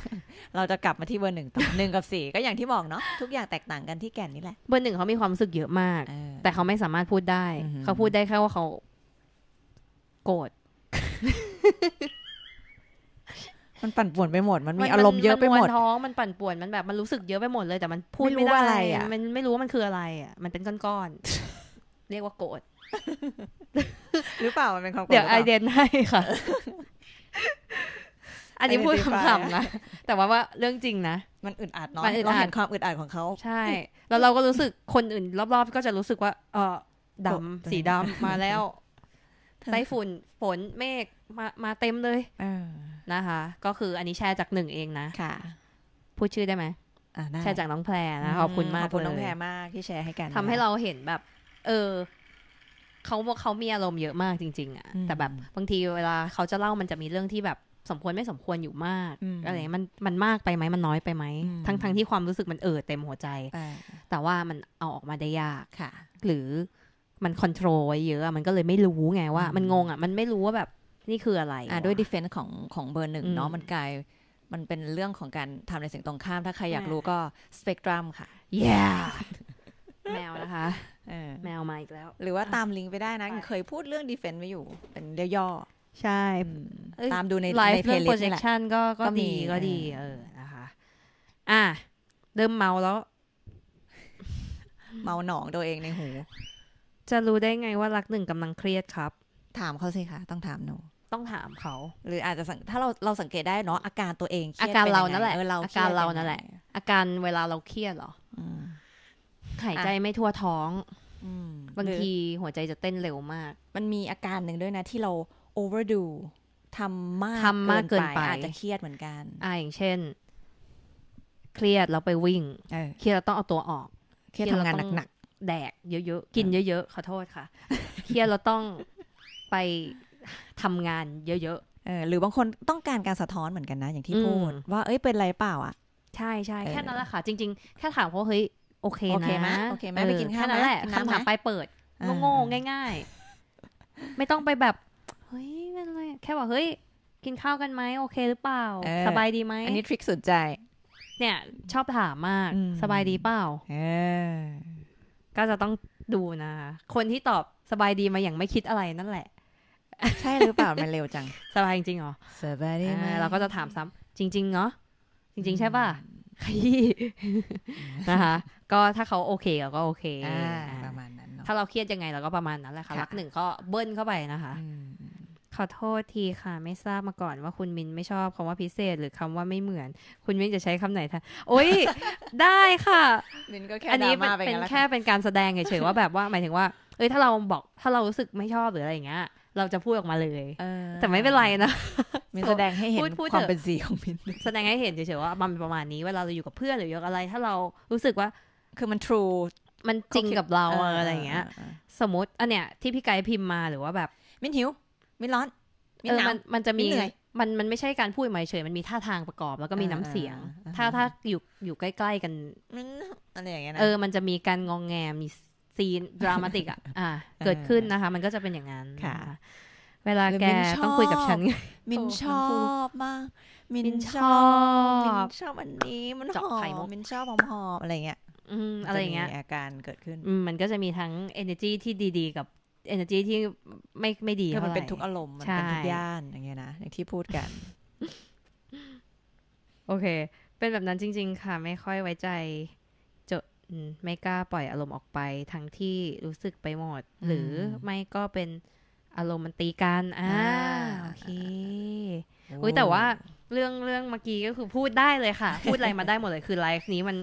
เราจะกลับมาที่เบอร์หนึ่งต่อหนึ่งกับสี่ก็อย่างที่บอกเนาะทุกอย่างแตกต่างกันที่แก่นนี่แหละเบอร์หนึ่งเขามีความรู้สึกเยอะมากแต่เขาไม่สามารถพูดได้เขาพูดได้แค่ว่าเขาโกรธมันปั่นป่วนไปหมดมันมีอารมณ์เยอะไปหมดมันท้องมันปั่นป่วนมันแบบมันรู้สึกเยอะไปหมดเลยแต่มันพูดไม่ได้มันไม่รู้ว่ามันคืออะไรอ่ะมันเป็นก้อนๆเรียกว่าโกรธหรือเปล่ามันเป็นความโกรธเดี๋ยวไอเดนให้ค่ะอันนี้พูดคำๆนะแต่ว่าว่าเรื่องจริงนะมันอึดอัดเนาะเราเห็นความอึดอัดของเขาใช่ แล้วเราก็รู้สึกคนอื่นรอบๆก็จะรู้สึกว่าเออดำสีดำมาแล้วไต้ฝุ่นฝนเมฆมามาเต็มเลยนะคะก็คืออันนี้แชร์จากหนึ่งเองนะค่ะพูดชื่อได้ไหมแชร์จากน้องแพรนะขอบคุณมากขอบคุณน้องแพรมากที่แชร์ให้กันทำให้เราเห็นแบบเออเขาเขามีอารมณ์เยอะมากจริงๆอ่ะแต่แบบบางทีเวลาเขาจะเล่ามันจะมีเรื่องที่แบบสมควรไม่สมควรอยู่มากอะไรมันมันมากไปไหมมันน้อยไปไหมทั้งทั้งที่ความรู้สึกมันเอ่อเต็มหัวใจแต่ว่ามันเอาออกมาได้ยากค่ะหรือมันคอนโทรลเยอะมันก็เลยไม่รู้ไงว่ามันงงอ่ะมันไม่รู้ว่าแบบนี่คืออะไรอ่ะด้วยดิเฟนซ์ของของเบอร์หนึ่งเนาะมันกลายมันเป็นเรื่องของการทำในสิ่งตรงข้ามถ้าใครอยากรู้ก็สเปกตรัมค่ะแย่แมวนะคะแมวมาอีกแล้วหรือว่าตามลิงก์ไปได้นะเคยพูดเรื่องดิเฟนซ์ไว้อยู่เป็นย่อใช่ตามดูในไลฟ์เรื่อง projection ก็ก็ดีก็ดีเออนะคะอ่ะเริ่มเมาแล้วเมาหนองตัวเองในหูจะรู้ได้ไงว่ารักหนึ่งกำลังเครียดครับถามเขาสิคะต้องถามหนูต้องถามเขาหรืออาจจะถ้าเราเราสังเกตได้เนาะอาการตัวเองอาการเรานั่นแหละอาการเรานั่นแหละอาการเวลาเราเครียดหรอหายใจไม่ทั่วท้องบางทีหัวใจจะเต้นเร็วมากมันมีอาการหนึ่งด้วยนะที่เราoverdo ทำมากทำมากเกินไปอาจจะเครียดเหมือนกันอ่าอย่างเช่นเครียดเราไปวิ่งเครียดเราต้องเอาตัวออกเครียดทำงานหนักๆแดกเยอะๆกินเยอะๆขอโทษค่ะเครียดเราต้องไปทำงานเยอะๆเออหรือบางคนต้องการการสะท้อนเหมือนกันนะอย่างที่พูดว่าเอ้ยเป็นไรเปล่าอ่ะใช่ใช่แค่นั้นแหละค่ะจริงๆแค่ถามเขาเฮ้ยโอเคนะโอเคไหมไปกินข้าวแค่นั้นแหละคำถามไปเปิดโง่ๆง่ายๆไม่ต้องไปแบบเฮ้ยเป็นไรแค่ว่าเฮ้ยกินข้าวกันไหมโอเคหรือเปล่าสบายดีไหมอันนี้ทริคสุดใจเนี่ยชอบถามมากสบายดีเปล่าก็จะต้องดูนะคะคนที่ตอบสบายดีมาอย่างไม่คิดอะไรนั่นแหละใช่หรือเปล่ามันเร็วจังสบายจริงๆหรอสบายดีไหมเราก็จะถามซ้ำจริงๆเนาะจริงๆใช่ป่ะนะคะก็ถ้าเขาโอเคเราก็โอเคประมาณนั้นถ้าเราเครียดยังไงเราก็ประมาณนั้นแหละค่ะรักหนึ่งก็เบิ้ลเข้าไปนะคะขอโทษทีค่ะไม่ทราบมาก่อนว่าคุณมินไม่ชอบคำว่าพิเศษหรือคำว่าไม่เหมือนคุณมินจะใช้คำไหนคะโอ๊ยได้ค่ะมินก็แค่อันนี้เป็นแค่เป็นการแสดงเฉยๆว่าแบบว่าหมายถึงว่าเอ้ยถ้าเราบอกถ้าเรารู้สึกไม่ชอบหรืออะไรอย่างเงี้ยเราจะพูดออกมาเลยแต่ไม่เป็นไรนะมินแสดงให้เห็นความเป็นสีของมินแสดงให้เห็นเฉยๆว่ามันประมาณนี้เวลาเราอยู่กับเพื่อนหรืออยู่กับอะไรถ้าเรารู้สึกว่าคือมัน true มันจริงกับเราอะไรอย่างเงี้ยสมมติอันเนี้ยที่พี่ไกด์พิมพ์มาหรือว่าแบบมินหิวไม่ร้อนเออมันมันจะมีมันมันไม่ใช่การพูดมาเฉยมันมีท่าทางประกอบแล้วก็มีน้ำเสียงถ้าถ้าอยู่อยู่ใกล้ๆกันอะไรอย่างเงี้ยนะเออมันจะมีการงองแงมีซีนดรามาติกอ่ะอ่าเกิดขึ้นนะคะมันก็จะเป็นอย่างนั้นค่ะเวลาแกต้องคุยกับฉันมินชอบมากมินชอบมินชอบอันนี้มันหอมมินชอบหอมอะไรเงี้ยอืมอะไรเงี้ยอาการเกิดขึ้นมันก็จะมีทั้ง energy ที่ดีๆกับenergy ที่ไม่ไม่ดีก็มันเป็นทุกอารมณ์มันเป็นทุกย่านอย่างเงี้ยนะอย่างที่พูดกันโอเคเป็นแบบนั้นจริงๆค่ะไม่ค่อยไว้ใจจดไม่กล้าปล่อยอารมณ์ออกไปทั้งที่รู้สึกไปหมดหรือไม่ก็เป็นอารมณ์มันตีกันอ่าโอเคอุ้ยแต่ว่าเรื่องเรื่องเมื่อกี้ก็คือพูดได้เลยค่ะพูดอะไรมาได้หมดเลยคือไลฟ์นี้มัน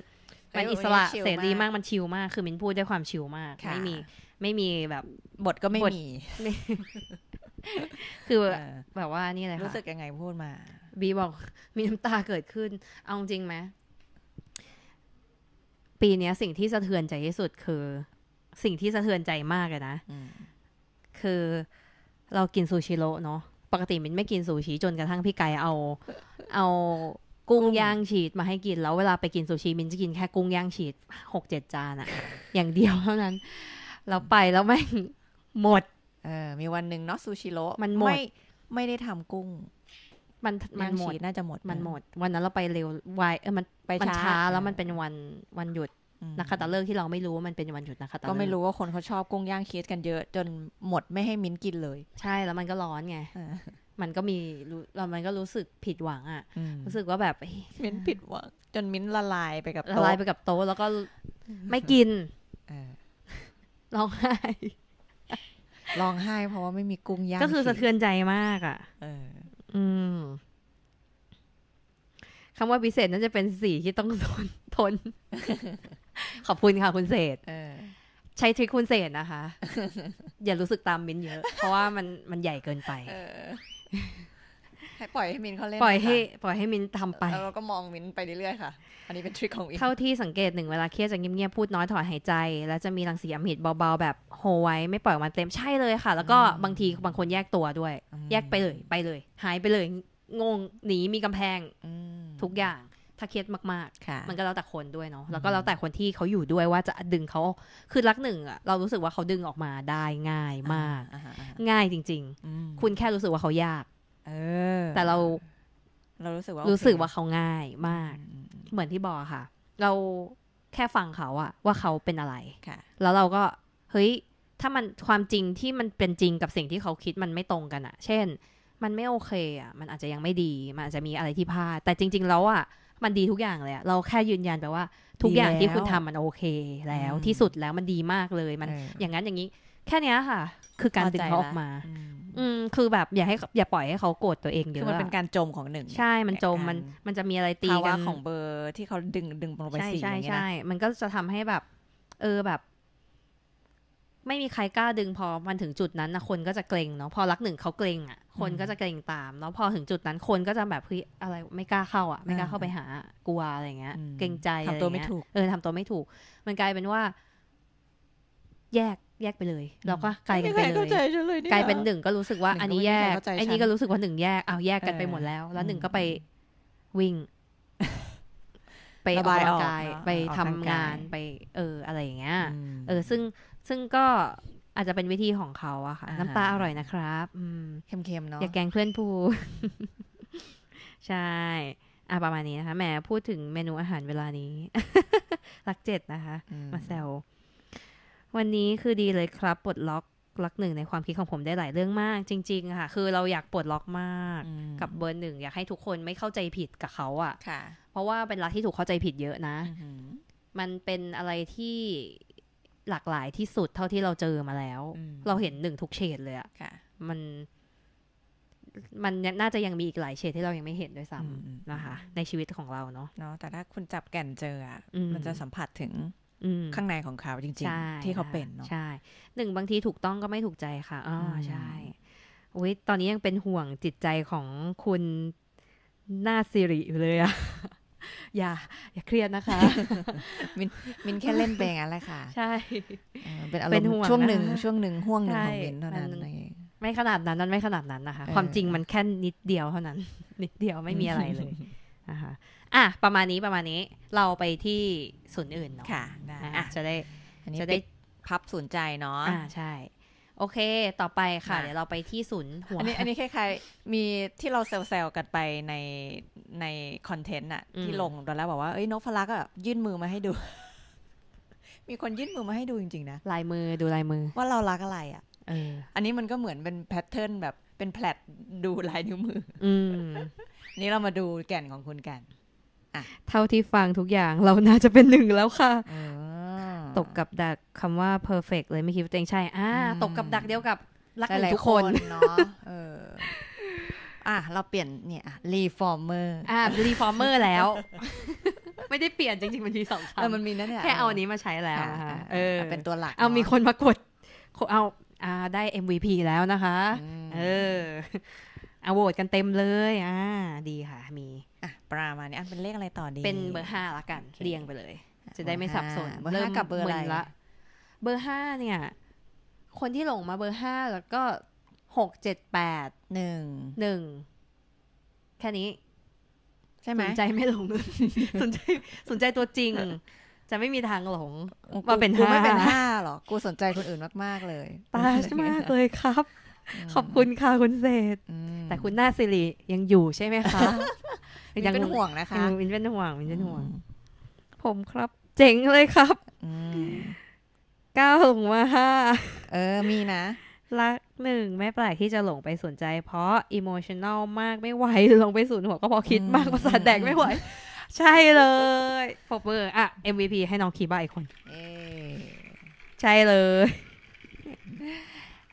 มันอิสระเสรีมากมันชิลมากคือมินพูดด้วยความชิลมากไม่มีไม่มีแบบบทก็ไม่มีคือแบบว่านี่อะไรค่ะรู้สึกยังไงพูดมาบีบอกมีน้ำตาเกิดขึ้นเอาจริงไหมปีนี้สิ่งที่สะเทือนใจที่สุดคือสิ่งที่สะเทือนใจมากเลยนะคือเรากินซูชิโร่เนาะปกติมินไม่กินซูชิจนกระทั่งพี่ไก่เอาเอากุ้งย่างฉีดมาให้กินแล้วเวลาไปกินซูชิมินจะกินแค่กุ้งย่างฉีดหกเจ็ดจานอะอย่างเดียวเท่านั้นเราไปแล้วแม่งหมดเออมีวันหนึ่งเนาะซูชิโร่มันหมดไม่ไม่ได้ทำกุ้งมันมันหมดน่าจะหมดมันหมดวันนั้นเราไปเร็วไวเออมันไปช้าแล้วมันเป็นวันวันหยุดนักขัตฤกษ์ที่เราไม่รู้ว่ามันเป็นวันหยุดนักขัตฤกษ์ก็ไม่รู้ว่าคนเขาชอบกุ้งย่างคีสกันเยอะจนหมดไม่ให้มิ้นกินเลยใช่แล้วมันก็ร้อนไงมันก็มีเรามันก็รู้สึกผิดหวังอ่ะรู้สึกว่าแบบมิ้นผิดหวังจนมิ้นละลายไปกับละลายไปกับโต๊ะแล้วก็ไม่กินร้องไห้ร้องไห้เพราะว่าไม่มีกุ้งย่างก็คือสะเทือนใจมากอ่ะเอออืมคำว่าพิเศษน่าจะเป็นสีที่ต้องทนทน ขอบคุณค่ะคุณเศษใช้ทริคคุณเศษนะคะอย่ารู้สึกตามมิ้นเยอะเพราะว่ามันมันใหญ่เกินไปให้ปล่อยให้มินเขาเล่นปล่อยให้ปล่อยให้มินทำไปแล้วเราก็มองมินไปเรื่อยๆค่ะอันนี้เป็นทริคของอินเท่าที่สังเกตหนึ่งเวลาเครียดจะเงียบๆพูดน้อยถอนหายใจแล้วจะมีรังสีอำมหิตเบาๆแบบโฮไว้ไม่ปล่อยมันเต็มใช่เลยค่ะแล้วก็บางทีบางคนแยกตัวด้วยแยกไปเลยไปเลยหายไปเลยงงหนีมีกำแพงทุกอย่างถ้าเครียดมากๆมันก็แล้วแต่คนด้วยเนาะแล้วก็แล้วแต่คนที่เขาอยู่ด้วยว่าจะดึงเขาคือรักหนึ่งอะเรารู้สึกว่าเขาดึงออกมาได้ง่ายมากง่ายจริงๆคุณแค่รู้สึกว่าเขายากเออแต่เราเรารู้สึกว่ารู้สึกว่าเขาง่ายมากเหมือนที่บอกค่ะเราแค่ฟังเขาอะว่าเขาเป็นอะไรแล้วเราก็เฮ้ยถ้ามันความจริงที่มันเป็นจริงกับสิ่งที่เขาคิดมันไม่ตรงกันอะเช่นมันไม่โอเคอะมันอาจจะยังไม่ดีมันอาจจะมีอะไรที่พลาดแต่จริงๆแล้วอะมันดีทุกอย่างเลยอะเราแค่ยืนยันไปว่าทุกอย่างที่คุณทำมันโอเคแล้วที่สุดแล้วมันดีมากเลยมันอย่างนั้นอย่างนี้แค่นี้ค่ะคือการดึงเขาออกมาอืมคือแบบอย่าให้อย่าปล่อยให้เขาโกรธตัวเองเยอะคือมันเป็นการจมของหนึ่งใช่มันจมมันมันจะมีอะไรตีกันของเบอร์ที่เขาดึงดึงลงไปสี่อย่างเงี้ยใช่ใช่มันก็จะทำให้แบบเออแบบไม่มีใครกล้าดึงพอมันถึงจุดนั้นนะคนก็จะเกรงเนาะพอรักหนึ่งเขาเกรงอ่ะคนก็จะเกรงตามแล้วพอถึงจุดนั้นคนก็จะแบบเฮ้ยอะไรไม่กล้าเข้าอ่ะไม่กล้าเข้าไปหากลัวอะไรเงี้ยเกรงใจทำตัวไม่ถูกเออทำตัวไม่ถูกมันกลายเป็นว่าแยกแยกไปเลยเราก็กลายกันไปเลยกลายเป็นหนึ่งก็รู้สึกว่าอันนี้แยกอันนี้ก็รู้สึกว่าหนึ่งแยกเอาแยกกันไปหมดแล้วแล้วหนึ่งก็ไปวิ่งไประบายออกไปทำงานไปเอออะไรอย่างเงี้ยเออซึ่งซึ่งก็อาจจะเป็นวิธีของเขาอะค่ะน้ำตาอร่อยนะครับเค็มๆเนาะอย่าแกงเพื่อนผู้ใช่อ่ะประมาณนี้นะคะแหมพูดถึงเมนูอาหารเวลานี้รักเจ็ดนะคะมาแซววันนี้คือดีเลยครับปลดล็อกล็อกหนึ่งในความคิดของผมได้หลายเรื่องมากจริงๆค่ะคือเราอยากปลดล็อกมากกับเบอร์หนึ่งอยากให้ทุกคนไม่เข้าใจผิดกับเขาอ่ะเพราะว่าเป็นลักที่ถูกเข้าใจผิดเยอะนะมันเป็นอะไรที่หลากหลายที่สุดเท่าที่เราเจอมาแล้วเราเห็นหนึ่งทุกเฉดเลยอ่ะมันมันน่าจะยังมีอีกหลายเฉดที่เรายังไม่เห็นด้วยซ้ำนะคะในชีวิตของเราเนาะเนาะแต่ถ้าคุณจับแก่นเจออ่ะมันจะสัมผัสถึงข้างในของเขาจริงๆที่เขาเป็นเนาะใช่หนึ่งบางทีถูกต้องก็ไม่ถูกใจค่ะอ๋อใช่อุ๊ยตอนนี้ยังเป็นห่วงจิตใจของคุณหน้าสิริอยู่เลยอะ อย่าอย่าเครียดนะคะ มินมินแค่เล่นเพลงอะไรค่ะใช่เป็นอารมณ์ช่วงหนึ่งช่วงหนึ่งห่วงหนึ่งของมินเท่านั้นไม่ขนาดนั้นนั่นไม่ขนาดนั้นนะคะความจริงมันแค่นิดเดียวเท่านั้นนิดเดียวไม่มีอะไรเลยนะคะอ่ะประมาณนี้ประมาณนี้เราไปที่ศูนย์อื่นเนาะค่ะอ่ะจะได้จะได้พับศูนย์ใจเนาะอ่าใช่โอเคต่อไปค่ะเดี๋ยวเราไปที่ศูนย์หัวอันนี้อันนี้คล้ายๆมีที่เราเซลๆกันไปในในคอนเทนต์อะที่ลงตอนแรกบอกว่าเอ้ยนกพลักอะยื่นมือมาให้ดูมีคนยื่นมือมาให้ดูจริงๆนะลายมือดูลายมือว่าเรารักอะไรอะเอออันนี้มันก็เหมือนเป็นแพทเทิร์นแบบเป็นแพลตดูลายนิ้วมืออืมนี่เรามาดูแก่นของคุณกันเท่าที่ฟังทุกอย่างเราน่าจะเป็นหนึ่งแล้วค่ะตกกับดักคำว่า perfect เลยไม่คิดว่าตัวเองใช่อ่าตกกับดักเดียวกับรักหลายทุกคนเนาะเอออ่ะเราเปลี่ยนเนี่ย reformer อ่า reformer แล้วไม่ได้เปลี่ยนจริงๆมันมีสองคำมันมีนั่นแหละแค่เอาอันนี้มาใช้แล้วเออเป็นตัวหลักเอามีคนมากดเอาอ่าได้ เอ็ม วี พี แล้วนะคะเออเอาโหวตกันเต็มเลยอ่าดีค่ะมีอ่ะประมาณนี้อันเป็นเลขอะไรต่อดีเป็นเบอร์ห้าละกันเรียงไปเลยจะได้ไม่สับสนเบอร์ห้ากับเบอร์อะไรละเบอร์ห้าเนี่ยคนที่หลงมาเบอร์ห้าแล้วก็หกเจ็ดแปดหนึ่งหนึ่งแค่นี้ใช่ไหมสนใจไม่หลงสนใจสนใจตัวจริงจะไม่มีทางหลงมาเป็นห้ากูไม่เป็นห้าหรอกกูสนใจคนอื่นมากๆเลยตาใช่มากเลยครับขอบคุณค่ะคุณเศษแต่คุณหน้าสิริยังอยู่ใช่ไหมคะยังเป็นห่วงนะคะมินเป็นห่วงมินเป็นห่วงผมครับเจ๋งเลยครับก้าวหลงมาห้าเออมีนะรักหนึ่งไม่แปลกที่จะหลงไปสนใจเพราะอิโมชันแนลมากไม่ไหวลงไปสูนหัวก็พอคิดมากประสาทแดกไม่ไหวใช่เลยปรบมืออ่ะ เอ็ม วี พี ให้น้องคีบ้าอีกคนใช่เลย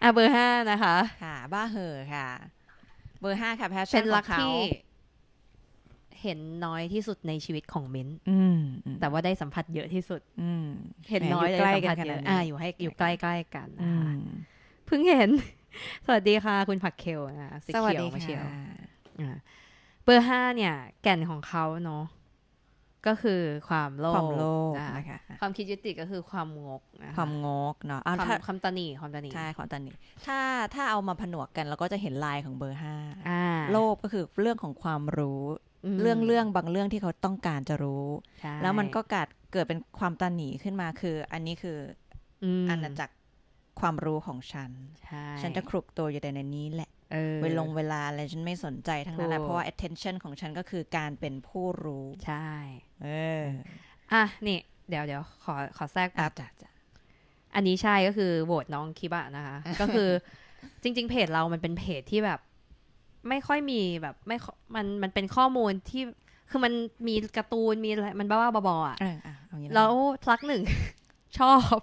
อ่ะเบอร์ห้านะคะค่ะบ้าเหอค่ะเบอร์ห้าค่ะแพชชั่นของเขาเ เห็นน้อยที่สุดในชีวิตของมิ้นแต่ว่าได้สัมผัสเยอะที่สุดเห็นน้อยเลยสัมผัสเยอะอ่าอยู่ให้อยู่ใกล้ๆกันนะคะเพิ่งเห็นสวัสดีค่ะคุณผักเคลนะคะสีเขียวมาเชียวเบอร์ห้าเนี่ยแก่นของเขาเนาะก็คือความโลภนะคะความคิดยึดติดก็คือความงกความงกเนาะความตนีความตนีใช่ความตนีถ้าถ้าเอามาผนวกกันเราก็จะเห็นลายของเบอร์ห้าโลภก็คือเรื่องของความรู้เรื่องเรื่องบางเรื่องที่เขาต้องการจะรู้แล้วมันก็กัดเกิดเป็นความตนีขึ้นมาคืออันนี้คืออาณาจักรความรู้ของฉันฉันจะคลุกตัวอยู่แต่ในนี้แหละเวลาลงเวลาอะไรฉันไม่สนใจทั้งนั้นแหละเพราะว่า attention ของฉันก็คือการเป็นผู้รู้ใช่เอออ่ะนี่เดี๋ยวเดี๋ยวขอขอแทรกครับอันนี้ใช่ก็คือโหวตน้องคิบะนะคะ ก็คือจริงๆเพจเรามันเป็นเพจที่แบบไม่ค่อยมีแบบไม่มันมันเป็นข้อมูลที่คือมันมีการ์ตูนมีอะไรมันบ้าๆบอๆอ่ะแล้วรักหนึ่ง ชอบ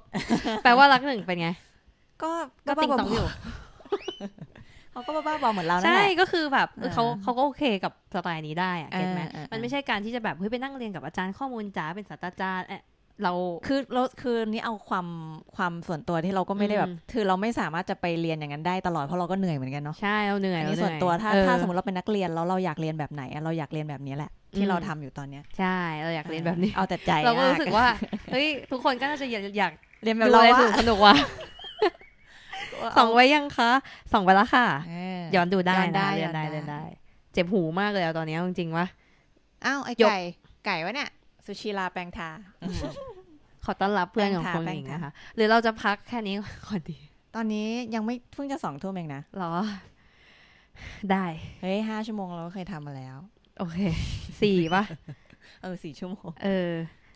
แปลว่ารักหนึ่งเป็นไงก็ก็ติ่งต่ออยู่เขาก็บ้าๆบอเหมือนเรานั่นแหละใช่ก็คือแบบเขาเขาก็โอเคกับสไตล์นี้ได้อะเก็ทไหมมันไม่ใช่การที่จะแบบเฮ้ยไปนั่งเรียนกับอาจารย์ข้อมูลจ๋าเป็นศาสตราจารย์เออเราคือเราคือนี่เอาความความส่วนตัวที่เราก็ไม่ได้แบบคือเราไม่สามารถจะไปเรียนอย่างนั้นได้ตลอดเพราะเราก็เหนื่อยเหมือนกันเนาะใช่เราเหนื่อยนี่ส่วนตัวถ้าถ้าสมมติเราเป็นนักเรียนแล้วเราอยากเรียนแบบไหนเราอยากเรียนแบบนี้แหละที่เราทำอยู่ตอนเนี้ยใช่เราอยากเรียนแบบนี้เอาแต่ใจเราก็รู้สึกว่าเฮ้ยทุกคนก็น่าจะอยากเรียนแบบเราสนุกว่ะส่องไว้ยังคะส่องไปแล้วค่ะย้อนดูได้นะเรียนได้เรียนได้เจ็บหูมากเลยตอนนี้จริงๆวะอ้าวไอ้ไก่ไก่วะเนี่ยสุชีลาแปลงทาขอต้อนรับเพื่อนของคนหญิงนะคะหรือเราจะพักแค่นี้ก่อนดีตอนนี้ยังไม่เพิ่งจะสองทุ่มเองนะหรอได้เฮ้ยห้าชั่วโมงเราก็เคยทำมาแล้วโอเคสี่ป่ะเออสี่ชั่วโมงเออ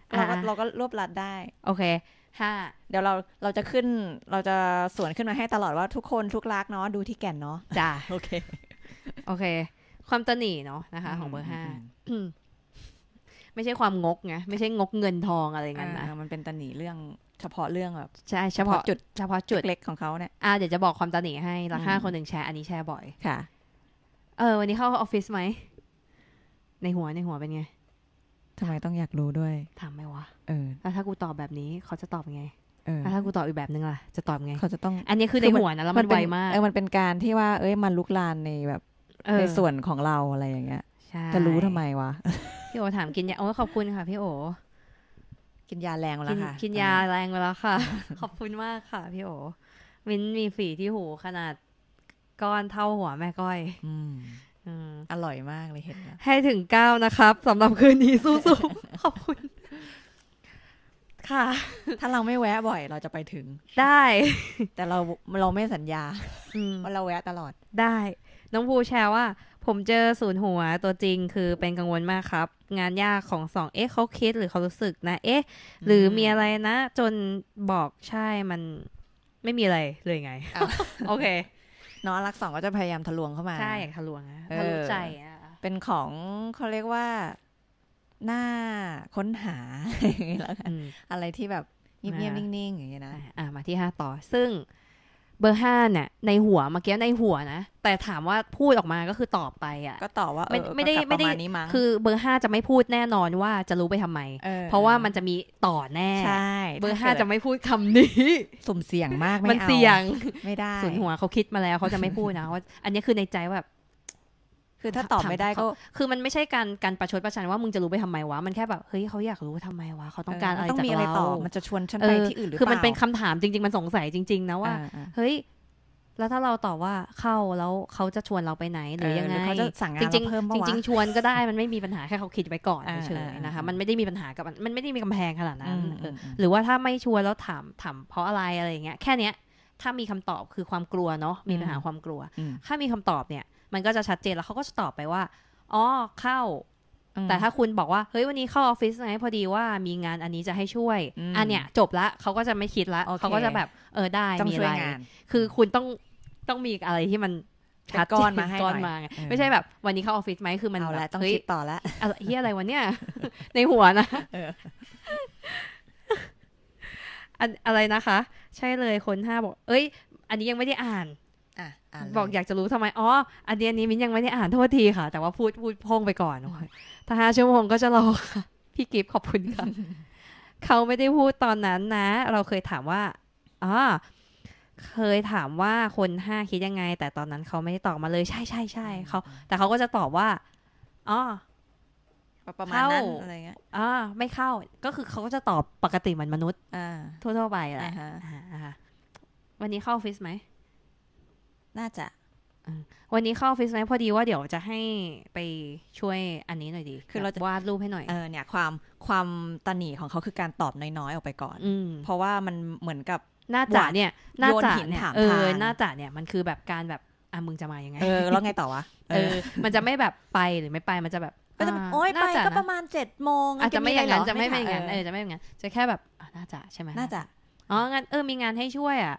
เราก็เราก็รวบรัดได้โอเคห้าเดี๋ยวเราเราจะขึ้นเราจะสวนขึ้นมาให้ตลอดว่าทุกคนทุกรักเนาะดูที่แก่นเนาะจ้าโอเคโอเคความตนีเนาะนะคะของเบอร์ห้าไม่ใช่ความงกไงไม่ใช่งกเงินทองอะไรเงี้ยนะมันเป็นตนีเรื่องเฉพาะเรื่องแบบใช่เฉพาะจุดเฉพาะจุดเล็กของเขาเนี่ยอ่าเดี๋ยวจะบอกความตนีให้ละห้าคนหนึ่งแชร์อันนี้แชร์บ่อยค่ะเออวันนี้เข้าออฟฟิศไหมในหัวในหัวเป็นไงทำไมต้องอยากรู้ด้วยถามไหมวะเออแล้วถ้ากูตอบแบบนี้เขาจะตอบไงเออถ้ากูตอบอีกแบบนึงล่ะจะตอบไงเขาจะต้องอันนี้คือในหัวนะแล้วมันไวมากเออมันเป็นการที่ว่าเอ้ยมันลุกลานในแบบในส่วนของเราอะไรอย่างเงี้ยจะรู้ทำไมวะพี่โอถามกินยาโอ้ขอบคุณค่ะพี่โอกินยาแรงแล้วค่ะกินยาแรงแล้วค่ะขอบคุณมากค่ะพี่โอมินมีฝีที่หูขนาดก้อนเท่าหัวแม่ก้อยอร่อยมากเลยเห็นแล้วให้ถึงเก้านะครับสำหรับคืนนี้สู้ๆขอบคุณค่ะถ้าเราไม่แวะบ่อยเราจะไปถึงได้แต่เราเราไม่สัญญาว่าเราแวะตลอดได้น้องภูแชร์ว่าผมเจอศูนย์หัวตัวจริงคือเป็นกังวลมากครับงานยากของสองเอ๊ะเขาคิดหรือเขารู้สึกนะเอ๊ะหรือมีอะไรนะจนบอกใช่มันไม่มีอะไรเลยไงโอเคน้องรักสองก็จะพยายามทะลวงเข้ามาใช่อย่างทะลวงนะทะลุใจอ่ะเป็นของเขาเรียกว่าหน้าค้นหาแล้วกันอะไรที่แบบเงียบๆนิ่งๆอย่างเงี้ยนะอ่ะมาที่ห้าต่อซึ่งเบอร์ห้าเนี่ยในหัวเมื่อกี้ในหัวนะแต่ถามว่าพูดออกมาก็คือตอบไปอ่ะก็ตอบว่าไม่ได้ไม่ได้คือเบอร์ห้าจะไม่พูดแน่นอนว่าจะรู้ไปทำไมเพราะว่ามันจะมีต่อแน่เบอร์ห้าจะไม่พูดคำนี้สุ่มเสี่ยงมากไม่เอามันเสี่ยงไม่ได้ส่วนหัวเขาคิดมาแล้วเขาจะไม่พูดนะว่าอันนี้คือในใจแบบคือถ้าตอบไม่ได้ก็คือมันไม่ใช่การการประชดประชันว่ามึงจะรู้ไปทำไมวะมันแค่แบบเฮ้ยเขาอยากรู้ทำไมวะเขาต้องการอะไรจากเรามันจะชวนฉันไปที่อื่นหรือเปล่าคือมันเป็นคำถามจริงๆมันสงสัยจริงๆนะว่าเฮ้ยแล้วถ้าเราตอบว่าเข้าแล้วเขาจะชวนเราไปไหนหรือยังไงจริงๆจริงๆชวนก็ได้มันไม่มีปัญหาแค่เขาคิดไว้ก่อนเฉยๆนะคะมันไม่ได้มีปัญหากับมันไม่ได้มีกำแพงขนาดนั้นหรือว่าถ้าไม่ชวนแล้วถามถามเพราะอะไรอะไรอย่างเงี้ยแค่เนี้ยถ้ามีคำตอบคือความกลัวเนาะมีปัญหาความกลัวถ้ามีคำตอบเนี่ยมันก็จะชัดเจนแล้วเขาก็จะตอบไปว่าอ๋อเข้าแต่ถ้าคุณบอกว่าเฮ้ยวันนี้เข้าออฟฟิศไงพอดีว่ามีงานอันนี้จะให้ช่วยอันเนี้ยจบละเขาก็จะไม่คิดละ okay. เขาก็จะแบบเออได้มีอะไรคือคุณต้องต้องมีอะไรที่มันชัดก้อนมาให้ก้อนมาไม่ใช่แบบวันนี้เข้าออฟฟิศไหมคือมันเอาละต้องคิดต่อละเฮียอะไรวันเนี้ยในหัวนะอะไรนะคะใช่เลยคนห้าบอกเอ้ยอันนี้ยังไม่ได้อ่าน อ่ะบอกอยากจะรู้ทำไมอ๋ออันนี้อันนี้มิ้นยังไม่ได้อ่านโทษทีค่ะแต่ว่าพูดพูดพงไปก่อนถ้าห้าชั่วโมงก็จะรอค่ะพี่กิฟขอบคุณค่ะ เขาไม่ได้พูดตอนนั้นนะเราเคยถามว่าอ๋อเคยถามว่าคนห้าคิดยังไงแต่ตอนนั้นเขาไม่ได้ตอบมาเลยใช่ใช่ใช่เขาแต่เขาก็จะตอบว่าอ๋อประมาณนั้นอะไรเงี้ยอ๋อไม่เข้าก็คือเขาก็จะตอบปกติเหมือนมนุษย์ทั่วๆไปแหละวันนี้เข้าออฟฟิศไหมน่าจะวันนี้เข้าออฟฟิศไหมพอดีว่าเดี๋ยวจะให้ไปช่วยอันนี้หน่อยดีคือเราจะวาดรูปให้หน่อยเออเนี่ยความความตระหนี่ของเขาคือการตอบน้อยๆออกไปก่อนเพราะว่ามันเหมือนกับหน้าจ่าเนี่ยหน้าจ่าเนี่ยเออหน้าจ่าเนี่ยมันคือแบบการแบบอ่ะมึงจะมายังไงเออแล้วไงต่อวะเออมันจะไม่แบบไปหรือไม่ไปมันจะแบบก็จะโอ๊ยไปก็ประมาณเจ็ดโมงอาจจะไม่อย่างนั้นจะไม่เป็นอย่างนั้นเออจะไม่อย่างนั้นจะแค่แบบหน้าจ่าใช่ไหมหน้าจ่าอ๋องั้นเออมีงานให้ช่วยอ่ะ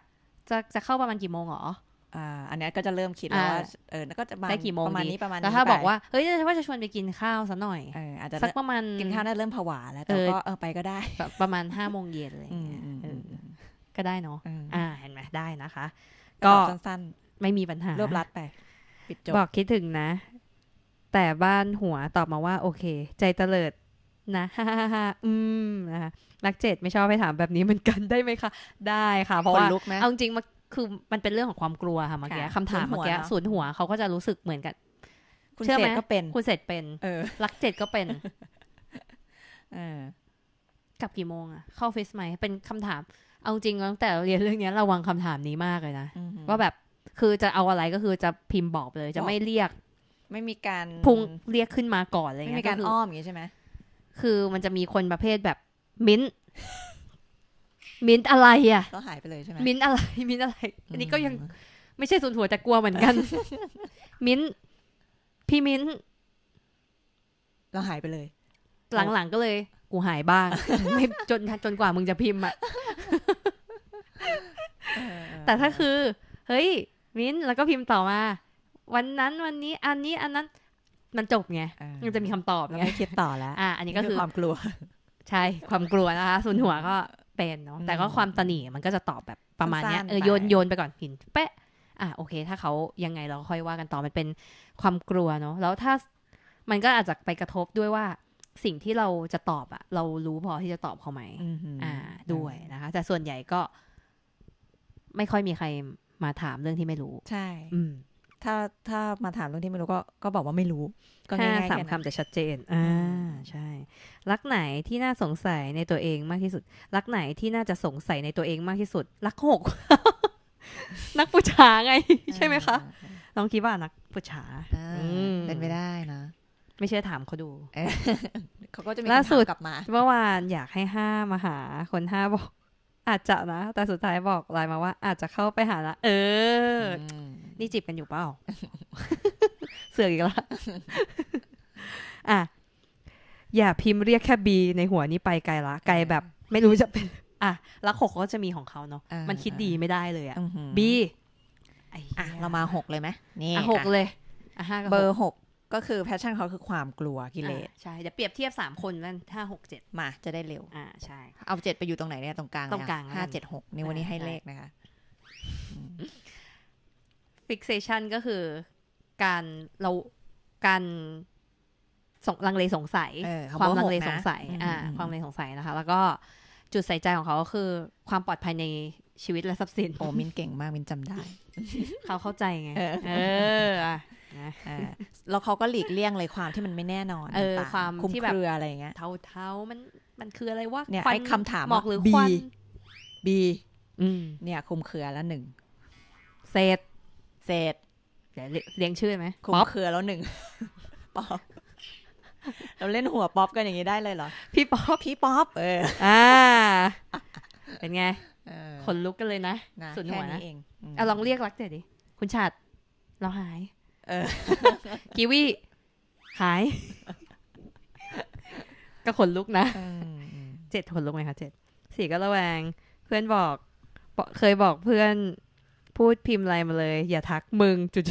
จะจะเข้าประมาณกี่โมงหรออ่าอันนี้ก็จะเริ่มคิดแล้วว่าเออก็จะได้กี่โมงประมาณนี้ประมาณนี้แต่ถ้าบอกว่าเฮ้ยว่าจะชวนไปกินข้าวสักหน่อยเอออาจจะสักประมาณกินข้าวได้เริ่มผวาแล้วแต่ก็เออไปก็ได้ประมาณห้าโมงเย็นอะไรอย่างเงี้ยก็ได้เนาะอ่าเห็นไหมได้นะคะก็สั้นๆไม่มีปัญหารวบรัดไปปิดจบบอกคิดถึงนะแต่บ้านหัวตอบมาว่าโอเคใจเตลิดนะฮ่าฮ่าฮ่าอืมนะคะรักเจ็ดไม่ชอบให้ถามแบบนี้เหมือนกันได้ไหมคะได้ค่ะเพราะว่าเอาจริงมาคือมันเป็นเรื่องของความกลัวค่ะเมื่อกี้คำถามเมื่อกี้ศูนย์หัวเขาก็จะรู้สึกเหมือนกันคุณเสร็จก็เป็นคุณเสร็จเป็นรักเจ็ดก็เป็นกลับกี่โมงอะเข้าฟิสไหมเป็นคำถามเอาจริงตั้งแต่เรียนเรื่องนี้ระวังคำถามนี้มากเลยนะว่าแบบคือจะเอาอะไรก็คือจะพิมพ์บอกเลยจะไม่เรียกไม่มีการพุงเรียกขึ้นมาก่อนอะไรเงี้ยไม่มีการอ้อมอย่างนี้ใช่ไหมคือมันจะมีคนประเภทแบบมิ้นมิ้นอะไรอ่ะก็หายไปเลยใช่ไหมมิ้นอะไรมิ้นอะไรอันนี้ก็ยังไม่ใช่ส่วนหัวแต่กลัวเหมือนกันมิ้นพี่มิ้นเราหายไปเลยหลังๆก็เลยกูหายบ้างไม่จนจนกว่ามึงจะพิมพ์อ่ะแต่ถ้าคือเฮ้ยมิ้นแล้วก็พิมพ์ต่อมาวันนั้นวันนี้อันนี้อันนั้นมันจบไงมันจะมีคำตอบแล้วไม่คิดต่อแล้วอ่ะอันนี้ก็คือความกลัวใช่ความกลัวนะคะส่วนหัวก็เป็นเนาะแต่ก็ความตะหนี่มันก็จะตอบแบบประมาณนี้เออโยนโยนไปก่อนหินเป๊ะอ่ะโอเคถ้าเขายังไงเราค่อยว่ากันต่อมันเป็นความกลัวเนาะแล้วถ้ามันก็อาจจะไปกระทบด้วยว่าสิ่งที่เราจะตอบอะเรารู้พอที่จะตอบเขาไหมอ่าด้วยนะคะแต่ส่วนใหญ่ก็ไม่ค่อยมีใครมาถามเรื่องที่ไม่รู้ใช่อืมถ้าถ้ามาถามเรื่องที่ไม่รู้ก็ก็บอกว่าไม่รู้ก็ง่ายๆสามคำแต่ชัดเจนอ่าใช่รักไหนที่น่าสงสัยในตัวเองมากที่สุดรักไหนที่น่าจะสงสัยในตัวเองมากที่สุดรักหก นักปุจฉาไง ใช่ไหมคะลองคิดว่านักปุจฉาเป็นไปได้นะไม่เชื่อถามเขาดู เขาก็จะมีคำถามกลับมาเมื่อวานอยากให้ห้ามาหาคนห้าบอกอาจจะนะแต่สุดท้ายบอกไลน์มาว่าอาจจะเข้าไปหาละเออนี่จีบกันอยู่เปล่า เสือกอีกละ อ่ะอย่าพิมพ์เรียกแค่บีในหัวนี้ไปไกลละไกลแบบไม่รู้จะเป็นอ่ะแล้วหกก็จะมีของเขาเนาะมันคิดดีไม่ได้เลยอ่ะบีอ่ะเรามาหกเลยไหมนี่อ่ะหกเลยอ่ะห้ากับเบอร์หกก็คือแพชชั่นเขาคือความกลัวกิเลสใช่เดี๋ยวเปรียบเทียบสามคนนั่นห้าหกเจ็ดมาจะได้เร็วอ่าใช่เอาเจ็ดไปอยู่ตรงไหนเนี่ยตรงกลางตรงกลางห้าเจ็ดหกในวันนี้ให้เลขนะคะฟิกเซชันก็คือการเราการลังเลสงสัยความลังเลสงสัยอ่าความลังเลสงสัยนะคะแล้วก็จุดใส่ใจของเขาก็คือความปลอดภัยในชีวิตและทรัพย์สินโอ้มินเก่งมากมินจำได้เขาเข้าใจไงเออแล้วเขาก็หลีกเลี่ยงเลยความที่มันไม่แน่นอนต่างๆคุ้มเครืออะไรอย่างเงี้ยเทาๆมันมันคืออะไรวะเนี่ยไอ้คำถามหมอกหรือควันบีเนี่ยคุ้มเครือแล้วหนึ่งเศษเศษเลี้ยงชื่อไหมคุ้มเครือแล้วหนึ่งป๊อปเราเล่นหัวป๊อปกันอย่างนี้ได้เลยเหรอพี่ป๊อปพี่ป๊อปเอออ่าเป็นไงขนลุกกันเลยนะสุดหัวนะเอาลองเรียกรักเด็ดดิคุณชาติเราหายเออกีวีหายก็ขนลุกนะเจ็ดขนลุกไหมคะเจ็ดสี่ก็ระแวงเพื่อนบอกเคยบอกเพื่อนพูดพิมพ์อะไรมาเลยอย่าทักมึงจุด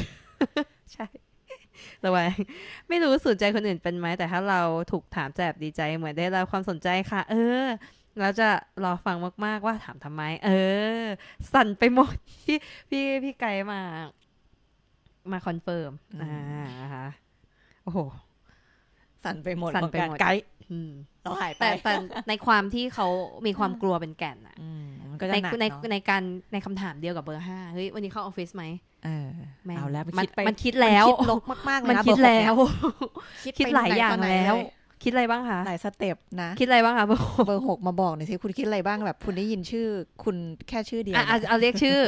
ใช่ระแวงไม่รู้สนใจคนอื่นเป็นไหมแต่ถ้าเราถูกถามจะแบบดีใจเหมือนได้รับความสนใจค่ะเออ แล้วจะรอฟังมากๆว่าถามทำไมเออสั่นไปหมดพี่พี่พี่ไกด์มามาคอนเฟิร์มอ่านะคะโอ้โหสั่นไปหมดสั่นไปหมดไกด์เราหายไปแต่ในความที่เขามีความกลัวเป็นแก่นอ่ะในในในการในคำถามเดียวกับเบอร์ห้าเฮ้ยวันนี้เข้าออฟฟิศไหมเออเอาแล้วมันคิดไปมันคิดแล้วมันคิดลบมากๆเลยนะมันคิดแล้วคิดหลายอย่างแล้วคิดอะไรบ้างคะหลายสเต็ปนะคิดอะไรบ้างคะเบอร์เบอร์หกมาบอกหน่อยสิคุณคิดอะไรบ้างแบบคุณได้ยินชื่อคุณแค่ชื่อเดียวอ่ะเอาเรียกชื่อ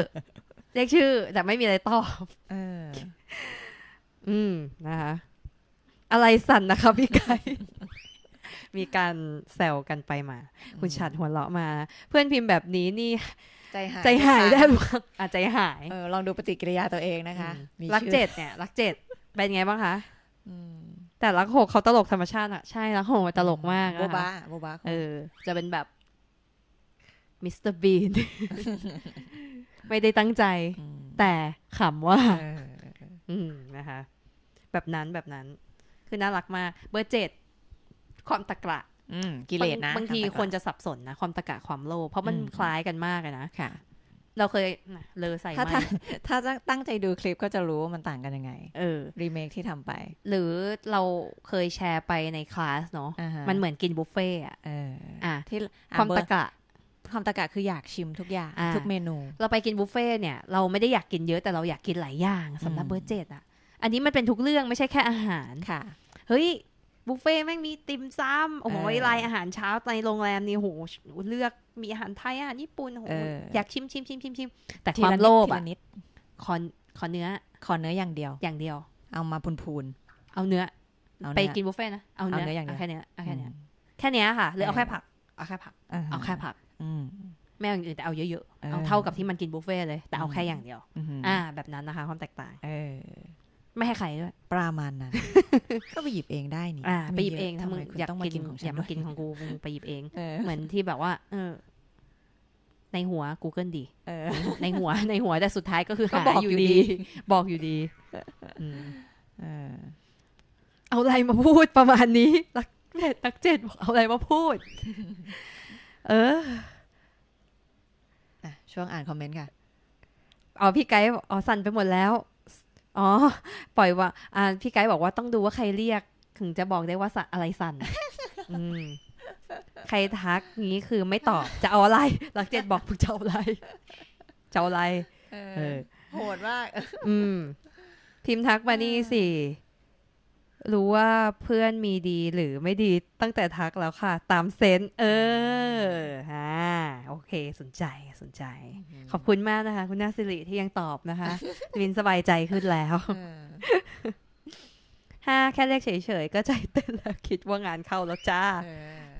เรียกชื่อแต่ไม่มีอะไรตอบเอออืมนะคะอะไรสั่นนะคะพี่ไก่มีการแซวกันไปมาคุณฉัดหัวเราะมาเพื่อนพิมพ์แบบนี้นี่ใจหายใจหายได้หรือเปล่าอ่ะใจหายเออลองดูปฏิกิริยาตัวเองนะคะรักเจ็ดเนี่ยรักเจ็ดเป็นไงบ้างคะแต่รักหกเขาตลกธรรมชาติอ่ะใช่รักหกตลกมากโบบ้าโบบ้าเออจะเป็นแบบมิสเตอร์บีนไม่ได้ตั้งใจแต่ขำว่าอืมนะคะแบบนั้นแบบนั้นคือน่ารักมากเบอร์เจ็ดความตะกะกิเลสนะบางทีคนจะสับสนนะความตะกะความโลภเพราะมันคล้ายกันมากนะค่ะเราเคยเลอใส่มาถ้าตั้งใจดูคลิปก็จะรู้ว่ามันต่างกันยังไงเออรีเมคที่ทำไปหรือเราเคยแชร์ไปในคลาสเนาะมันเหมือนกินบุฟเฟ่อะอ่ะที่ความตะกะความตะกะคืออยากชิมทุกอย่างทุกเมนูเราไปกินบุฟเฟ่เนี่ยเราไม่ได้อยากกินเยอะแต่เราอยากกินหลายอย่างสำหรับเบอร์เจ็ดอ่ะอันนี้มันเป็นทุกเรื่องไม่ใช่แค่อาหารค่ะเฮ้ยบุฟเฟ่แม่งมีติ่มซำโอ้โหรายอาหารเช้าในโรงแรมนี่โหเลือกมีอาหารไทยอาหารญี่ปุ่นโหอยากชิมชิมชิมชิมชิมแต่ความโลภอะขอขอเนื้อขอเนื้ออย่างเดียวอย่างเดียวเอามาพูนพูนเอาเนื้อไปกินบุฟเฟ่นะเอาเนื้ออย่างเดียวแค่เนี้ยแค่เนี้ยแค่เนี้ยค่ะหรือเอาแค่ผักเอาแค่ผักเอาแค่ผักไม่เอาอย่างอื่นแต่เอาเยอะๆเอาเท่ากับที่มันกินบุฟเฟ่เลยแต่เอาแค่อย่างเดียวอ่าแบบนั้นนะคะความแตกต่างไม่ให้ใครด้วยประมาณนั้นก็ไปหยิบเองได้นี่ไปหยิบเองถ้ามึงอยากกินอยากมากินของกูมึงไปหยิบเองเหมือนที่แบบว่าเออในหัว Google ดีในหัวในหัวแต่สุดท้ายก็คือบอกอยู่ดีบอกอยู่ดีเอาอะไรมาพูดประมาณนี้รักเจ็ดรักเจ็ดบอกเอาอะไรมาพูดเออช่วงอ่านคอมเมนต์ค่ะอ๋อพี่ไกด์อ๋อสั่นไปหมดแล้วอ๋อปล่อยว่าอ่าพี่ไกด์บอกว่าต้องดูว่าใครเรียกถึงจะบอกได้ว่าอะไรสั่น อืมใครทักงี้คือไม่ตอบจะเอาอะไรหลักเจ็ดบอกพวกเจ้าอะไรเจ้าอะไรเออโหดมากอืมพิมพ์ทักมานี่สิรู้ว่าเพื่อนมีดีหรือไม่ดีตั้งแต่ทักแล้วค่ะตามเซนส์เอออ่าโอเคสนใจสนใจขอบคุณมากนะคะคุณนาศิริที่ยังตอบนะคะลินสบายใจขึ้นแล้วห้าแค่เรียกเฉยๆก็ใจเต้นแล้วคิดว่างานเข้าแล้วจ้า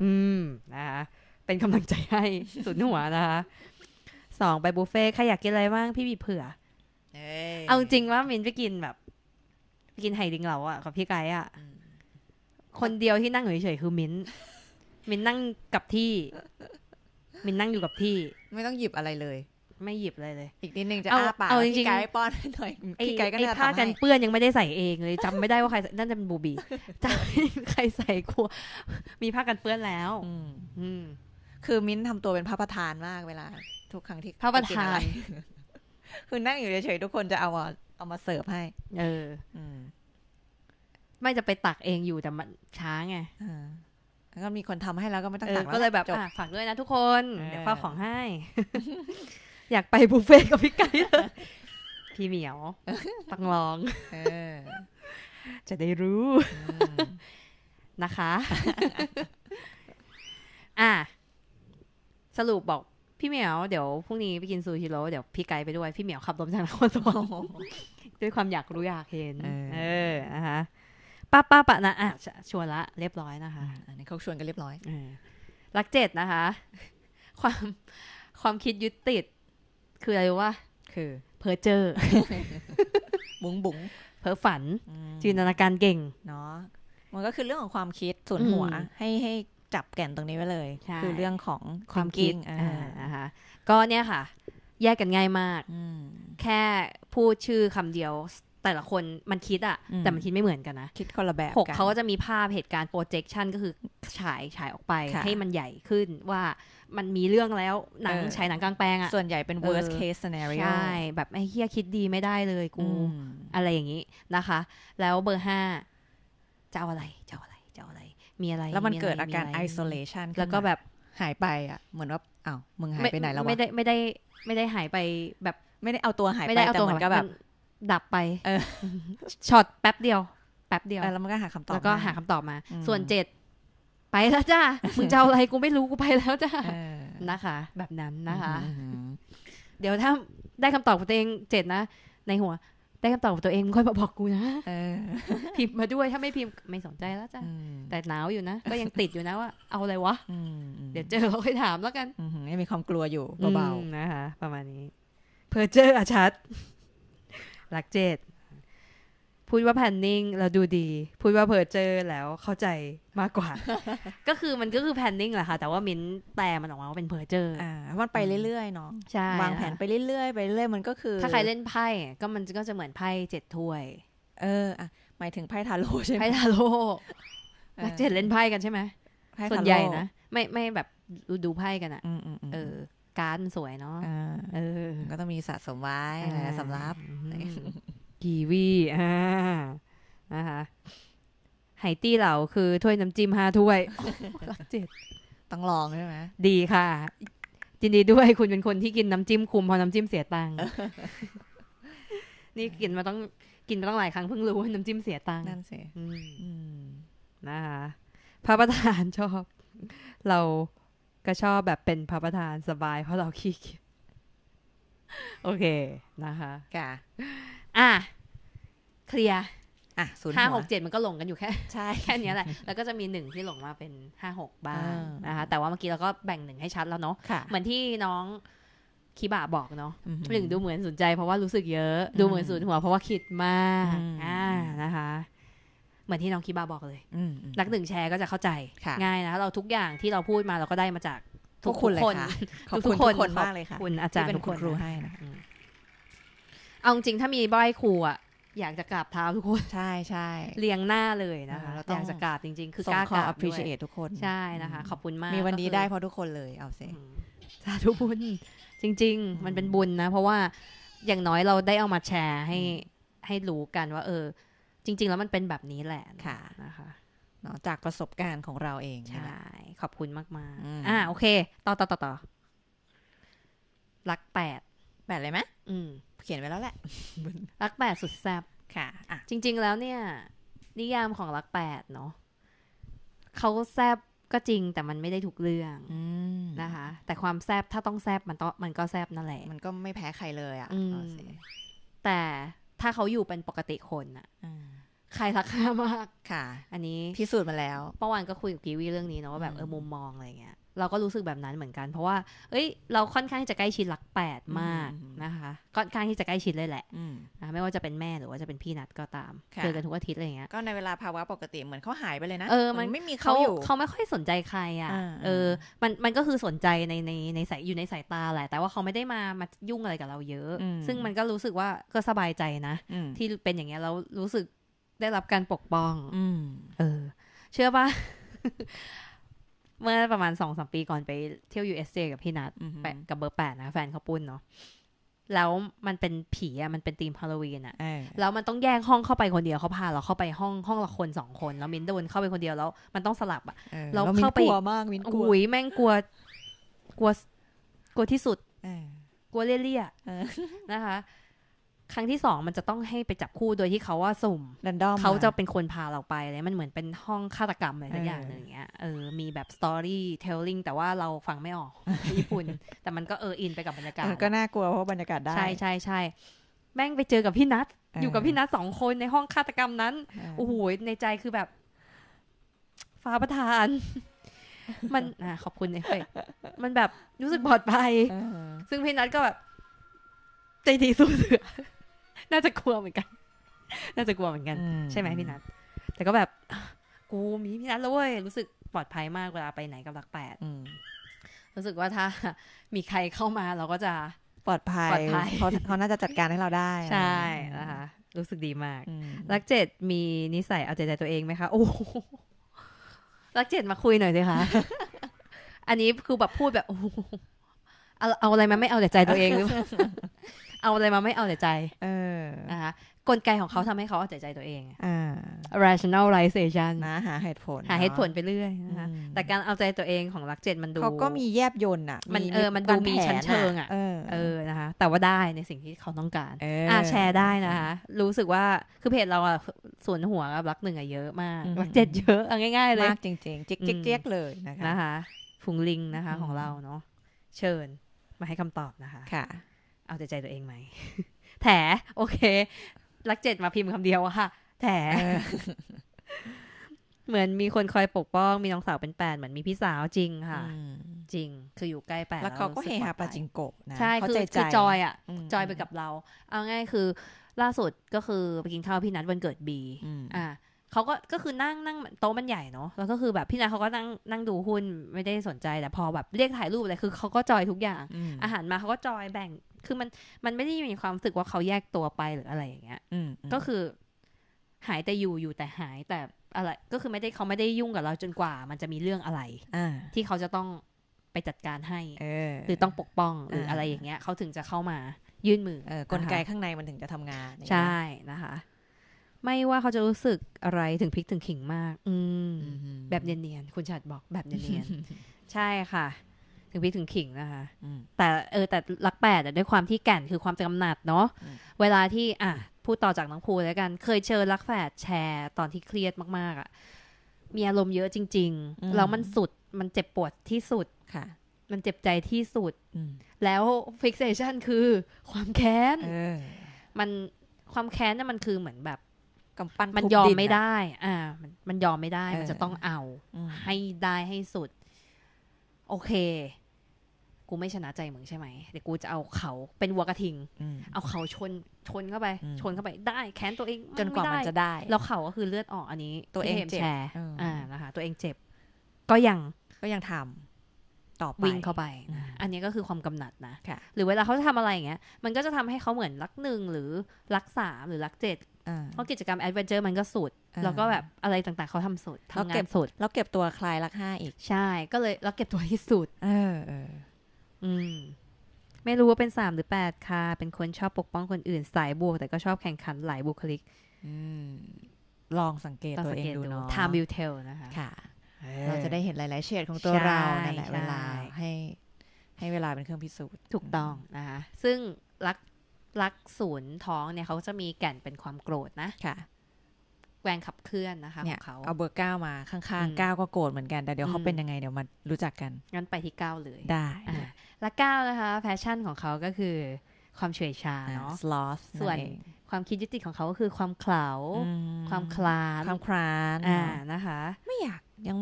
อืมนะคะเป็นกำลังใจให้สุดหัวนะคะสองไปบุฟเฟ่ใครอยากกินอะไรบ้างพี่บีเผื่อเอาจริงว่ามินไปกินแบบกินไห่ลิงเหลาอ่ะกับพี่ไก่อ่ะคนเดียวที่นั่งเฉยๆคือมิ้นมิ้นนั่งกับที่มิ้นนั่งอยู่กับที่ไม่ต้องหยิบอะไรเลยไม่หยิบอะไรเลยอีกนิดนึงจะอ้าปากพี่ไก่ป้อนหน่อยพี่ไก่ก็น่าทำให้ผ้ากันเปื้อนยังไม่ได้ใส่เองเลยจำไม่ได้ว่าใครนั่นจะเป็นบูบีจำใครใส่กูมีผ้ากันเปื้อนแล้วอืมคือมิ้นทำตัวเป็นพระประธานมากเวลาทุกครั้งที่พระประธานคือนั่งอยู่เฉยๆทุกคนจะเอาเอามาเสิร์ฟให้เออไม่จะไปตักเองอยู่แต่มันช้าไงแล้วก็มีคนทำให้แล้วก็ไม่ต้องตักก็เลยแบบฝากด้วยนะทุกคนเดี๋ยวฝากของให้ อยากไปบุฟเฟ่กับพี่ไก่เลยพี่เหมียวต้องลอง จะได้รู้ นะคะ อ่ะสรุปบอกพี่เหมียวเดี๋ยวพรุ่งนี้ไปกินซูชิโร่เดี๋ยวพี่ไก่ไปด้วยพี่เหมียวขับรถจากนครสวรรค์ด้วยความอยากรู้อยากเห็นเออนะคะป้าป้าปะนะอ่ะชวนละเรียบร้อยนะคะอันนี้เขาชวนกันเรียบร้อยรักเจ็ดนะคะความความคิดยึดติดคืออะไรวะคือเพอร์เจอร์บุ๋งบุ๋งเพอฝันจินตนาการเก่งเนาะมันก็คือเรื่องของความคิดส่วนหัวให้ให้จับแก่นตรงนี้ไว้เลยคือเรื่องของความคิดนะคะก็เนี่ยค่ะแยกกันง่ายมากแค่พูดชื่อคำเดียว แต่ละคนมันคิดอะแต่มันคิดไม่เหมือนกันนะคิดคนละแบบกันหกเขาก็จะมีภาพเหตุการณ์ projection ก็คือฉายฉายออกไปให้มันใหญ่ขึ้นว่ามันมีเรื่องแล้วหนังฉายหนังกลางแปลงอะส่วนใหญ่เป็น worst case scenario ใช่แบบไอ้เหี้ยคิดดีไม่ได้เลยกูอะไรอย่างนี้นะคะแล้วเบอร์ห้าจะเอาอะไรจะเอาอะไรจะเอาอะไรมีอะไรแล้วมันเกิดอาการ isolation แล้วก็แบบหายไปอะเหมือนว่าอ้าวมึงหายไปไหนแล้ววะไม่ได้ไม่ได้ไม่ได้หายไปแบบไม่ได้เอาตัวหายไปแต่เหมือนกับแบบดับไปช็อตแป๊บเดียวแป๊บเดียวแล้วมันก็หาคำตอบแล้วก็หาคำตอบมาส่วนเจ็ดไปแล้วจ้ามึงจะเอาอะไรกูไม่รู้กูไปแล้วจ้านะคะแบบนั้นนะคะเดี๋ยวถ้าได้คำตอบของตัวเองเจ็ดนะในหัวได้คำตอบของตัวเองมึงค่อยมาบอกกูนะพิมพ์มาด้วยถ้าไม่พิมพ์ไม่สนใจแล้วจ้าแต่หนาวอยู่นะก็ยังติดอยู่นะว่าเอาอะไรวะเดี๋ยวเจอเราค่อยถามแล้วกันยังมีความกลัวอยู่เบาๆนะคะประมาณนี้เพอร์เจอร์อาชัดหลักเจ็ดพูดว่าแพนนิ่งเราดูดีพูดว่าเพอร์เจอร์แล้วเข้าใจมากกว่า ก็คือมันก็คือแพนนิ่งแหละค่ะแต่ว่ามิ้นแปลมันออกมาว่าเป็นเพอร์เจอร์อ่ามันไปเรื่อยๆเนาะใช่วางแผนไปเรื่อยๆไปเรื่อยมันก็คือถ้าใครเล่นไพ่ก็มันก็จะเหมือนไพ่เจ็ดถ้วยเอออ่ะหมายถึงไพ่ทาโร่ใช่ไหมไพ่ทาโร่หลักเจ็ดเล่นไพ่กันใช่ไหมส่วนใหญ่นะไม่ไม่แบบดูไพ่กันอ่ะเออการสวยเนาะเออก็ต้องมีสะสมไว้สำหรับกีวีอ่านะคะไหตี้เหล่าคือถ้วยน้ำจิ้มห้าถ้วยรักเจ็ดต้องลองใช่ไหมดีค่ะยินดีด้วยคุณเป็นคนที่กินน้ำจิ้มคุมพอน้ำจิ้มเสียตังค์นี่กินมาต้องกินมาต้องหลายครั้งเพิ่งรู้ว่าน้ำจิ้มเสียตังค์นั่นสินะคะพระประธานชอบเราก็ชอบแบบเป็นพระประธานสบายเพราะเราขี้เกียจโอเคนะคะกะอ่ะเคลียร์อ่ะศูนย์ห้าหกเจ็ดมันก็หลงกันอยู่แค่ใช่แค่นี้แหละแล้วก็จะมีหนึ่งที่หลงมาเป็นห้าหกบ้างนะคะแต่ว่าเมื่อกี้เราก็แบ่งหนึ่งให้ชัดแล้วเนาะเหมือนที่น้องคีบะบอกเนาะหนึ่งดูเหมือนสนใจเพราะว่ารู้สึกเยอะดูเหมือนศูนย์หัวเพราะว่าคิดมากอ่านะคะเหมือนที่น้องคีบาบอกเลยรักหนึ่งแชร์ก็จะเข้าใจง่ายนะเราทุกอย่างที่เราพูดมาเราก็ได้มาจากทุกคนเลยค่ะขอบคุณทุกคนมากเลยค่ะคุณอาจารย์ทุกคนครูให้นะเอาจริงถ้ามีบ้อยครูอ่ะอยากจะกราบเท้าทุกคนใช่ใช่เรียงหน้าเลยนะคะอยากจะกราบจริงๆคือกล้ากราบ appreciate ทุกคนใช่นะคะขอบคุณมากมีวันนี้ได้เพราะทุกคนเลยเอาเสียสาธุบุญจริงๆมันเป็นบุญนะเพราะว่าอย่างน้อยเราได้เอามาแชร์ให้ให้รู้กันว่าเออจริงๆแล้วมันเป็นแบบนี้แหละค่ะนะคะเนาะจากประสบการณ์ของเราเองใช่ขอบคุณมากๆอ่าโอเคต่อต่อต่อต่อรักแปดแปดเลยไหมอืมเขียนไว้แล้วแหละรักแปดสุดแซ่บค่ะอ่ะจริงๆแล้วเนี่ยนิยามของรักแปดเนาะเขาแซ่บก็จริงแต่มันไม่ได้ทุกเรื่องนะคะแต่ความแซ่บถ้าต้องแซ่บมันต้องมันก็แซ่บนั่นแหละมันก็ไม่แพ้ใครเลยอ่ะแต่ถ้าเขาอยู่เป็นปกติคนอ่ะใครรักข้ามากค่ะอันนี้พิสูจน์มาแล้วเมื่อวานก็คุยกับกีวีเรื่องนี้เนาะว่าแบบเออมุมมองอะไรเงี้ยเราก็รู้สึกแบบนั้นเหมือนกันเพราะว่าเอ้ยเราค่อนข้างจะใกล้ชิดรักแปดมากนะคะค่อนข้างที่จะใกล้ชิดเลยแหละนะไม่ว่าจะเป็นแม่หรือว่าจะเป็นพี่นัดก็ตามเจอกันทุกอาทิตย์อะไรเงี้ยก็ในเวลาภาวะปกติเหมือนเขาหายไปเลยนะเออมันไม่มีเขาอยู่เขาไม่ค่อยสนใจใครอ่ะเออมันมันก็คือสนใจในในในสายอยู่ในสายตาแหละแต่ว่าเขาไม่ได้มามายุ่งอะไรกับเราเยอะซึ่งมันก็รู้สึกว่าก็สบายใจนะที่เป็นอย่างเงี้ยเรารู้สึกได้รับการปกป้องอืมเออเชื่อป่ะ เมื่อประมาณ สองถึงสาม ปีก่อนไปเที่ยว ยู เอส เจ กับพี่นัทกับเบอร์แปดนะแฟนเขาปุ้นเนาะแล้วมันเป็นผีอ่ะมันเป็นธีมฮาโลวีนอ่ะแล้วมันต้องแยกห้องเข้าไปคนเดียวเขาพาเราเข้าไปห้องห้องละคนสองคนแล้วมิ้นโดนเข้าไปคนเดียวแล้วมันต้องสลับอ่ะเราเข้าไปกลัวมากมิ้นกลัวอุ๊ยแม่งกลัวกลัวกลัวที่สุดเออกลัวเลี่ยๆนะคะครั้งที่สองมันจะต้องให้ไปจับคู่โดยที่เขาว่าสุ่ม Random เขาจะเป็นคนพาเราไปเลยมันเหมือนเป็นห้องฆาตกรรมอะไรสักอย่างหนึ่งอย่างเงี้ยเออมีแบบ story telling แต่ว่าเราฟังไม่ออก ญี่ปุ่นแต่มันก็เอออินไปกับบรรยากาศมันก็น่ากลัวเพราะบรรยากาศได้ใช่ใช่ใช่แม่งไปเจอกับพี่นัท อ, อยู่กับพี่นัทสองคนในห้องฆาตกรรมนั้นโอ้โหในใจคือแบบฟ้าประทาน มันอ่ะขอบคุณเอฟเฟกต์มันแบบรู้สึกปลอดภัยซึ่งพี่นัทก็แบบใจดีสู้เสือน่าจะกลัวเหมือนกันน่าจะกลัวเหมือนกันใช่ไหมพี่นัทแต่ก็แบบกูมีพี่นัทแล้วเว้ยรู้สึกปลอดภัยมากเวลาไปไหนกับหลักแปดรู้สึกว่าถ้ามีใครเข้ามาเราก็จะปลอดภัยเขาเขาน่าจะจัดการให้เราได้ใช่นะคะ รู้สึกดีมากรักเจ็ดมีนิสัยเอาใจใจตัวเองไหมคะโอ้รักเจ็ดมาคุยหน่อยสิคะ อันนี้คือแบบพูดแบบโอ้เอาเอาอะไรมาไม่เอาแต่ใจตัวเองหรือ เอาอะไรมาไม่เอาแต่ใจเออนะคะกลไกของเขาทำให้เขาเอาแต่ใจตัวเองอ่า rationalization นะหาเหตุผลหาเหตุผลไปเรื่อยนะคะแต่การเอาใจตัวเองของรักเจ็ดมันดูเขาก็มีแยบยลอ่ะมันเออมันดูมีชั้นเชิงอ่ะเออนะคะแต่ว่าได้ในสิ่งที่เขาต้องการอ่าแชร์ได้นะคะรู้สึกว่าคือเพจเราอ่ะส่วนหัวกับรักหนึ่งอ่ะเยอะมากรักเจ็ดเยอะเอาง่ายๆเลยมากจริงๆจิ๊กจิ๊กเจ๊กเลยนะคะฝูงลิงนะคะของเราเนาะเชิญมาให้คำตอบนะคะค่ะเอาใจใจตัวเองไหม แถโอเครักเจ็ดมาพิมพ์คำเดียวค่ะแถ เหมือนมีคนคอยปกป้องมีน้องสาวเป็นแปดเหมือนมีพี่สาวจริงค่ะจริงคืออยู่ใกล้แปดแล้วเขาก็เฮฮาปาจิงโกะนะใช่คือคือจอยอ่ะจอยไปกับเราเอาง่ายคือล่าสุดก็คือไปกินข้าวพี่นัทวันเกิดบีอ่าเขาก็ก็คือนั่งนั่งโต๊ะมันใหญ่เนาะแล้วก็คือแบบพี่นายเขาก็นั่งนั่งดูหุ้นไม่ได้สนใจแต่พอแบบเรียกถ่ายรูปอะไรคือเขาก็จอยทุกอย่างอาหารมาเขาก็จอยแบ่งคือมันมันไม่ได้มีความรู้สึกว่าเขาแยกตัวไปหรืออะไรอย่างเงี้ยก็คือหายแต่อยู่อยู่แต่หายแต่อะไรก็คือไม่ได้เขาไม่ได้ยุ่งกับเราจนกว่ามันจะมีเรื่องอะไรที่เขาจะต้องไปจัดการให้หรือต้องปกป้องหรืออะไรอย่างเงี้ยเขาถึงจะเข้ามายื่นมือกลไกข้างในมันถึงจะทำงานใช่นะคะไม่ว่าเขาจะรู้สึกอะไรถึงพลิกถึงขิงมากอืมแบบเนียนๆคุณชัดบอกแบบเนียนๆใช่ค่ะถึงพลิกถึงขิงนะคะแต่เออแต่รักแปดด้วยความที่แก่นคือความกำหนัดเนาะเวลาที่อ่ะพูดต่อจากน้องครูแล้วกันเคยเชิญรักแปดแชร์ตอนที่เครียดมากๆอ่ะมีอารมณ์เยอะจริงๆแล้วมันสุดมันเจ็บปวดที่สุดค่ะมันเจ็บใจที่สุดแล้วฟิกเซชันคือความแค้นมันความแค้นน่ะมันคือเหมือนแบบมันยอมไม่ได้อ่ามันยอมไม่ได้มันจะต้องเอาให้ได้ให้สุดโอเคกูไม่ชนะใจมึงใช่ไหมเดี๋ยวกูจะเอาเขาเป็นวัวกระทิงเอาเขาชนชนเข้าไปชนเข้าไปได้แค้นตัวเองจนกว่ามันจะได้แล้วเขาก็คือเลือดออกอันนี้ตัวเองเจ็บอ่านะคะตัวเองเจ็บก็ยังก็ยังทำต่อไปวิ่งเข้าไปอันนี้ก็คือความกำหนัดนะหรือเวลาเขาจะทำอะไรอย่างเงี้ยมันก็จะทำให้เขาเหมือนรักหนึ่งหรือรักสามหรือรักเจ็ดเพราะกิจกรรมแอดเวนเจอร์มันก็สุดแล้วก็แบบอะไรต่างๆเขาทำสุดทำงานสุดแล้วเก็บตัวคลายรักห้าอีกใช่ก็เลยแล้วเก็บตัวที่สุดเออเอออืมไม่รู้ว่าเป็นสามหรือแปดค่ะเป็นคนชอบปกป้องคนอื่นสายบวกแต่ก็ชอบแข่งขันหลายบุคลิกอืมลองสังเกตตัวเองดูเนาะ Time will tell นะคะค่ะเราจะได้เห็นหลายๆเฉดของตัวเรานั่นแหละเวลาให้ให้เวลาเป็นเครื่องพิสูจน์ถูกต้องนะคะซึ่งรักรักศูนย์ท้องเนี่ยเขาจะมีแก่นเป็นความโกรธนะค่ะแกว่งขับเคลื่อนนะคะของเขาเอาเบอร์เก้ามาข้างๆเก้าก็โกรธเหมือนกันแต่เดี๋ยวเขาเป็นยังไงเดี๋ยวมารู้จักกันงั้นไปที่เก้าเลยได้และเก้านะคะแฟชั่นของเขาก็คือความเฉยชาเนาะส่วนความคิดยุติของเขาก็คือความเขลาความคลานความคลานอ่านะคะไม่อยากยัง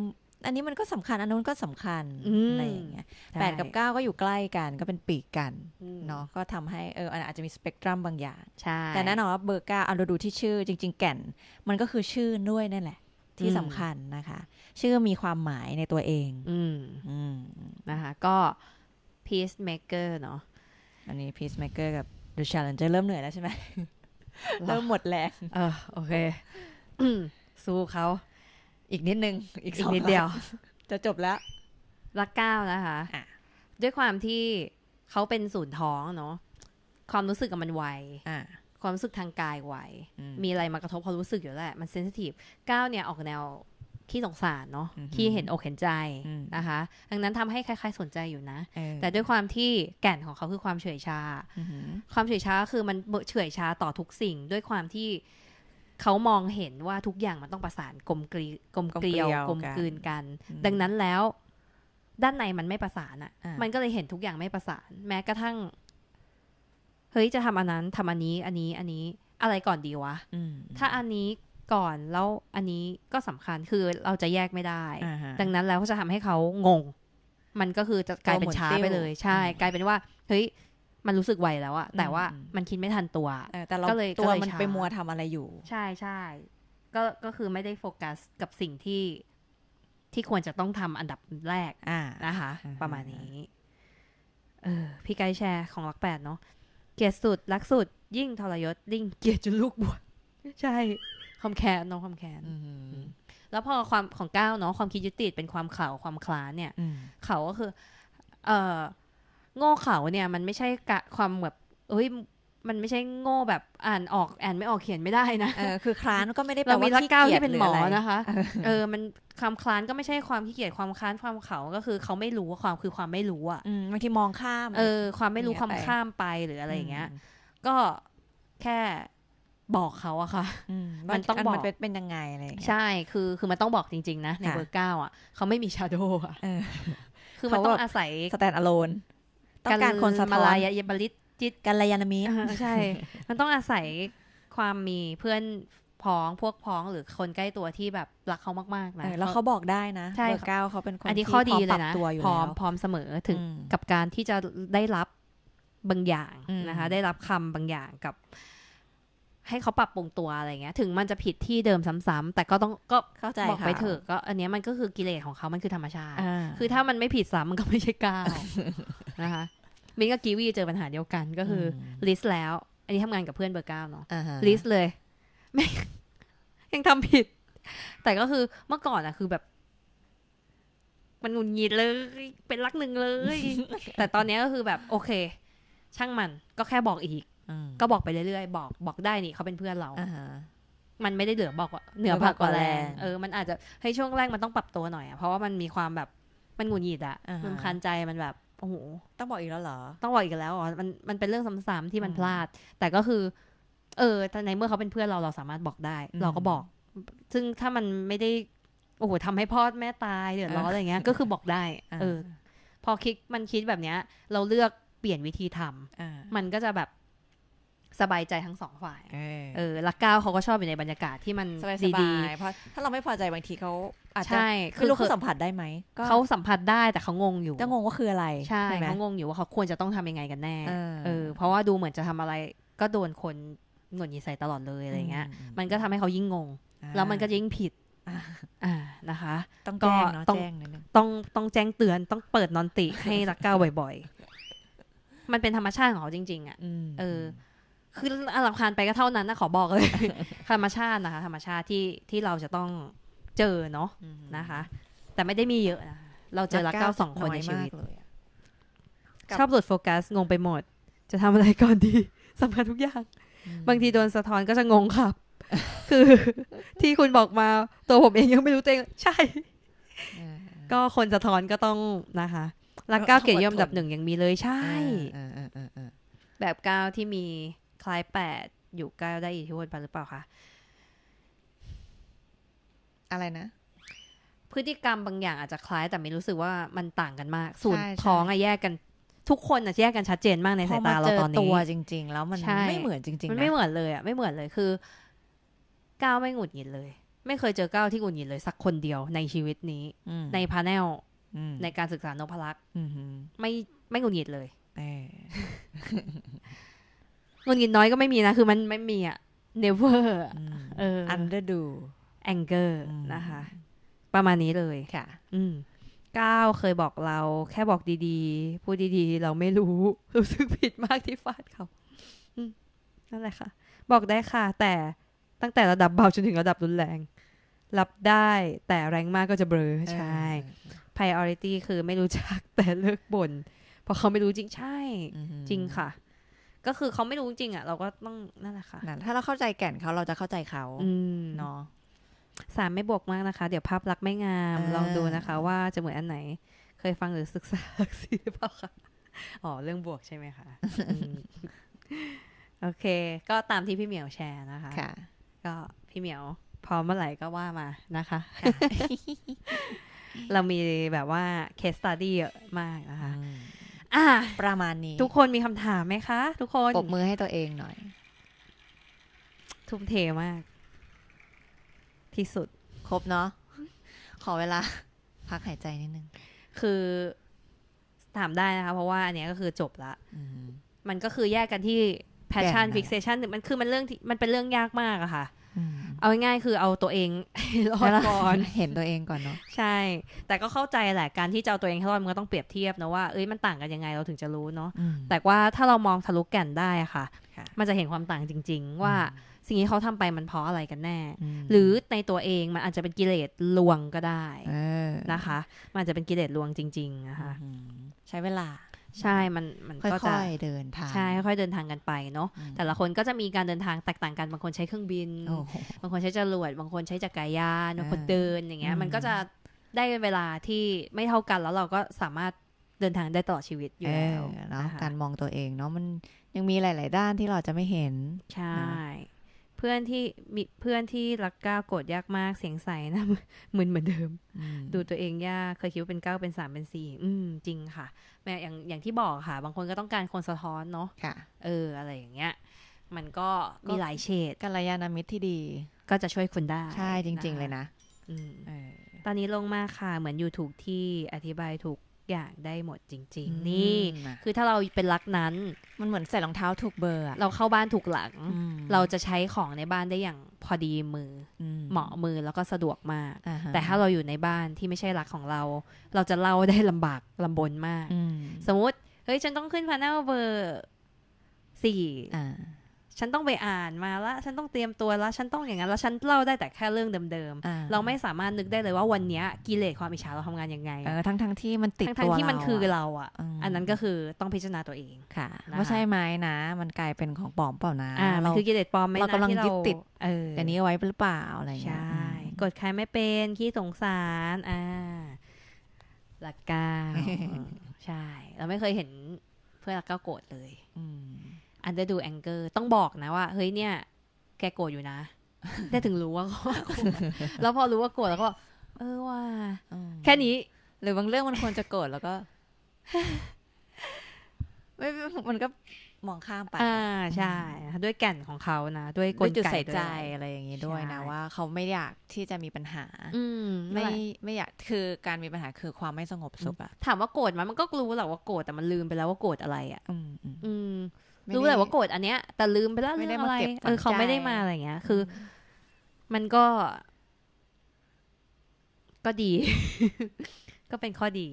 อันนี้มันก็สำคัญอันนู้นก็สำคัญอะไรอย่างเงี้ยแปดกับเก้าก็อยู่ใกล้กันก็เป็นปีกกันเนาะก็ทำให้เอออาจจะมีสเปกตรัมบางอย่างแต่แน่นอนว่าเบอร์เก้าเอาเราดูที่ชื่อจริงๆแก่นมันก็คือชื่อด้วยนั่นแหละที่สำคัญนะคะชื่อมีความหมายในตัวเองนะคะก็พีซเมกเกอร์เนาะอันนี้พีซเมกเกอร์กับเดอะชาเลนเจอร์เริ่มเหนื่อยแล้วใช่ไหมเริ่มหมดแรงเออโอเคสู้เขาอีกนิดนึงอีกนิดเดียวจะจบแล้วรักเก้านะคะด้วยความที่เขาเป็นศูนย์ท้องเนาะความรู้สึกกับมันไวความรู้สึกทางกายไวมีอะไรมากระทบเขารู้สึกอยู่แหละมันเซนซิทีฟเก้าเนี่ยออกแนวขี้สงสารเนาะขี้เห็นอกเห็นใจนะคะดังนั้นทำให้ใครๆสนใจอยู่นะแต่ด้วยความที่แก่นของเขาคือความเฉยชาความเฉยชาคือมันเฉยชาต่อทุกสิ่งด้วยความที่เขามองเห็นว่าทุกอย่างมันต้องประสานกลมเกลียวกลมเกลียวกลมกลืนกันดังนั้นแล้วด้านในมันไม่ประสานอ่ะมันก็เลยเห็นทุกอย่างไม่ประสานแม้กระทั่งเฮ้ยจะทำอันนั้นทำอันนี้อันนี้อันนี้อะไรก่อนดีวะถ้าอันนี้ก่อนแล้วอันนี้ก็สำคัญคือเราจะแยกไม่ได้ดังนั้นแล้วก็จะทำให้เขางงมันก็คือจะกลายเป็นช้าไปเลยใช่กลายเป็นว่าเฮ้ยมันรู้สึกไวแล้วอะแต่ว่ามันคิดไม่ทันตัวแต่เราตัวมันไปมัวทำอะไรอยู่ใช่ใช่ก็ก็คือไม่ได้โฟกัสกับสิ่งที่ที่ควรจะต้องทำอันดับแรกนะคะประมาณนี้เออพี่ไกด์แชร์ของรักแปดเนาะเกลียดสุดรักสุด ยิ่งทรยศยิ่งเกลียดจนลูกบวชใช่ความแค้นน้องความแค้นแล้วพอความของก้าวเนาะความคิดยึดติดเป็นความเขาความคลาเนี่ยเขาก็คือเอ่อโง่เขาเนี่ยมันไม่ใช่กะความแบบเฮ้ยมันไม่ใช่โง่แบบอ่านออกอ่านไม่ออกเขียนไม่ได้นะเออคือคลานก็ไม่ได้แปลว่าขี้เกียจเรามีก้าวที่เป็นหมอนะคะเออมันความคลานก็ไม่ใช่ความขี้เกียจความคลานความเขาก็คือเขาไม่รู้ว่าความคือความไม่รู้อ่ะบางทีมองข้ามเออความไม่รู้ความข้ามไปหรืออะไรอย่างเงี้ยก็แค่บอกเขาอะค่ะมันต้องบอกมันเป็นยังไงอะไรใช่คือคือมันต้องบอกจริงๆนะในเบอร์เก้าอ่ะเขาไม่มีชาโดว์อ่ะคือมันต้องอาศัยสแตนด์อะโลนต้องการคนสะท้อนยาบริตจิตกัลยาณมิตรใช่มันต้องอาศัยความมีเพื่อนพ้องพวกพ้องหรือคนใกล้ตัวที่แบบรักเขามากๆนะแล้วเขาบอกได้นะเบอร์เก้าเขาเป็นคนที่พร้อมปรับตัวอยู่แล้วพร้อมพร้อมเสมอถึงกับการที่จะได้รับบางอย่างนะคะได้รับคำบางอย่างกับให้เขาปรับปรุงตัวอะไรเงี้ยถึงมันจะผิดที่เดิมซ้ำๆแต่ก็ต้องก็เข้าใจบอกไปเถอะก็อันนี้มันก็คือกิเลสของเขามันคือธรรมชาติคือถ้ามันไม่ผิดซ้ำมันก็ไม่ใช่ก้าวนะคะมิ้นกับกีวีเจอปัญหาเดียวกันก็คือลิสต์แล้วอันนี้ทำงานกับเพื่อนเบอร์เก้าเนาะลิสต์เลยไม่ยังทำผิดแต่ก็คือเมื่อก่อนอะคือแบบมันหงุดหงิดเลยเป็นรักหนึ่งเลยแต่ตอนนี้ก็คือแบบโอเคช่างมันก็แค่บอกอีกก็บอกไปเรื่อยๆบอกบอกได้นี่เขาเป็นเพื่อนเรามันไม่ได้เหลือบอกว่าเหนือผักกว่าแรงเออมันอาจจะให้ช่วงแรกมันต้องปรับตัวหน่อยเพราะว่ามันมีความแบบมันหงุดหงิดอะมันคันใจมันแบบโอ้โหต้องบอกอีกแล้วเหรอต้องบอกอีกแล้วอ๋อมันมันเป็นเรื่องซ้ำๆที่มันพลาดแต่ก็คือเออในเมื่อเขาเป็นเพื่อนเราเราสามารถบอกได้เราก็บอกซึ่งถ้ามันไม่ได้โอ้โหทำให้พ่อแม่ตายเดือดร้อนอะไรเงี้ยก็คือบอกได้เออพอคิดมันคิดแบบเนี้ยเราเลือกเปลี่ยนวิธีทำมันก็จะแบบสบายใจทั้งสองฝ่ายเออละก้าวเขาก็ชอบอยู่ในบรรยากาศที่มันดีๆเพราะถ้าเราไม่พอใจบางทีเขาอาจจะไม่รู้เขาสัมผัสได้ไหมเขาสัมผัสได้แต่เขางงอยู่จะงงว่าคืออะไรใช่เขางงอยู่ว่าเขาควรจะต้องทำยังไงกันแน่เออเพราะว่าดูเหมือนจะทำอะไรก็โดนคนหงุดหงิดใส่ตลอดเลยอะไรเงี้ยมันก็ทำให้เขายิ่งงงแล้วมันก็ยิ่งผิดอ่านะคะต้องแจ้งเนาะแจ้งนิดนึงต้องต้องแจ้งเตือนต้องเปิดนอนติให้ละก้าวบ่อยๆมันเป็นธรรมชาติของเขาจริงๆอ่ะเออคือรำคาญไปก็เท่านั้นนะขอบอกเลยธรรมชาตินะคะธรรมชาติที่ที่เราจะต้องเจอเนาะนะคะแต่ไม่ได้มีเยอะนะเราเจอละเก้าสองคนในชีวิตชอบหลุดโฟกัสงงไปหมดจะทำอะไรก่อนดีสำคัญทุกอย่างบางทีโดนสะท้อนก็จะงงครับคือที่คุณบอกมาตัวผมเองยังไม่รู้ตัวเองใช่ก็คนสะท้อนก็ต้องนะคะละเก้าเกียรติยศอันดับหนึ่งยังมีเลยใช่แบบเก้าที่มีคล้ายแปดอยู่ใกล้ได้อิทธิพลไปหรือเปล่าคะอะไรนะพฤติกรรมบางอย่างอาจจะคล้ายแต่ไม่รู้สึกว่ามันต่างกันมากสูตรท้องอะแยกกันทุกคนอะแยกกันชัดเจนมากในสายตาเราตอนนี้ตัวจริงๆแล้วมันไม่เหมือนจริงๆมันไม่เหมือนเลยอะไม่เหมือนเลยคือก้าวไม่หงุดหงิดเลยไม่เคยเจอก้าวที่หงุดหงิดเลยสักคนเดียวในชีวิตนี้ในพาร์เนลในการศึกษานพลักษ์ไม่ไม่หงุดหงิดเลยเงินกินน้อยก็ไม่มีนะคือมันไม่มีอ่ะ never เออ under do anger นะคะประมาณนี้เลยค่ะอืมก้าวเคยบอกเราแค่บอกดีๆพูดดีๆเราไม่รู้รู้สึกผิดมากที่ฟาดเขาอืมนั่นแหละค่ะบอกได้ค่ะแต่ตั้งแต่ระดับเบาจนถึงระดับรุนแรงรับได้แต่แรงมากก็จะเบลอใช่ priority คือไม่รู้จักแต่เลิกบ่นเพราะเขาไม่รู้จริงใช่จริงค่ะก็คือเขาไม่รู้จริงอ่ะเราก็ต้องนั่นแหละค่ะถ้าเราเข้าใจแก่นเขาเราจะเข้าใจเขาเนาะสามไม่บวกมากนะคะเดี๋ยวภาพลักษณ์ไม่งามลองดูนะคะว่าจะเหมือนอันไหนเคยฟังหรือศึกษาหลักสี่หรือเปล่าคะอ๋อเรื่องบวกใช่ไหมคะโอเคก็ตามที่พี่เหมียวแชร์นะคะก็พี่เหมียวพร้อมเมื่อไหร่ก็ว่ามานะคะเรามีแบบว่าเคสสตัดดี้เยอะมากนะคะอ่าประมาณนี้ทุกคนมีคำถามไหมคะทุกคนปรบมือให้ตัวเองหน่อยทุ่มเทมากที่สุดครบเนาะ ขอเวลาพักหายใจนิดนึงคือถามได้นะคะเพราะว่าอันเนี้ยก็คือจบละ ม, มันก็คือแยกกันที่ passion fixation มันคือมันเรื่องมันเป็นเรื่องยากมากอะค่ะเอาง่ายๆคือเอาตัวเองรอดก่อนเห็นตัวเองก่อนเนาะใช่แต่ก็เข้าใจแหละการที่จะเอาตัวเองให้รอดมันก็ต้องเปรียบเทียบนะว่าเอ้ยมันต่างกันยังไงเราถึงจะรู้เนาะแต่ว่าถ้าเรามองทะลุแก่นได้ค่ะ มันจะเห็นความต่างจริงๆว่าสิ่งที่เขาทำไปมันเพราะอะไรกันแน่หรือในตัวเองมันอาจจะเป็นกิเลสลวงก็ได้นะคะมันอาจจะเป็นกิเลสลวงจริงๆนะคะใช้เวลาใช่มันมันก็จะค่อยๆเดินทางใช่ค่อยๆเดินทางกันไปเนาะแต่ละคนก็จะมีการเดินทางแตกต่างกันบางคนใช้เครื่องบินบางคนใช้จรวดบางคนใช้จักรยานบางคนเดินอย่างเงี้ยมันก็จะได้เวลาที่ไม่เท่ากันแล้วเราก็สามารถเดินทางได้ตลอดชีวิตอยู่แล้วนะการมองตัวเองเนาะมันยังมีหลายๆด้านที่เราจะไม่เห็นใช่เพื่อนที่มีเพื่อนที่รักก้าวโกรธยากมากเสียงใสนะเหมือนเหมือนเดิมดูตัวเองยากเคยคิดว่าเป็นเก้าเป็นสามเป็นสี่อืมจริงค่ะแม้อย่างอย่างที่บอกค่ะบางคนก็ต้องการคนสะท้อนเนาะเอออะไรอย่างเงี้ยมันก็มีหลายเฉดกัลยาณมิตรที่ดีก็จะช่วยคุณได้ใช่จริงๆเลยนะตอนนี้ลงมาค่ะเหมือนอยู่ถูกที่อธิบายถูกอย่างได้หมดจริงๆนี่คือถ้าเราเป็นลักนั้นมันเหมือนใส่รองเท้าถูกเบอร์เราเข้าบ้านถูกหลังเราจะใช้ของในบ้านได้อย่างพอดีมือเหมาะมือแล้วก็สะดวกมากแต่ถ้าเราอยู่ในบ้านที่ไม่ใช่ลักของเราเราจะเล่าได้ลำบากลำบนมากสมมติเฮ้ยฉันต้องขึ้นพานาเบอร์สี่ฉันต้องไปอ่านมาละฉันต้องเตรียมตัวละฉันต้องอย่างนั้นแล้วฉันเล่าได้แต่แค่เรื่องเดิมๆเราไม่สามารถนึกได้เลยว่าวันนี้กิเลสความอิจฉาเราทำงานยังไงเออทั้งทั้งที่มันติดตัวเราทั้งที่มันคือเราอ่ะอันนั้นก็คือต้องพิจารณาตัวเองค่ะว่าใช่ไหมนะมันกลายเป็นของปลอมเปล่านะเราคือกิเลสปลอมไหมนะที่เรากำลังยึดติดเอออันนี้ไว้หรือเปล่าอะไรอย่างเงี้ยใช่กดใครไม่เป็นขี้สงสารอ่าหลักการใช่เราไม่เคยเห็นเพื่อนก็โกรธเลยอันเดอร์ดูแองเกอร์ต้องบอกนะว่าเฮ้ยเนี่ยแกโกรธอยู่นะได้ถึงรู้ว่าโกรธแล้วพอรู้ว่าโกรธแล้วก็เออว่าแค่นี้หรือบางเรื่องมันควรจะโกรธแล้วก็ไม่มันก็มองข้ามไปอ่าใช่ด้วยแก่นของเขานะด้วยกลไกใจอะไรอย่างนี้ด้วยนะว่าเขาไม่อยากที่จะมีปัญหาไม่ไม่อยากคือการมีปัญหาคือความไม่สงบสุขอะถามว่าโกรธมันมันก็รู้แหละว่าโกรธแต่มันลืมไปแล้วว่าโกรธอะไรอะอืมรู้เลยว่าโกรธอันเนี้ยแต่ลืมไปแล้วเรื่องอะไรเออเขาไม่ได้มาอะไรเงี้ยคือมันก็ก็ดี ก็เป็นข้อดี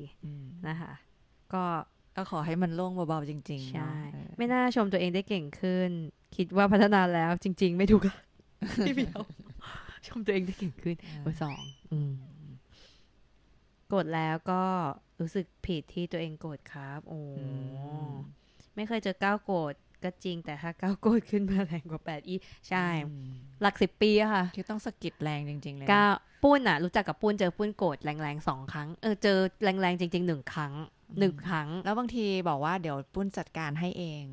นะคะก็ก็ขอให้มันโล่งเบาๆจริงๆใช่ไม่น่าชมตัวเองได้เก่งขึ้นคิดว่าพัฒนาแล้วจริงๆไม่ถูกพี่เดียวชมตัวเองได้เก่งขึ้นเบอร์สองโกรธแล้วก็รู้สึกผิดที่ตัวเองโกรธครับโอ้ไม่เคยเจอก้าวโกรธก็จริงแต่ถ้าก้าวโกรธขึ้นมาแรงกว่าแปดอีใช่หลักสิบปีอะค่ะที่ต้องสะกิดแรงจริงๆเลยก้าวปุ้นอะรู้จักกับปุ้นเจอปุ้นโกรธแรงๆสองครั้งเออเจอแรงๆจริงๆหนึ่งครั้งหนึ่งครั้งแล้วบางทีบอกว่าเดี๋ยวปุ้นจัดการให้เอง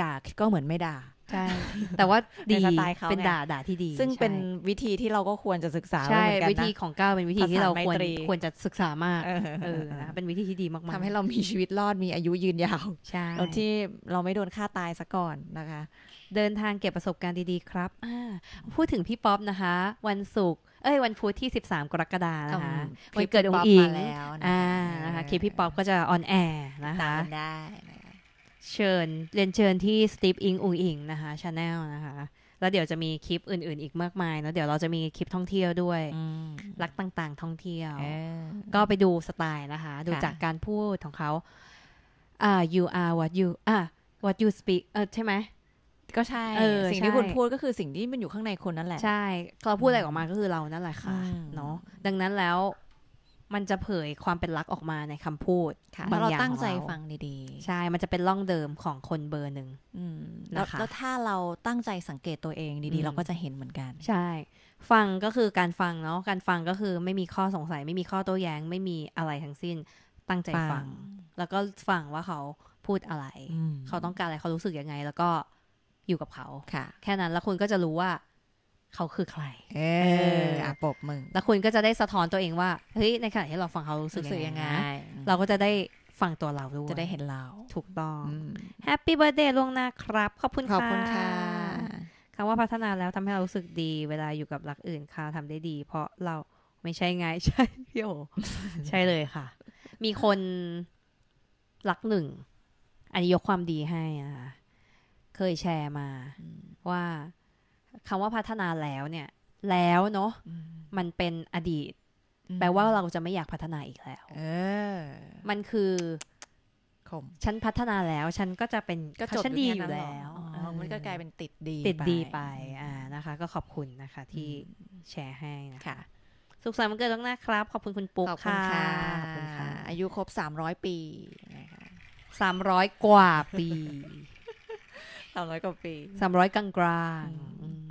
ด่าก็เหมือนไม่ด่าใช่แต่ว่าดีเป็นด่าด่าที่ดีซึ่งเป็นวิธีที่เราก็ควรจะศึกษาเหมือนกันนะวิธีของก้าวเป็นวิธีที่เราควรควรจะศึกษามากเออนะเป็นวิธีที่ดีมากๆทำให้เรามีชีวิตรอดมีอายุยืนยาวใช่แล้วที่เราไม่โดนฆ่าตายซะก่อนนะคะเดินทางเก็บประสบการณ์ดีๆครับอ่าพูดถึงพี่ป๊อปนะคะวันศุกร์เอ้ยวันพุธที่สิบสามกรกฎาคมนะคะวันเกิดองค์อิงแล้วอ่านะคะคลิปพี่ป๊อปก็จะออนแอร์นะคะได้เชิญเรียนเชิญที่สตีฟอิงอุ๋งอิงนะคะชาแนลนะคะแล้วเดี๋ยวจะมีคลิปอื่นๆอีกมากมายนะเดี๋ยวเราจะมีคลิปท่องเที่ยวด้วยรักต่างๆท่องเที่ยวก็ไปดูสไตล์นะคะดูจากการพูดของเขาอ่า you are what you อ่า what you speak เออใช่ไหมก็ใช่สิ่งที่คุณพูดก็คือสิ่งที่มันอยู่ข้างในคนนั่นแหละใช่เราพูดอะไรออกมาก็คือเรานั่นแหละค่ะเนาะดังนั้นแล้วมันจะเผยความเป็นลักษณ์ออกมาในคำพูดบางอย่างเราตั้งใจฟังดีๆใช่มันจะเป็นร่องเดิมของคนเบอร์หนึ่งนะคะแล้วถ้าเราตั้งใจสังเกตตัวเองดีๆเราก็จะเห็นเหมือนกันใช่ฟังก็คือการฟังเนาะการฟังก็คือไม่มีข้อสงสัยไม่มีข้อโต้แย้งไม่มีอะไรทั้งสิ้นตั้งใจฟังแล้วก็ฟังว่าเขาพูดอะไรเขาต้องการอะไรเขารู้สึกยังไงแล้วก็อยู่กับเขาแค่นั้นแล้วคุณก็จะรู้ว่าเขาคือใครเอออ่ะปบมึงแล้วคุณก็จะได้สะท้อนตัวเองว่าเฮ้ยในขณะที่เราฟังเขารู้สึกยังไงเราก็จะได้ฟังตัวเราด้วยจะได้เห็นเราถูกต้องแฮปปี้เบิร์ธเดย์ล่วงหน้าครับขอบคุณค่ะขอบคุณค่ะคำว่าพัฒนาแล้วทำให้เรารู้สึกดีเวลาอยู่กับรักอื่นค่ะทำได้ดีเพราะเราไม่ใช่ไงใช่พี่โอใช่เลยค่ะมีคนรักหนึ่งอันนี้ยกความดีให้นะคะเคยแชร์มาว่าคำว่าพัฒนาแล้วเนี่ยแล้วเนาะมันเป็นอดีตแปลว่าเราจะไม่อยากพัฒนาอีกแล้วเออมันคือฉันพัฒนาแล้วฉันก็จะเป็นก็จบฉันดีอยู่แล้ว มันก็กลายเป็นติดดีติดดีไปอ่านะคะก็ขอบคุณนะคะที่แชร์ให้นะคะสุขสันต์วันเกิดต้องนะครับขอบคุณคุณปุ๊กค่ะขอบคุณค่ะอายุครบสามร้อยปีนะคะสามร้อยกว่าปีสามร้อยกว่าปีสามร้อยกลาง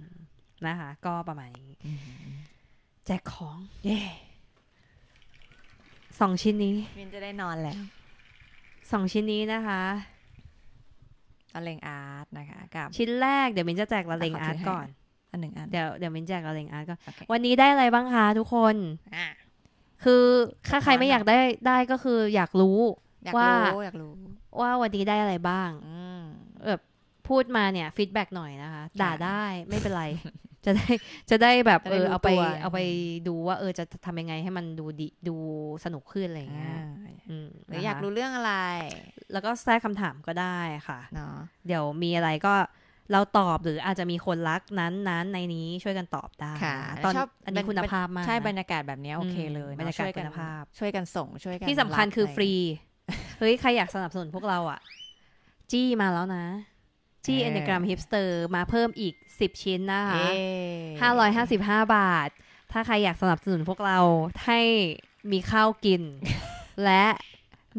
ๆนะคะก็ประมาณนี้แจกของเย่สองชิ้นนี้มินจะได้นอนแล้วสองชิ้นนี้นะคะละเลงอาร์ตนะคะกับชิ้นแรกเดี๋ยวมินจะแจกละเลงอาร์ตก่อนอันหนึ่งอันเดี๋ยวเดี๋ยวมินแจกละเลงอาร์ตก่อนวันนี้ได้อะไรบ้างคะทุกคนคือถ้าใครไม่อยากได้ได้ก็คืออยากรู้ว่าอยากรู้ว่าวันนี้ได้อะไรบ้างแบบพูดมาเนี่ยฟีดแบ็กหน่อยนะคะด่าได้ไม่เป็นไรจะได้จะได้แบบเออเอาไปเอาไปดูว่าเออจะทำยังไงให้มันดูดีดูสนุกขึ้นอะไรอย่างเงี้ยหรืออยากรู้เรื่องอะไรแล้วก็แทรกคำถามก็ได้ค่ะเนาะเดี๋ยวมีอะไรก็เราตอบหรืออาจจะมีคนรักนั้นนั้นในนี้ช่วยกันตอบได้ตอนอันนี้คุณภาพมากใช่บรรยากาศแบบนี้โอเคเลยบรรยากาศคุณภาพช่วยกันส่งช่วยกันที่สำคัญคือฟรีเฮ้ยใครอยากสนับสนุนพวกเราอ่ะจี้มาแล้วนะที่ Enneagram Hipster มาเพิ่มอีกสิบชิ้นนะคะห้าร้อยห้าสิบห้าบาทถ้าใครอยากสนับสนุนพวกเราให้มีข้าวกินและ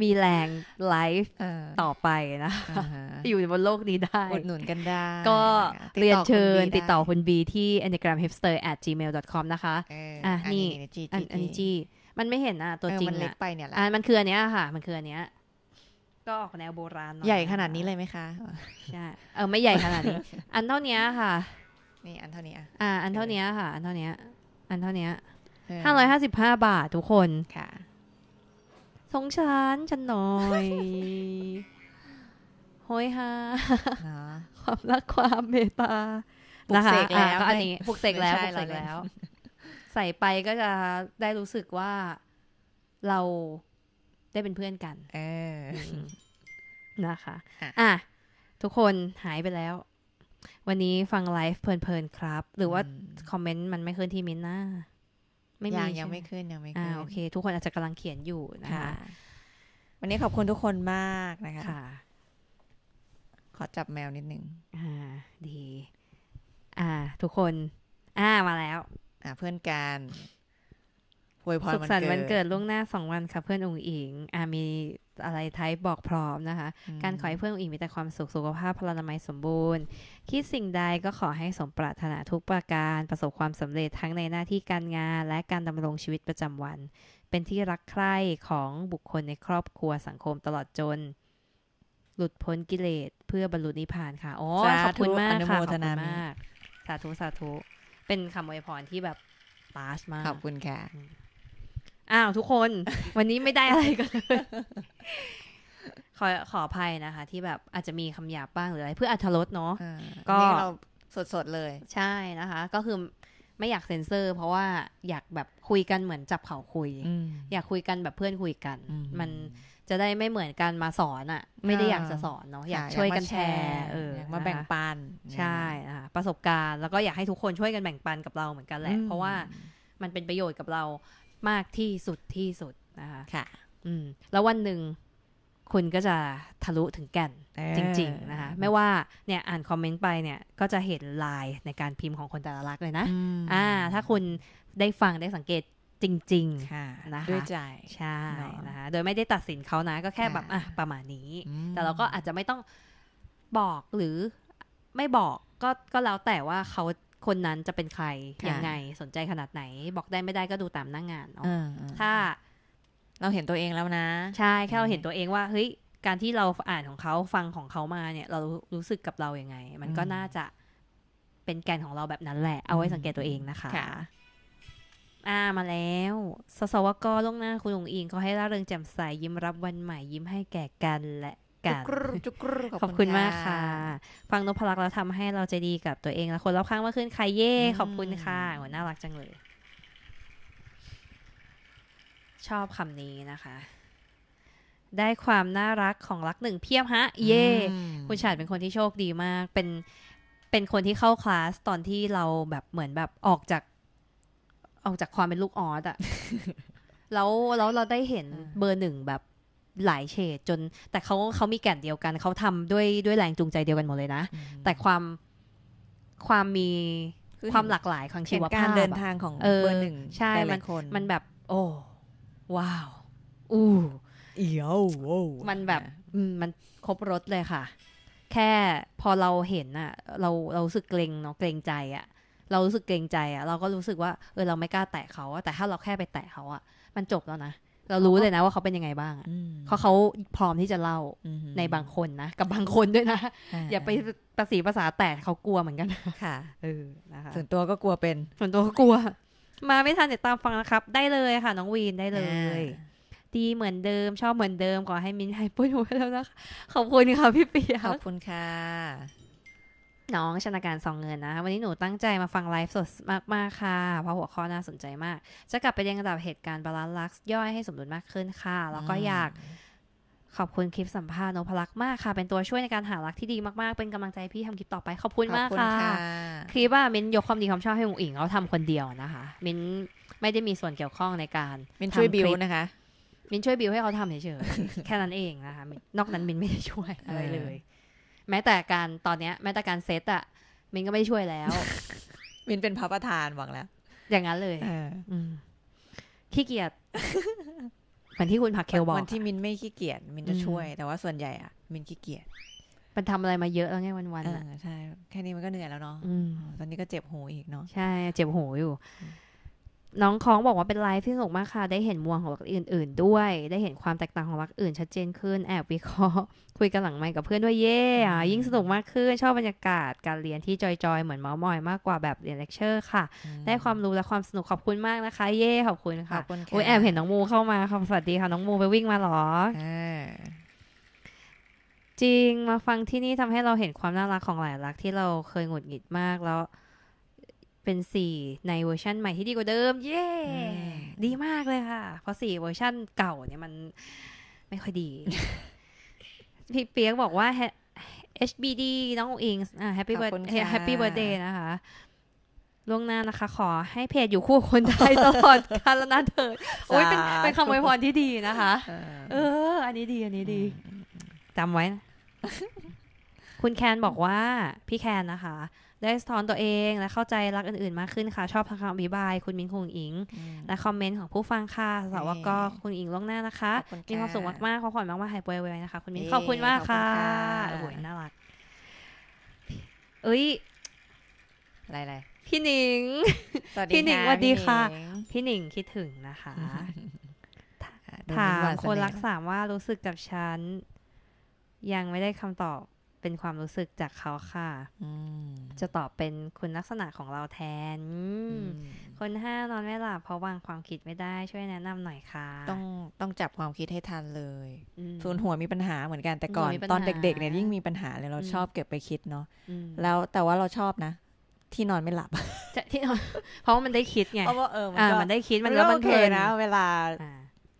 มีแรงไลฟ์ต่อไปนะอยู่บนโลกนี้ได้อุดหนุนกันได้ก็เรียนเชิญติดต่อคุณบีที่ Enneagram Hipster at gmail dot com นะคะอ่ะนี่อันนี้จีมันไม่เห็นอ่ะตัวจริงอ่ะอ่ะมันคืออันเนี้ยค่ะมันคืออันเนี้ยก็ออกแนวโบราณใหญ่ขนาดนี้เลยไหมคะใช่เออไม่ใหญ่ขนาดนี้อันเท่านี้ค่ะนี่อันเท่านี้อ่าอันเท่านี้ค่ะอันเท่านี้อันเท่านี้ห้าร้อยห้าสิบห้าบาททุกคนค่ะสงสารฉันหน่อยห้อยห้าความรักความเมตตานะคะก็อันนี้ปลุกเสกแล้วปลุกเสกแล้วใส่ไปก็จะได้รู้สึกว่าเราได้เป็นเพื่อนกันเออนะคะอ่ะทุกคนหายไปแล้ววันนี้ฟังไลฟ์เพลินๆครับหรือว่าคอมเมนต์มันไม่ขึ้นที่มินน่าไม่มียังไม่ขึ้นยังไม่ขึ้นอ่าโอเคทุกคนอาจจะกำลังเขียนอยู่นะคะวันนี้ขอบคุณทุกคนมากนะคะขอจับแมวนิดนึงอ่าดีอ่าทุกคนอ่ามาแล้วอ่าเพื่อนกันสุขสันต์วันเกิดล่วงหน้าสองวันค่ะเพื่อนอุ๋งอิงอ่ะมีอะไรไทป์บอกพร้อมนะคะการขอให้เพื่อนอุ๋งอิงมีแต่ความสุขสุขภาพพลานามัยสมบูรณ์คิดสิ่งใดก็ขอให้สมปรารถนาทุกประการประสบความสำเร็จทั้งในหน้าที่การงานและการดำรงชีวิตประจำวันเป็นที่รักใคร่ของบุคคลในครอบครัวสังคมตลอดจนหลุดพ้นกิเลสเพื่อบรรลุนิพพานค่ะอ๋อขอบคุณมากค่ะขอบคุณมากสาธุสาธุเป็นคำอวยพรที่แบบปาสมากขอบคุณค่ะอ้าวทุกคนวันนี้ไม่ได้อะไรกันเลยขอขออภัยนะคะที่แบบอาจจะมีคำหยาบบ้างหรืออะไรเพื่ออรรถรสเนาะก็เราสดๆเลยใช่นะคะก็คือไม่อยากเซ็นเซอร์เพราะว่าอยากแบบคุยกันเหมือนจับเขาคุยอยากคุยกันแบบเพื่อนคุยกันมันจะได้ไม่เหมือนกันมาสอนอะไม่ได้อยากจะสอนเนาะอยากช่วยกันแชร์เออมาแบ่งปันใช่นะคะประสบการณ์แล้วก็อยากให้ทุกคนช่วยกันแบ่งปันกับเราเหมือนกันแหละเพราะว่ามันเป็นประโยชน์กับเรามากที่สุดที่สุดนะคะค่ะอืมแล้ววันหนึ่งคุณก็จะทะลุถึงแก่นจริงๆนะคะไม่ว่าเนี่ยอ่านคอมเมนต์ไปเนี่ยก็จะเห็นลายในการพิมพ์ของคนแต่ละลักเลยนะอ่าถ้าคุณได้ฟังได้สังเกตจริงๆนะคะด้วยใจใช่นะคะโดยไม่ได้ตัดสินเขานะก็แค่แบบอ่ะประมาณนี้แต่เราก็อาจจะไม่ต้องบอกหรือไม่บอกก็ก็แล้วแต่ว่าเขาคนนั้นจะเป็นใครยังไงสนใจขนาดไหนบอกได้ไม่ได้ก็ดูตามหน้างานเนาะถ้าเราเห็นตัวเองแล้วนะใช่แค่เราเห็นตัวเองว่าเฮ้ยการที่เราอ่านของเขาฟังของเขามาเนี่ยเรารู้สึกกับเราอย่างไงมันก็น่าจะเป็นแกนของเราแบบนั้นแหละเอาไว้สังเกตตัวเองนะคะค่ะอ่ามาแล้วสสวกล่วงหน้าคุณอุ๋งอิงเขาให้ร่าเริงแจ่มใสยิ้มรับวันใหม่ยิ้มให้แก่กันและขอบคุณมากค่ะฟังนพลักษ์แล้วทำให้เราใจดีกับตัวเองและคนรอบข้างมากขึ้นค่ะเย่ขอบคุณค่ะโหน่ารักจังเลยชอบคำนี้นะคะได้ความน่ารักของรักหนึ่งเพียบฮะเย่คุณชาติเป็นคนที่โชคดีมากเป็นเป็นคนที่เข้าคลาสตอนที่เราแบบเหมือนแบบออกจากออกจากความเป็นลูกออสอะแล้วแล้วเราได้เห็นเบอร์หนึ่งแบบ หลายเฉดจนแต่เขาเขามีแก่นเดียวกันเขาทำด้วยด้วยแรงจูงใจเดียวกันหมดเลยนะแต่ความความมีความหลากหลายของชีวภาพการเดินทางของเบอร์หนึ่งใช่มันมันแบบโอ้ว้าวอู้เอี่ยวมันแบบมันครบรถเลยค่ะแค่พอเราเห็นอ่ะเราเรารู้สึกเกรงเนาะเกรงใจอ่ะเรารู้สึกเกรงใจอ่ะเราก็รู้สึกว่าเออเราไม่กล้าแตะเขาแต่ถ้าเราแค่ไปแตะเขาอ่ะมันจบแล้วนะเรารู้เลยนะว่าเขาเป็นยังไงบ้างเพราะเขาพร้อมที่จะเล่าในบางคนนะกับบางคนด้วยนะอย่าไปประสีภาษาแตะเขากลัวเหมือนกันค่ะเออนะคะส่วนตัวก็กลัวเป็นส่วนตัวก็กลัวมาไม่ทันเดี๋ยวตามฟังนะครับได้เลยค่ะน้องวีนได้เลยดีเหมือนเดิมชอบเหมือนเดิมขอให้มินหายป่วยหัวแล้วนะคะขอบคุณค่ะพี่เปียขอบคุณค่ะน้องชนาการซองเงินนะวันนี้หนูตั้งใจมาฟังไลฟ์สดมากๆค่ะเพราะหัวข้อน่าสนใจมากจะกลับไปเรียงลำดับเหตุการณ์บาลานซ์ลักซ์ย่อยให้สมดุลมากขึ้นค่ะแล้วก็อยากขอบคุณคลิปสัมภาษณ์นพลักษ์มากค่ะเป็นตัวช่วยในการหาลักที่ดีมากๆเป็นกำลังใจพี่ทำคลิปต่อไปขอบคุณมากค่ะคลิปว่ามินยกความดีความชอบให้อุ๋งอิ๋งเขาทำคนเดียวนะคะมินไม่ได้มีส่วนเกี่ยวข้องในการมินช่วยบิวนะคะมินช่วยบิวให้เขาทำเฉยๆแค่นั้นเองนะคะนอกนั้นมินไม่ได้ช่วยอะไรเลยแม้แต่การตอนนี้แม้แต่การเซตอะมินก็ไม่ช่วยแล้ว มินเป็นพระประธานหวังแล้วอย่างนั้นเลยขี้เกียจเหมือนที่คุณผักเคลบอกวันที่มินไม่ขี้เกียจมินจะช่วยแต่ว่าส่วนใหญ่อะมินขี้เกียจมันทำอะไรมาเยอะแล้วไงวันๆอะใช่แค่นี้มันก็เหนื่อยแล้วเนาะตอนนี้ก็เจ็บหูอีกเนาะใช่เจ็บหูอยู่น้องคล้องบอกว่าเป็นไลฟ์ที่สนุกมากค่ะได้เห็นมวลของรักอื่นๆด้วยได้เห็นความแตกต่างของรักอื่นชัดเจนขึ้นแอบวิเคราะห์คุยกันหลังไมค์กับเพื่อนด้วยเย่ยิ่งสนุกมากขึ้นชอบบรรยากาศการเรียนที่จอยๆเหมือนเมาส์มอยมากกว่าแบบเรียนเลคเชอร์ค่ะได้ความรู้และความสนุกขอบคุณมากนะคะเย่ขอบคุณค่ะโอ้ยแอบเห็นน้องมูเข้ามาค่ะสวัสดีค่ะน้องมูไปวิ่งมาหรอจริงมาฟังที่นี่ทำให้เราเห็นความน่ารักของหลายรักที่เราเคยหงุดหงิดมากแล้วเป็นสี่ในเวอร์ชันใหม่ที่ดีกว่าเดิมเย้ yeah! ดีมากเลยค่ะเพราะสี่เวอร์ชันเก่าเนี่ยมันไม่ค่อยดี พี่เปียกบอกว่า เอช บี ดี น้องอุ๋งอิงอ่ะ Happy Birthday Happy Birthday นะคะล่วงหน้านะคะขอให้เพจอยู่คู่คนไทยตลอดกาลนานเถิดโอ้ยเป็นเป็นคำอวยพรที่ดีนะคะเอออันนี้ดีอันนี้ดีจำไว้นะ คุณแคนบอกว่าพี่แคนนะคะได้สะท้อนตัวเองและเข้าใจรักอื่นๆมากขึ้นค่ะชอบทางคำอธิบายคุณมิ้นคุณอิงและคอมเมนต์ของผู้ฟังค่ะสาวก็คุณอิงล่วงหน้านะคะมีความสุขมากๆขอขวัญมากๆหายป่วยไวๆนะคะคุณมิ้นขอบคุณมากค่ะโอ้ยน่ารักเอ้ยอะไรๆพี่หนิงพี่หนิงสวัสดีค่ะพี่หนิงคิดถึงนะคะถามคนรักสามว่ารู้สึกกับฉันยังไม่ได้คำตอบเป็นความรู้สึกจากเขาค่ะจะตอบเป็นคุณลักษณะของเราแทนคนห้านอนไม่หลับเพราะวางความคิดไม่ได้ช่วยแนะนำหน่อยค่ะต้องต้องจับความคิดให้ทันเลยส่วนหัวมีปัญหาเหมือนกันแต่ก่อนตอนเด็กๆเนี่ยยิ่งมีปัญหาเลยเราชอบเก็บไปคิดเนาะแล้วแต่ว่าเราชอบนะที่นอนไม่หลับที่นอนเพราะมันได้คิดไงเพราะว่าเออมันได้คิดมันแล้วมันเพลินนะเวลา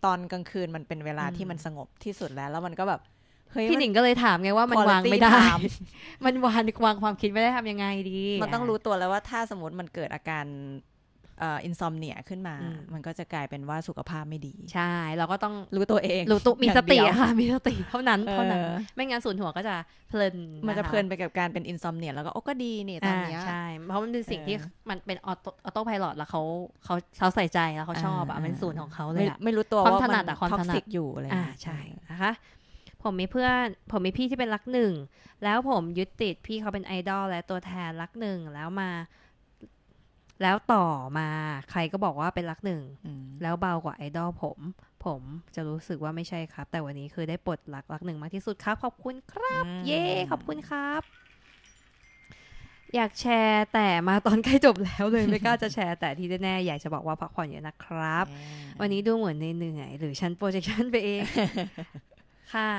ตอนกลางคืนมันเป็นเวลาที่มันสงบที่สุดแล้วแล้วมันก็แบบพี่หนิงก็เลยถามไงว่ามันวางไม่ได้มันวางวางความคิดไม่ได้ทำยังไงดีมันต้องรู้ตัวแล้วว่าถ้าสมมติมันเกิดอาการอินซอมเนียขึ้นมามันก็จะกลายเป็นว่าสุขภาพไม่ดีใช่เราก็ต้องรู้ตัวเองรู้ตัวมีสติค่ะมีสติเท่านั้นเท่านั้นไม่งั้นส่วนหัวก็จะเพลินมันจะเพลินไปกับการเป็นอินซอมเนียแล้วก็โอ้ก็ดีนี่ตอนนี้ใช่เพราะมันเป็นสิ่งที่มันเป็นออโต้ไพลอตแล้วเขาเขาเขาใส่ใจแล้วเขาชอบอ่ะมันส่วนของเขาเลยไม่รู้ตัวว่ามันท็อกซิกอยู่อะไรอ่าใช่นะคะผมมีเพื่อนผมมีพี่ที่เป็นรักหนึ่งแล้วผมยึดติดพี่เขาเป็นไอดอลและตัวแทนรักหนึ่งแล้วมาแล้วต่อมาใครก็บอกว่าเป็นรักหนึ่งแล้วเบากว่าไอดอลผมผมจะรู้สึกว่าไม่ใช่ครับแต่วันนี้คือได้ปลดรักรักหนึ่งมากที่สุดครับขอบคุณครับเย้ขอบคุณครับอยากแชร์แต่มาตอนใกล้จบแล้วเลยไม่กล้าจะแชร์แต่ที่แน่ๆอยากจะบอกว่าพักผ่อนเยอะนะครับวันนี้ดูเหมือนเหนื่อยหรือฉันโปรเจคชั่นไปเองค่ะ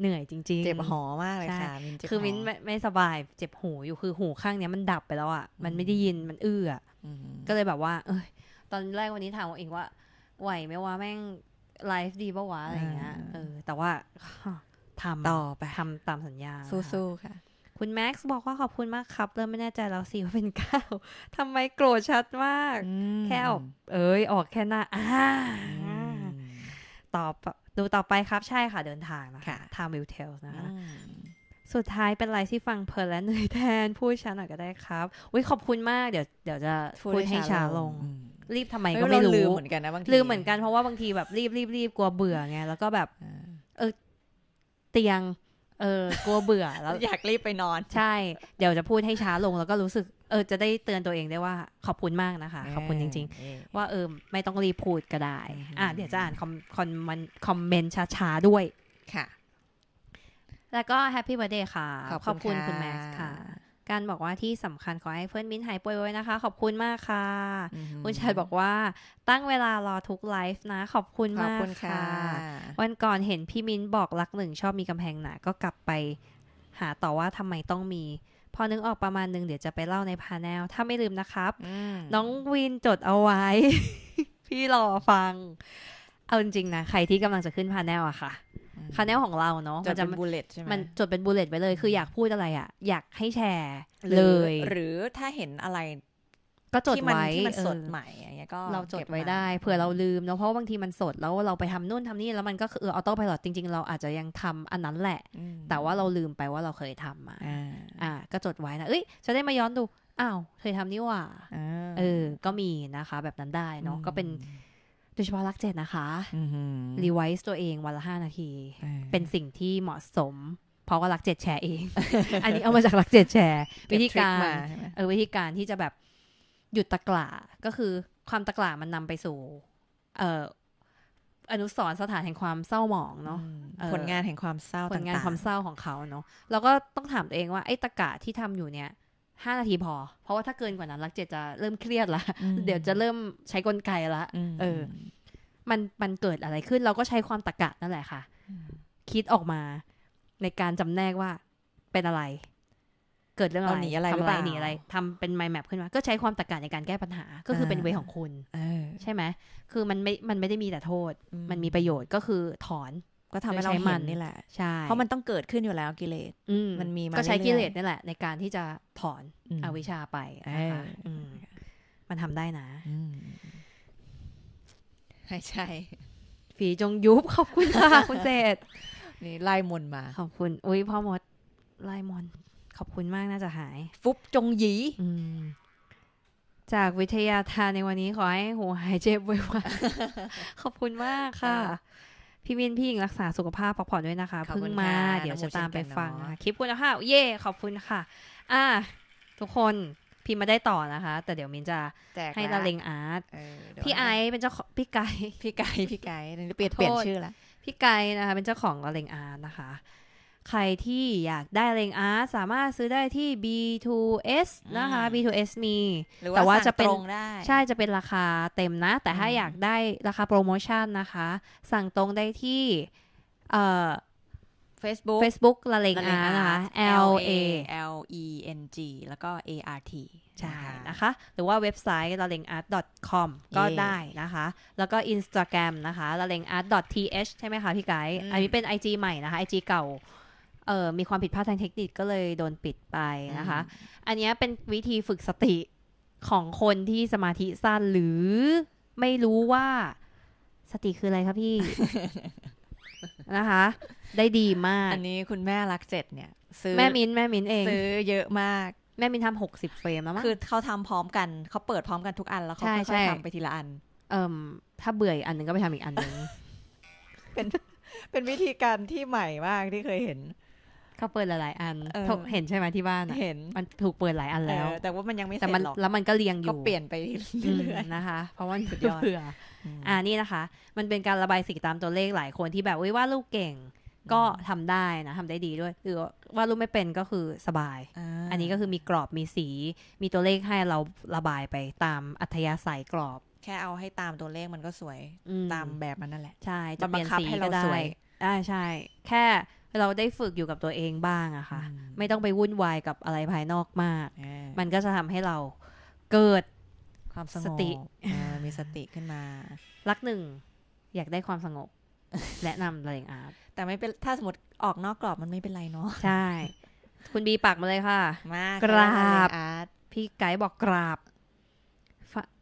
เหนื่อยจริงๆเจ็บหอมากเลยค่ะคือมิ้นไม่สบายเจ็บหูอยู่คือหูข้างเนี้ยมันดับไปแล้วอ่ะมันไม่ได้ยินมันอื้ออ่ะก็เลยแบบว่าเอ้ยตอนแรกวันนี้ถามเองว่าไหวไหมว่าแม่งไลฟ์ดีปะวะอะไรเงี้ยเออแต่ว่าทำต่อไปทำตามสัญญาสู้ๆค่ะคุณแม็กซ์บอกว่าขอบคุณมากครับเริ่มไม่แน่ใจแล้วสิว่าเป็นเก้าทำไมโกรธชัดมากแค่ออกเอ้ยออกแค่หน้าต ตอบดูต่อไปครับใช่ค่ะเดินทางนะคะTime will tellนะคะสุดท้ายเป็นอะไรที่ฟังเพลินและเหนื่อยแทนพูดช้าหน่อยก็ได้ครับอุ้ยขอบคุณมากเดี๋ยวเดี๋ยวจะพูดให้ช้าลงรีบทำไมก็ไม่รู้ลืมเหมือนกันนะบางทีลืมเหมือนกันเพราะว่าบางทีแบบรีบรีบรีบกลัวเบื่อไงแล้วก็แบบเออเตียงเออกลัวเบื่อแล้วอยากรีบไปนอนใช่เดี๋ยวจะพูดให้ช้าลงแล้วก็รู้สึกเออจะได้เตือนตัวเองได้ว่าขอบคุณมากนะคะขอบคุณจริงๆว่าเออไม่ต้องรีบพูดก็ได้อ่ะเดี๋ยวจะอ่านคอมคอมมันคอมเมนต์ช้าๆด้วยค่ะแล้วก็แฮปปี้เบิร์ธเดย์ค่ะขอบคุณคุณแม็กซ์ค่ะการบอกว่าที่สำคัญขอให้เพื่อนมิ้นหายป่วยไว้นะคะขอบคุณมากค่ะคุณชัยบอกว่าตั้งเวลารอทุกไลฟ์นะขอบคุณมากค่ะวันก่อนเห็นพี่มิ้นบอกรักหนึ่งชอบมีกำแพงหนาก็กลับไปหาต่อว่าทำไมต้องมีพอนึกออกประมาณนึงเดี๋ยวจะไปเล่าในพาแนลถ้าไม่ลืมนะครับน้องวินจดเอาไว้ พี่รอฟังเอาจริงๆนะใครที่กำลังจะขึ้นพาแนลอะค่ะพาแนลของเราเนาะจดเป็นบูลเลตใช่ไหมมันจดเป็นบูลเลตไว้เลยคืออยากพูดอะไรอะอยากให้แชร์เลยหรือถ้าเห็นอะไรก็จดไว้ที่มันสดใหม่อย่างเงี้ยก็เราจดไว้ได้เผื่อเราลืมเนาะเพราะบางทีมันสดแล้วเราไปทำนู่นทำนี่แล้วมันก็คือออโต้ไพลอตจริงๆเราอาจจะยังทำอันนั้นแหละแต่ว่าเราลืมไปว่าเราเคยทำมาอ่าก็จดไว้นะเอ้ยจะได้มาย้อนดูอ้าวเคยทำนี่หว่าเออก็มีนะคะแบบนั้นได้เนาะก็เป็นโดยเฉพาะรักเจ็ดนะคะรีไวซ์ตัวเองวันละห้านาทีเป็นสิ่งที่เหมาะสมเพราะว่ารักเจ็ดแชร์เอง อันนี้เอามาจากรักเจ็ดแชร์วิธีการเออวิธีการที่จะแบบหยุดตะกละก็คือความตะกละมันนำไปสู่เอ่ออนุสรณ์สถานแห่งความเศร้าหมองเนาะผลงานแห่งความเศร้าผลงานความเศร้าของเขาเนาะเราก็ต้องถามตัวเองว่าไอ้ตะกละที่ทำอยู่เนี่ยห้านาทีพอเพราะว่าถ้าเกินกว่านั้นรักเจ็ดจะเริ่มเครียดละเดี๋ยวจะเริ่มใช้กลไกละเออมันมันเกิดอะไรขึ้นเราก็ใช้ความตรรกะนั่นแหละค่ะคิดออกมาในการจำแนกว่าเป็นอะไรเกิดเรื่องอะไรหนีอะไรทำอะไรหนีอะไรทำเป็นไมล์แมปขึ้นมาก็ใช้ความตรรกะในการแก้ปัญหาก็คือเป็นเวของคุณใช่ไหมคือมันไม่มันไม่ได้มีแต่โทษมันมีประโยชน์ก็คือถอนก็ทำให้เราเห็นนี่แหละใช่เพราะมันต้องเกิดขึ้นอยู่แล้วกิเลสมันมีก็ใช้กิเลสนี่แหละในการที่จะถอนอวิชชาไปนะคะมันทำได้นะใช่ใช่ฝีจงยุบขอบคุณค่ะคุณเศษนี่ไล่มนมาขอบคุณอุ้ยพ่อมดไล่มนขอบคุณมากน่าจะหายฟุบจงหยีจากวิทยาทานในวันนี้ขอให้หัวหายเจ็บไว้ว่าขอบคุณมากค่ะพี่วินพี่หญิงรักษาสุขภาพพักผ่อนด้วยนะคะเพิ่งมาเดี๋ยวจะตามไปฟังคลิปคุณภาพเย่ขอบคุณค่ะอ่ะทุกคนพิมพ์มาได้ต่อนะคะแต่เดี๋ยวมินจะให้ละเลงอาร์ตพี่ไอเป็นเจ้าพี่ไก่พี่ไก่พี่ไก่เปลี่ยนเปลี่ยนชื่อละพี่ไก่นะคะเป็นเจ้าของละเลงอาร์ตนะคะใครที่อยากได้ละเลงอาร์ตสามารถซื้อได้ที่ บี ทู เอส นะคะ บี ทู เอส มีแต่ว่าจะเป็นใช่จะเป็นราคาเต็มนะแต่ถ้าอยากได้ราคาโปรโมชั่นนะคะสั่งตรงได้ที่เอ่อ Facebook Facebook ละเลงอาร์ตนะคะ L A L E N G แล้วก็ A R T ใช่นะคะหรือว่าเว็บไซต์ ละเลงอาร์ต ดอท คอม ก็ได้นะคะแล้วก็ Instagram นะคะ ละเลงอาร์ต ดอท ที เอช ใช่ไหมคะพี่ไก่อันนี้เป็น ไอ จี ใหม่นะคะ ไอ จี เก่าเออมีความผิดพลาดทางเทคนิคก็เลยโดนปิดไปนะคะอันนี้เป็นวิธีฝึกสติของคนที่สมาธิสั้นหรือไม่รู้ว่าสติคืออะไรครับพี่ นะคะได้ดีมากอันนี้คุณแม่รักเจ็ดเนี่ยซื้อแม่มินแม่มินเองซื้อเยอะมากแม่มินทำหกสิบเฟรมแล้วมั้งคือเขาทำพร้อมกันเขาเปิดพร้อมกันทุกอันแล้วเขาค่อยๆทำไปทีละอันเอ่อถ้าเบื่ออันนึงก็ไปทำอีกอันนึง เป็นเป็นวิธีการที่ใหม่มากที่เคยเห็นเขาเปิดหลายอันเห็นใช่ไหมที่บ้านเห็นมันถูกเปิดหลายอันแล้วแต่ว่ามันยังไม่เสร็จหรอกแล้วมันก็เรียงอยู่ก็เปลี่ยนไปเรื่อยๆนะคะเพราะว่าสุดยอดอ่านี่นะคะมันเป็นการระบายสีตามตัวเลขหลายคนที่แบบว่าลูกเก่งก็ทำได้นะทำได้ดีด้วยหรือว่าลูกไม่เป็นก็คือสบายอันนี้ก็คือมีกรอบมีสีมีตัวเลขให้เราระบายไปตามอัธยาศัยกรอบแค่เอาให้ตามตัวเลขมันก็สวยตามแบบมันนั่นแหละใช่จะเปลี่ยนสีก็ได้อ่าใช่แค่เราได้ฝึกอยู่กับตัวเองบ้างอะค่ะไม่ต้องไปวุ่นวายกับอะไรภายนอกมากมันก็จะทำให้เราเกิดความสงบมีสติขึ้นมารักหนึ่งอยากได้ความสงบแนะนำละเลงอาร์ตแต่ไม่เป็นถ้าสมมติออกนอกกรอบมันไม่เป็นไรเนาะใช่คุณบีปากมาเลยค่ะมากกราบพี่ไก่บอกกราบ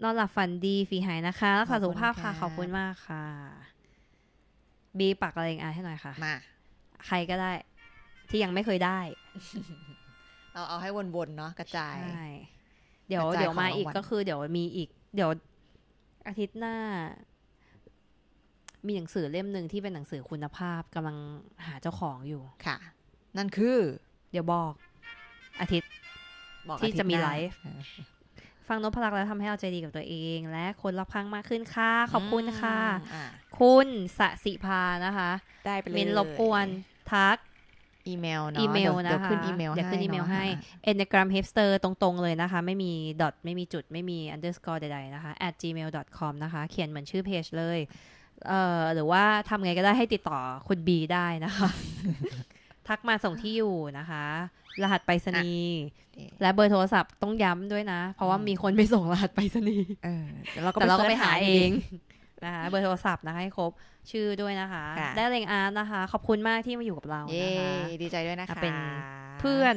นอนหลับฝันดีฝีหายนะคะรักษาสุขภาพค่ะขอบคุณมากค่ะ บีปักอะไรอย่างเงี้ยให้หน่อยค่ะมาใครก็ได้ที่ยังไม่เคยได้ เราเอาให้วนๆเนาะกระจายเดี๋ยวเดี๋ยวมาอีกก็คือเดี๋ยวมีอีกเดี๋ยวอาทิตย์หน้ามีหนังสือเล่มนึงที่เป็นหนังสือคุณภาพกำลังหาเจ้าของอยู่ค่ะนั่นคือเดี๋ยวบอกอาทิตย์ที่จะมีไลฟ์ฟังนพลักษ์แล้วทำให้เอาใจดีกับตัวเองและคนรอบข้างมากขึ้นค่ะขอบคุณค่ะคุณสศิภานะคะได้ไปเลยมินรบกวนทักอีเมลเนาะอีเมลนะคะเดี๋ยวขึ้นอีเมลให้เดี๋ยวขึ้นอีเมลให้ Enneagram Hipster ตรงๆเลยนะคะไม่มี dot ไม่มีจุดไม่มี underscore ใดๆนะคะ แอท จีเมล ดอท คอม นะคะเขียนเหมือนชื่อเพจเลยเอ่อหรือว่าทำไงก็ได้ให้ติดต่อคุณบีได้นะคะทักมาส่งที่อยู่นะคะรหัสไปรษณีย์และเบอร์โทรศัพท์ต้องย้ำด้วยนะเพราะว่ามีคนไม่ส่งรหัสไปรษณีย์แต่เราก็ไปหาเองนะคะเบอร์โทรศัพท์นะคะให้ครบชื่อด้วยนะคะได้เล็งอาร์ตนะคะขอบคุณมากที่มาอยู่กับเรานะคะดีใจด้วยนะคะเป็นเพื่อน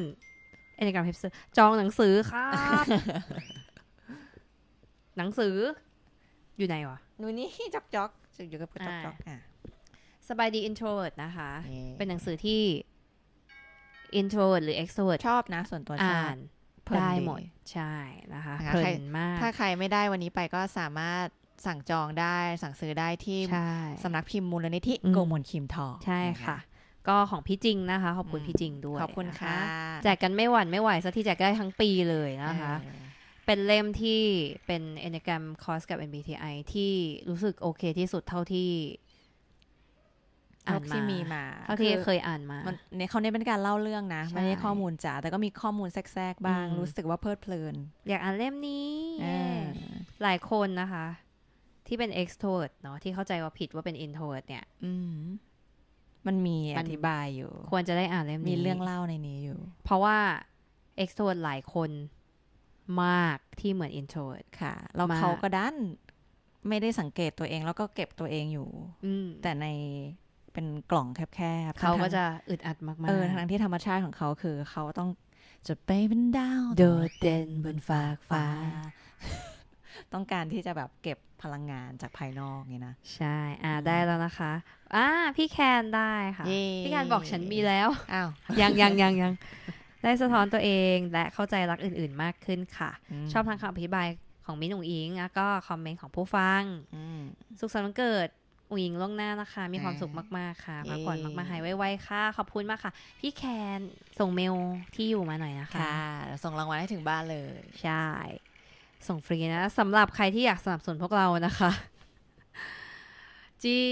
Enneagram Hipster จองหนังสือครับหนังสืออยู่ไหนวะนู่นนี่จ๊อกๆอยู่กับจ๊อกๆอ่ะสบายดี introvert นะคะเป็นหนังสือที่ introvert หรือ extrovert ชอบนะส่วนตัวชอบได้หมดใช่นะคะเพลินมากถ้าใครไม่ได้วันนี้ไปก็สามารถสั่งจองได้สั่งซื้อได้ที่สำนักพิมพ์มูลนิธิโกมลคิมทองใช่ค่ะก็ของพี่จิงนะคะขอบคุณพี่จิงด้วยขอบคุณค่ะแจกกันไม่หวั่นไม่ไหวซะที่แจกได้ทั้งปีเลยนะคะเป็นเล่มที่เป็น Enneagram Course กับ เอ็ม บี ที ไอ ที่รู้สึกโอเคที่สุดเท่าที่อ่านที่มีมาเท่าที่เคยอ่านมาเนี่ยเขาเนี่ยเป็นการเล่าเรื่องนะไม่ได้ข้อมูลจ๋าแต่ก็มีข้อมูลแทรกๆบ้างรู้สึกว่าเพลิดเพลินอยากอ่านเล่มนี้หลายคนนะคะที่เป็น extrovert เนาะที่เข้าใจว่าผิดว่าเป็น introvert เนี่ยมันมีอธิบายอยู่ควรจะได้อ่านเล่มนี้มีเรื่องเล่าในนี้อยู่เพราะว่า extrovert หลายคนมากที่เหมือน introvert ค่ะแล้วเขาก็ดันไม่ได้สังเกตตัวเองแล้วก็เก็บตัวเองอยู่แต่ในเป็นกล่องแคบๆเขาก็จะอึดอัดมากๆเออทั้งที่ธรรมชาติของเขาคือเขาต้องจะไปเป็นดาวโดดเด่นบนฟากฟ้าต้องการที่จะแบบเก็บพลังงานจากภายนอกนี่นะใช่อ่าได้แล้วนะคะอ่าพี่แคนได้ค่ะพี่แคนบอกฉันมีแล้วอ้าวยังยังยังยังได้สะท้อนตัวเองและเข้าใจรักอื่นๆมากขึ้นค่ะชอบทางคำอธิบายของมิ้นอุ๋งอิงแล้วก็คอมเมนต์ของผู้ฟังสุขสันต์วันเกิดอุ๋งอิงล่วงหน้านะคะมีความสุขมากๆค่ะพักผ่อนมากๆหายไวๆค่ะขอบคุณมากค่ะพี่แคนส่งเมลที่อยู่มาหน่อยนะคะค่ะส่งรางวัลให้ถึงบ้านเลยใช่ส่งฟรีนะสำหรับใครที่อยากสนับสนุนพวกเรานะคะจี้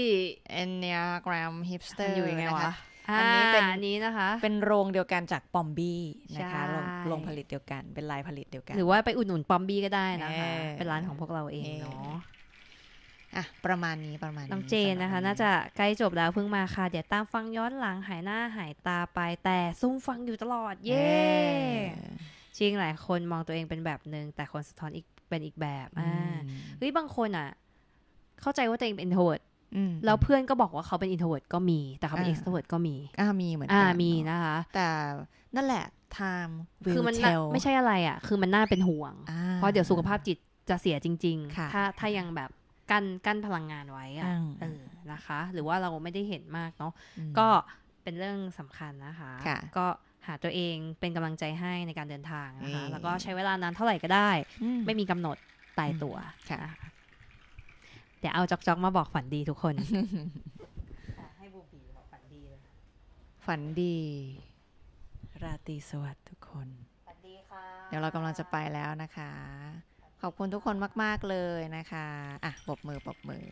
Enneagram Hipster อยู่ยังไงวะอันนี้เป็นอันนี้นะคะเป็นโรงเดียวกันจากปอมบี้นะคะโรงผลิตเดียวกันเป็นลายผลิตเดียวกันหรือว่าไปอุดหนุนปอมบี้ก็ได้นะคะเป็นร้านของพวกเราเองเนาะอ่ะประมาณนี้ประมาณนี้น้องเจนนะคะน่าจะใกล้จบแล้วเพิ่งมาค่ะเดี๋ยวตามฟังย้อนหลังหายหน้าหายตาไปแต่ซุ่มฟังอยู่ตลอดเย้จริงหลายคนมองตัวเองเป็นแบบนึงแต่คนสะท้อนอีกเป็นอีกแบบอ่าเฮ้ยบางคนอ่ะเข้าใจว่าตัวเองเป็น introvert แล้วเพื่อนก็บอกว่าเขาเป็น introvert ก็มีแต่เขาเป็น extrovert ก็มีอ่ามีเหมือนกันอ่ามีนะคะแต่นั่นแหละ time will tell ไม่ใช่อะไรอ่ะคือมันน่าเป็นห่วงเพราะเดี๋ยวสุขภาพจิตจะเสียจริงๆถ้าถ้ายังแบบกั้นกั้นพลังงานไว้อ่ะเออนะคะหรือว่าเราไม่ได้เห็นมากเนาะก็เป็นเรื่องสำคัญนะคะก็หาตัวเองเป็นกำลังใจให้ในการเดินทางนะคะแล้วก็ใช้เวลานานเท่าไหร่ก็ได้ไม่มีกำหนดตายตัวเดี๋ยวเอาจ๊อกๆมาบอกฝันดีทุกคนให้บูบีบอกฝันดีเลยฝันดีราตรีสวัสดิ์ทุกคนฝันดีค่ะเดี๋ยวเรากำลังจะไปแล้วนะคะขอบคุณทุกคนมากๆเลยนะคะอ่ะปรบมือปรบมือ